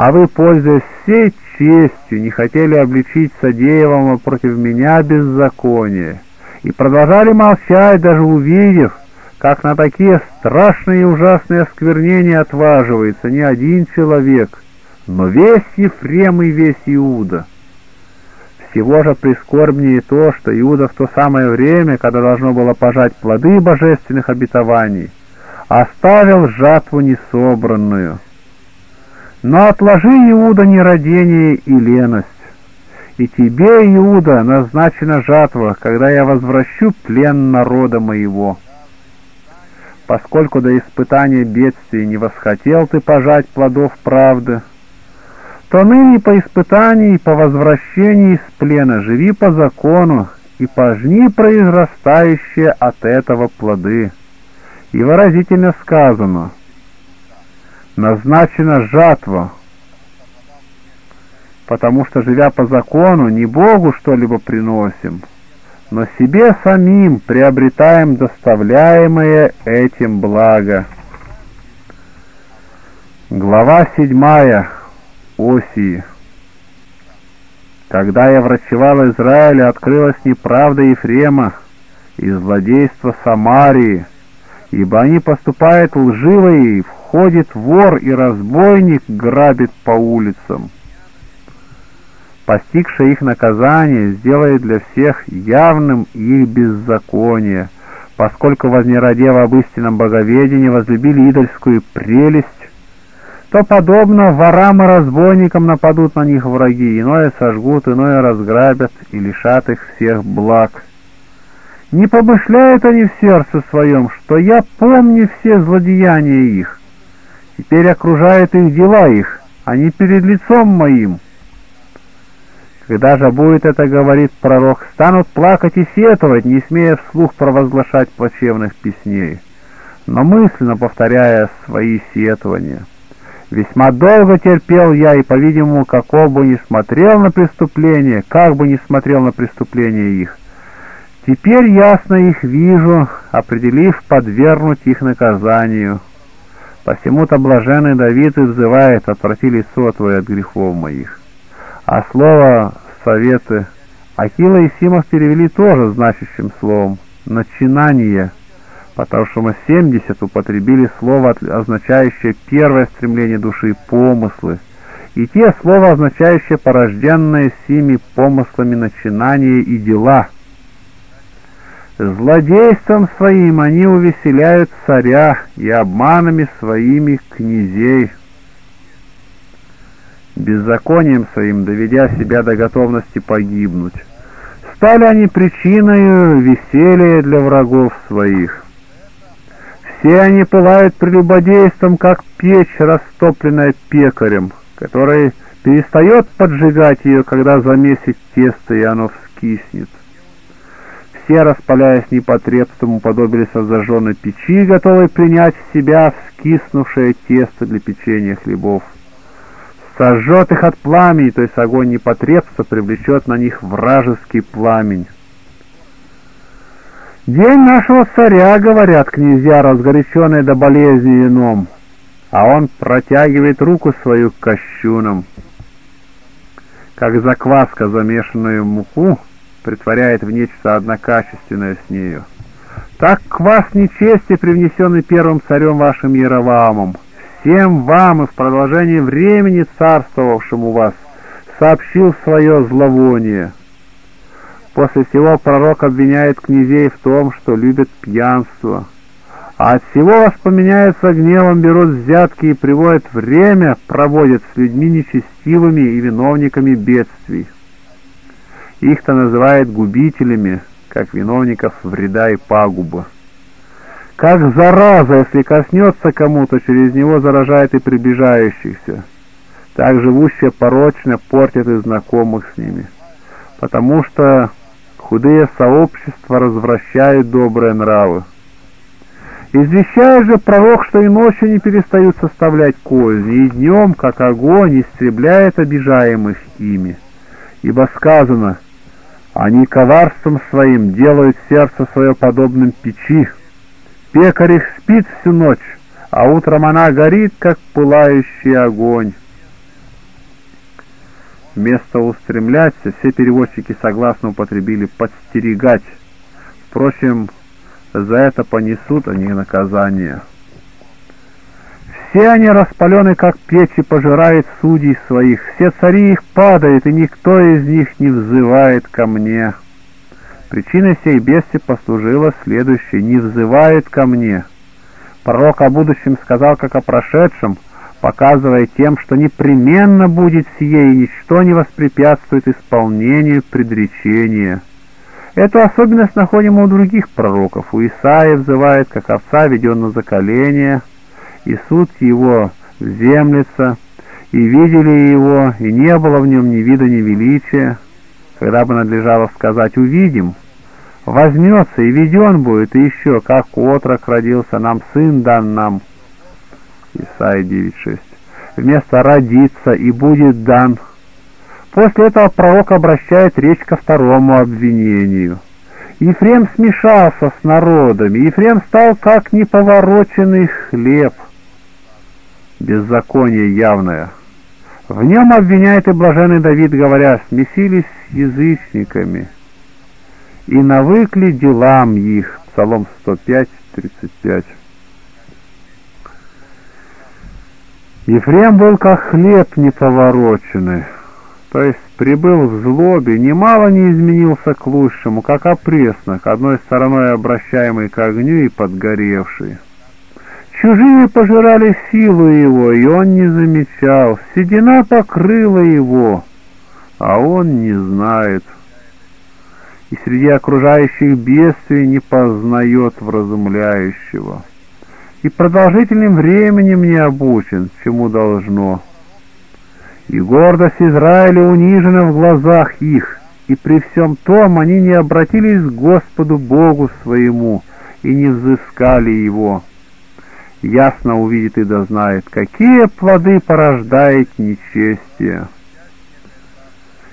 А вы, пользуясь всей честью, не хотели обличить содеянного против меня беззаконие, и продолжали молчать, даже увидев, как на такие страшные и ужасные осквернения отваживается не один человек, но весь Ефрем и весь Иуда. Всего же прискорбнее то, что Иуда в то самое время, когда должно было пожать плоды божественных обетований, оставил жатву несобранную. Но отложи, Иуда, нерадение и леность. И тебе, Иуда, назначена жатва, когда я возвращу плен народа моего. Поскольку до испытания бедствий не восхотел ты пожать плодов правды, то ныне по испытании и по возвращении из плена живи по закону и пожни произрастающие от этого плоды. И выразительно сказано: назначена жатва, потому что, живя по закону, не Богу что-либо приносим, но себе самим приобретаем доставляемое этим благо. Глава седьмая. Осии. Когда я врачевал Израиля, открылась неправда Ефрема и злодейство Самарии, ибо они поступают лживо, и входит вор и разбойник грабит по улицам. Постигшее их наказание сделает для всех явным их беззаконие, поскольку, вознерадев об истинном боговедении, возлюбили идольскую прелесть, то, подобно ворам и разбойникам, нападут на них враги, иное сожгут, иное разграбят и лишат их всех благ. Не помышляют они в сердце своем, что я помню все злодеяния их. Теперь окружают их дела их, они перед лицом моим. Когда же будет это, говорит пророк, станут плакать и сетовать, не смея вслух провозглашать плачевных песней, но мысленно повторяя свои сетования. Весьма долго терпел я, и, по-видимому, каков бы ни смотрел на преступление, как бы ни смотрел на преступление их, теперь ясно их вижу, определив подвергнуть их наказанию. Посему-то блаженный Давид и взывает: отврати лицо твое от грехов моих. А слово «советы» Акила и Симов перевели тоже значащим словом «начинание», потому что мы семьдесят употребили слово, означающее первое стремление души — помыслы, и те слова, означающие порожденные сими помыслами начинания и дела. Злодейством своим они увеселяют царя и обманами своими князей. Беззаконием своим доведя себя до готовности погибнуть, стали они причиной веселья для врагов своих. Все они пылают прелюбодейством, как печь, растопленная пекарем, который перестает поджигать ее, когда замесит тесто, и оно вскиснет. Все, распаляясь непотребством, уподобились зажженной печи, готовой принять в себя вскиснувшее тесто для печенья хлебов. Сожжет их от пламени, то есть огонь непотребства привлечет на них вражеский пламень. «День нашего царя, — говорят князья, разгоряченные до болезни вином, а он протягивает руку свою к кощунам. Как закваска, замешанную в муку, притворяет в нечто однокачественное с нею, так квас нечести, привнесенный первым царем вашим Иеровоамом, всем вам и в продолжении времени царствовавшему вас, сообщил свое зловоние». После всего пророк обвиняет князей в том, что любят пьянство, а от всего воспоминается гневом, берут взятки и приводят время, проводят с людьми нечестивыми и виновниками бедствий. Их-то называют губителями, как виновников вреда и пагубы. Как зараза, если коснется кому-то, через него заражает и приближающихся. Так живущие порочно портят и знакомых с ними, потому что худые сообщества развращают добрые нравы. Извещает же пророк, что и ночью не перестают составлять козни, и днем, как огонь, истребляет обижаемых ими. Ибо сказано: «Они коварством своим делают сердце свое подобным печи. Пекарь их спит всю ночь, а утром она горит, как пылающий огонь». Вместо «устремляться» все переводчики согласно употребили «подстерегать». Впрочем, за это понесут они наказание. Все они распалены, как печи, пожирают судей своих. Все цари их падают, и никто из них не взывает ко мне. Причиной сей бедствия послужило следующее: не взывает ко мне. Пророк о будущем сказал, как о прошедшем, показывая тем, что непременно будет сие, и ничто не воспрепятствует исполнению предречения. Эту особенность находим у других пророков. У Исаии взывает, как овца, веден на заколение, и суд его землица, и видели его, и не было в нем ни вида, ни величия. Когда бы надлежало сказать «увидим», возьмется и веден будет, и еще «как отрок родился нам, сын дан нам». Исаия девять шесть. Вместо «родится» и «будет дан». После этого пророк обращает речь ко второму обвинению. Ефрем смешался с народами, Ефрем стал как неповороченный хлеб. Беззаконие явное. В нем обвиняет и блаженный Давид, говоря: смесились с язычниками и навыкли делам их. Псалом сто пять тридцать пять. Ефрем был как хлеб неповороченный, то есть прибыл в злобе, немало не изменился к лучшему, как опреснок, одной стороной обращаемый к огню и подгоревший. Чужие пожирали силу его, и он не замечал, седина покрыла его, а он не знает, и среди окружающих бедствий не познает вразумляющего, и продолжительным временем не обучен, чему должно. И гордость Израиля унижена в глазах их, и при всем том они не обратились к Господу Богу своему и не взыскали Его. Ясно увидит и дознает, какие плоды порождает нечестие.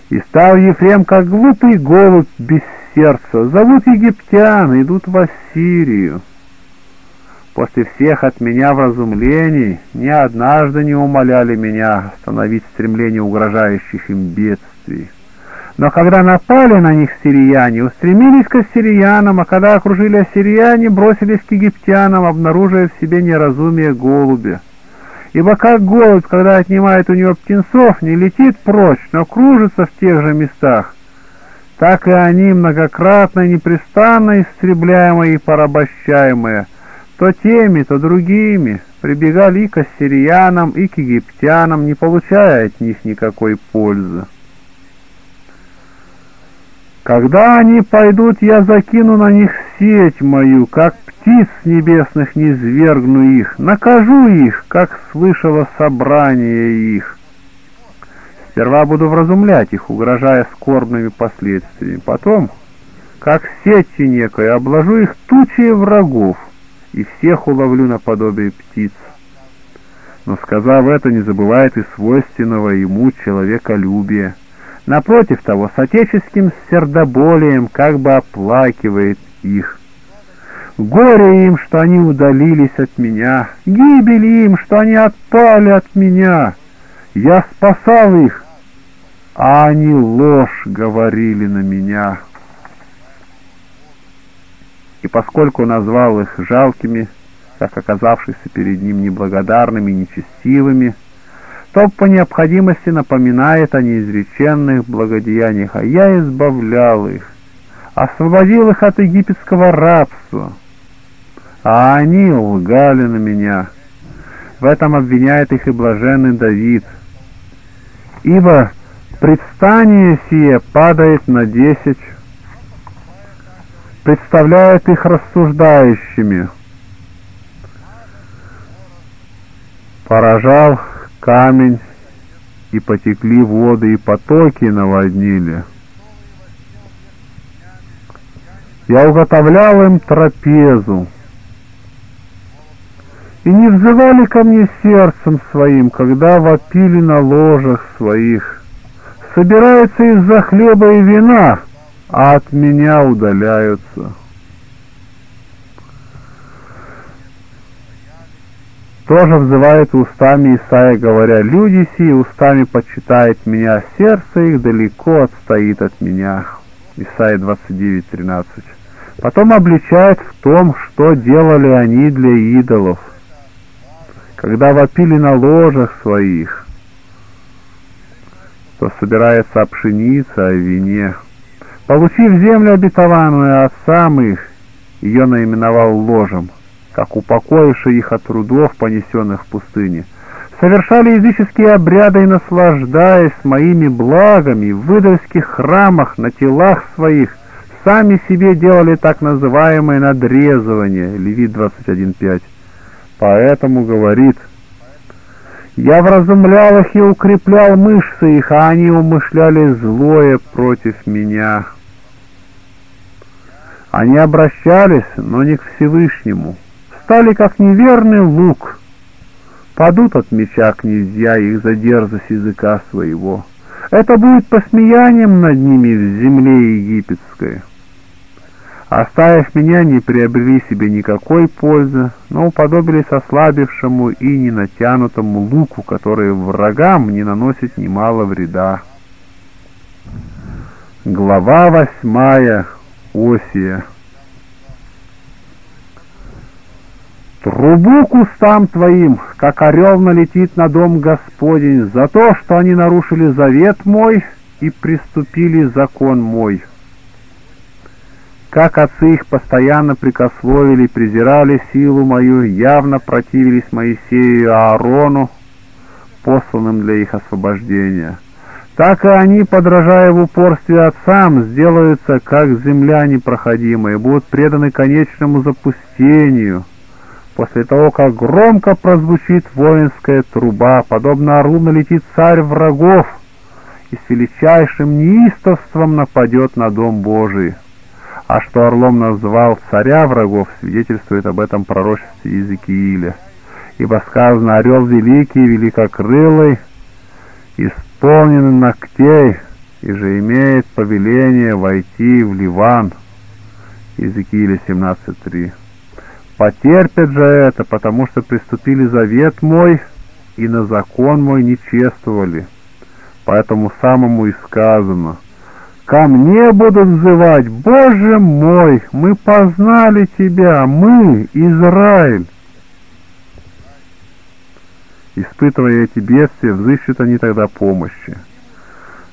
И стал Ефрем, как глупый голубь без сердца, зовут египтян, идут в Ассирию. После всех от меня вразумлений ни однажды не умоляли меня остановить стремление угрожающих им бедствий. Но когда напали на них сирияне, устремились к ассириянам, а когда окружили ассириане, бросились к египтянам, обнаружив в себе неразумие голубя. Ибо как голубь, когда отнимает у него птенцов, не летит прочь, но кружится в тех же местах, так и они, многократно и непрестанно истребляемые и порабощаемые, то теми, то другими, прибегали и к ассириянам, и к египтянам, не получая от них никакой пользы. Когда они пойдут, я закину на них сеть мою, как птиц небесных низвергну их, накажу их, как слышало собрание их. Сперва буду вразумлять их, угрожая скорбными последствиями, потом, как сетью некой, обложу их тучей врагов, и всех уловлю наподобие птиц. Но, сказав это, не забывает и свойственного ему человеколюбия. Напротив того, с отеческим сердоболием как бы оплакивает их. Горе им, что они удалились от меня, гибель им, что они отпали от меня. Я спасал их, а они ложь говорили на меня». И поскольку назвал их жалкими, как оказавшихся перед ним неблагодарными и нечестивыми, то по необходимости напоминает о неизреченных благодеяниях, а я избавлял их, освободил их от египетского рабства, а они лгали на меня. В этом обвиняет их и блаженный Давид, ибо предстание сие падает на десять, представляет их рассуждающими. Поражал камень, и потекли воды, и потоки наводнили. Я уготовлял им трапезу, и не взывали ко мне сердцем своим, когда вопили на ложах своих. Собираются из-за хлеба и вина, а от меня удаляются. Тоже взывает устами Исаия, говоря: «Люди сии устами почитают меня, сердце их далеко отстоит от меня». Исаия двадцать девять тринадцать. Потом обличает в том, что делали они для идолов, когда вопили на ложах своих, то собирается о пшенице, о вине. Получив землю обетованную от самых, ее наименовал ложем, как упокоивший их от трудов, понесенных в пустыне. Совершали языческие обряды и, наслаждаясь моими благами, в идольских храмах, на телах своих, сами себе делали так называемое надрезывание. Левит двадцать один пять. Поэтому говорит: «Я вразумлял их и укреплял мышцы их, а они умышляли злое против меня». Они обращались, но не к Всевышнему, стали как неверный лук, падут от меча князья их за дерзость языка своего. Это будет посмеянием над ними в земле египетской. Оставив меня, не приобрели себе никакой пользы, но уподобились ослабевшему и ненатянутому луку, который врагам не наносит немало вреда. Глава восьмая. Осия. «Трубу к устам твоим, как орел налетит на дом Господень, за то, что они нарушили завет мой и преступили закон мой. Как отцы их постоянно прикословили, презирали силу мою, явно противились Моисею и Аарону, посланным для их освобождения. Так и они, подражая в упорстве отцам, сделаются, как земля непроходимая, будут преданы конечному запустению, после того, как громко прозвучит воинская труба, подобно орлу налетит царь врагов и с величайшим неистовством нападет на дом Божий. А что орлом назвал царя врагов, свидетельствует об этом пророчестве Иезекииля. Ибо сказано: орел великий, великокрылый, исполнен ногтей, и же имеет повеление войти в Ливан. Иезекииля семнадцать три. Потерпят же это, потому что приступили завет мой и на закон мой не чествовали. Поэтому самому и сказано: ко мне будут взывать: Боже мой, мы познали Тебя, мы, Израиль. Испытывая эти бедствия, взыщут они тогда помощи.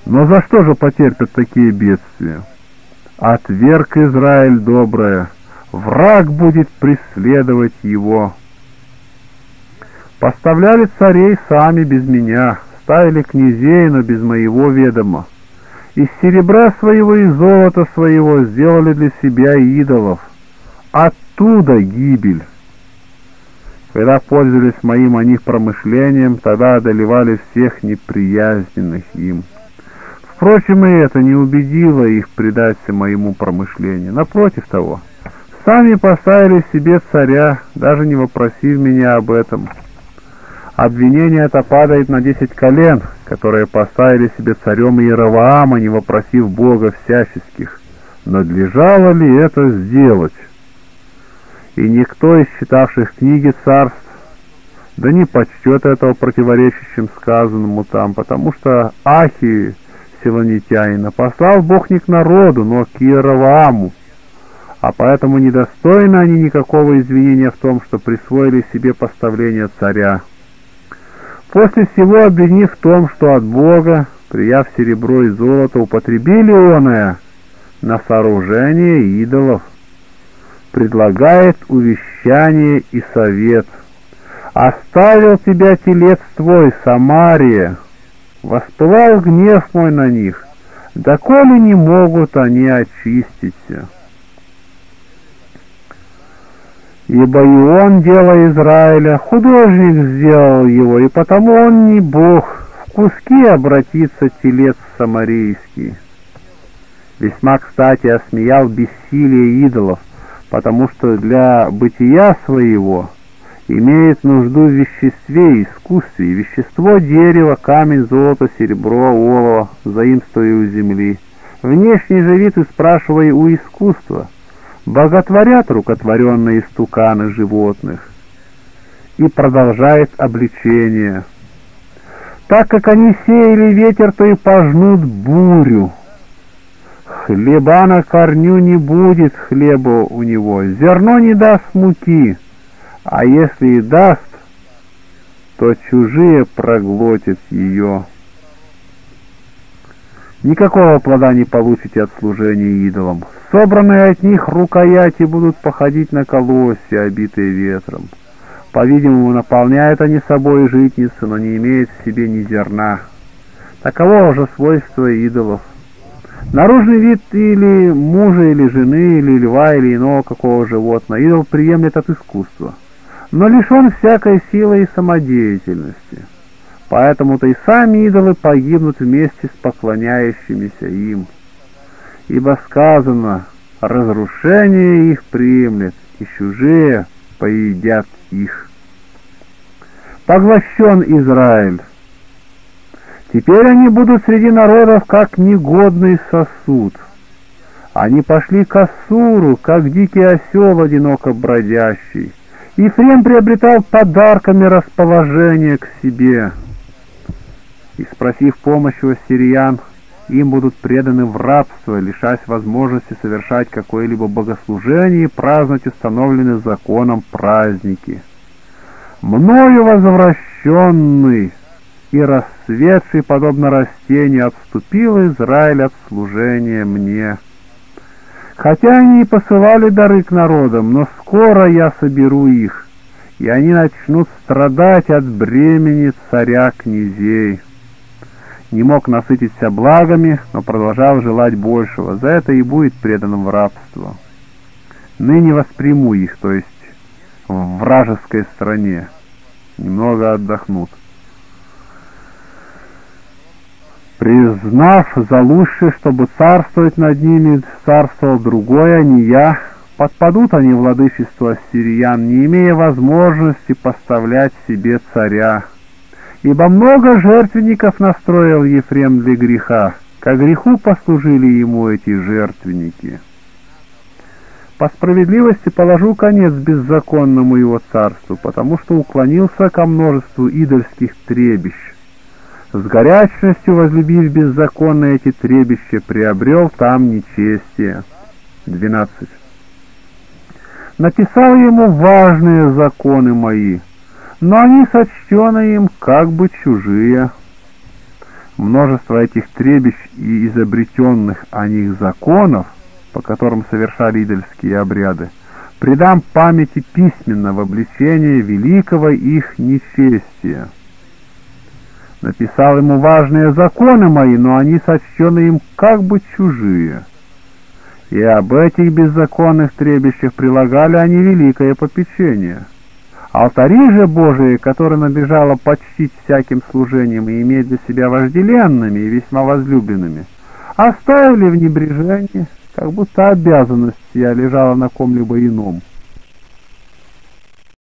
Но за что же потерпят такие бедствия? Отверг Израиль доброе, враг будет преследовать его. Поставляли царей сами без меня, ставили князей, но без моего ведома. Из серебра своего и золота своего сделали для себя идолов. Оттуда гибель. Когда пользовались моим о них промышлением, тогда одолевали всех неприязненных им. Впрочем, и это не убедило их предаться моему промышлению. Напротив того, сами поставили себе царя, даже не вопросив меня об этом. Обвинение это падает на десять колен, которые поставили себе царем Иеровоама, не вопросив Бога всяческих. Надлежало ли это сделать? И никто из читавших книги царств да не почтет этого противоречащим сказанному там, потому что Ахи силонитянина послал Бог не к народу, но к Иеровоаму, а поэтому недостойны они никакого извинения в том, что присвоили себе поставление царя. После всего, обвинив в том, что от Бога, прияв серебро и золото, употребили оное на сооружение идолов, предлагает увещание и совет. «Оставил тебя телец твой, Самария, воспылал гнев мой на них, доколе не могут они очиститься. Ибо и он дело Израиля, художник сделал его, и потому он не Бог, в куски обратится телец самарийский». Весьма кстати осмеял бессилие идолов, потому что для бытия своего имеет нужду в веществе и искусстве, и вещество — дерево, камень, золото, серебро, олово, заимствуя у земли. Внешний же вид и спрашивая у искусства, боготворят рукотворенные истуканы животных. И продолжает обличение: так как они сеяли ветер, то и пожнут бурю. Хлеба на корню не будет, хлеба у него, зерно не даст муки, а если и даст, то чужие проглотят ее. Никакого плода не получите от служения идолам. Собранные от них рукояти будут походить на колосья, обитые ветром. По-видимому, наполняют они собой житницу, но не имеют в себе ни зерна. Таково уже свойство идолов. Наружный вид или мужа, или жены, или льва, или иного какого животного идол приемлет от искусства, но лишен всякой силы и самодеятельности. Поэтому-то и сами идолы погибнут вместе с поклоняющимися им. Ибо сказано: разрушение их приемлет, и чужие поедят их. Поглощен Израиль. Теперь они будут среди народов, как негодный сосуд. Они пошли к Ассуру, как дикий осел, одиноко бродящий. Ефрем приобретал подарками расположение к себе. И, спросив помощи у ассириян, им будут преданы в рабство, лишаясь возможности совершать какое-либо богослужение и праздновать установленные законом праздники. «Мною возвращенный и расцветший, подобно растению, отступил Израиль от служения мне. Хотя они и посылали дары к народам, но скоро я соберу их, и они начнут страдать от бремени царя князей». Не мог насытиться благами, но продолжал желать большего, за это и будет преданным в рабство. «Ныне восприму их», то есть в вражеской стране, немного отдохнут. Признав за лучшее, чтобы царствовать над ними, царствовал другой, а не я, подпадут они владычеству ассириян, не имея возможности поставлять себе царя. Ибо много жертвенников настроил Ефрем для греха, ко греху послужили ему эти жертвенники. По справедливости положу конец беззаконному его царству, потому что уклонился ко множеству идольских требищ. С горячностью возлюбив беззаконно эти требища, приобрел там нечестие. двенадцать. Написал ему важные законы мои, но они сочтены им как бы чужие. Множество этих требищ и изобретенных о них законов, по которым совершали идольские обряды, предам памяти письменно в обличении великого их нечестия. Написал ему важные законы мои, но они сочтены им как бы чужие. И об этих беззаконных требищах прилагали они великое попечение. Алтари же Божии, которые набежало почтить всяким служением и иметь для себя вожделенными и весьма возлюбленными, оставили в небрежении, как будто обязанность сия лежала на ком-либо ином.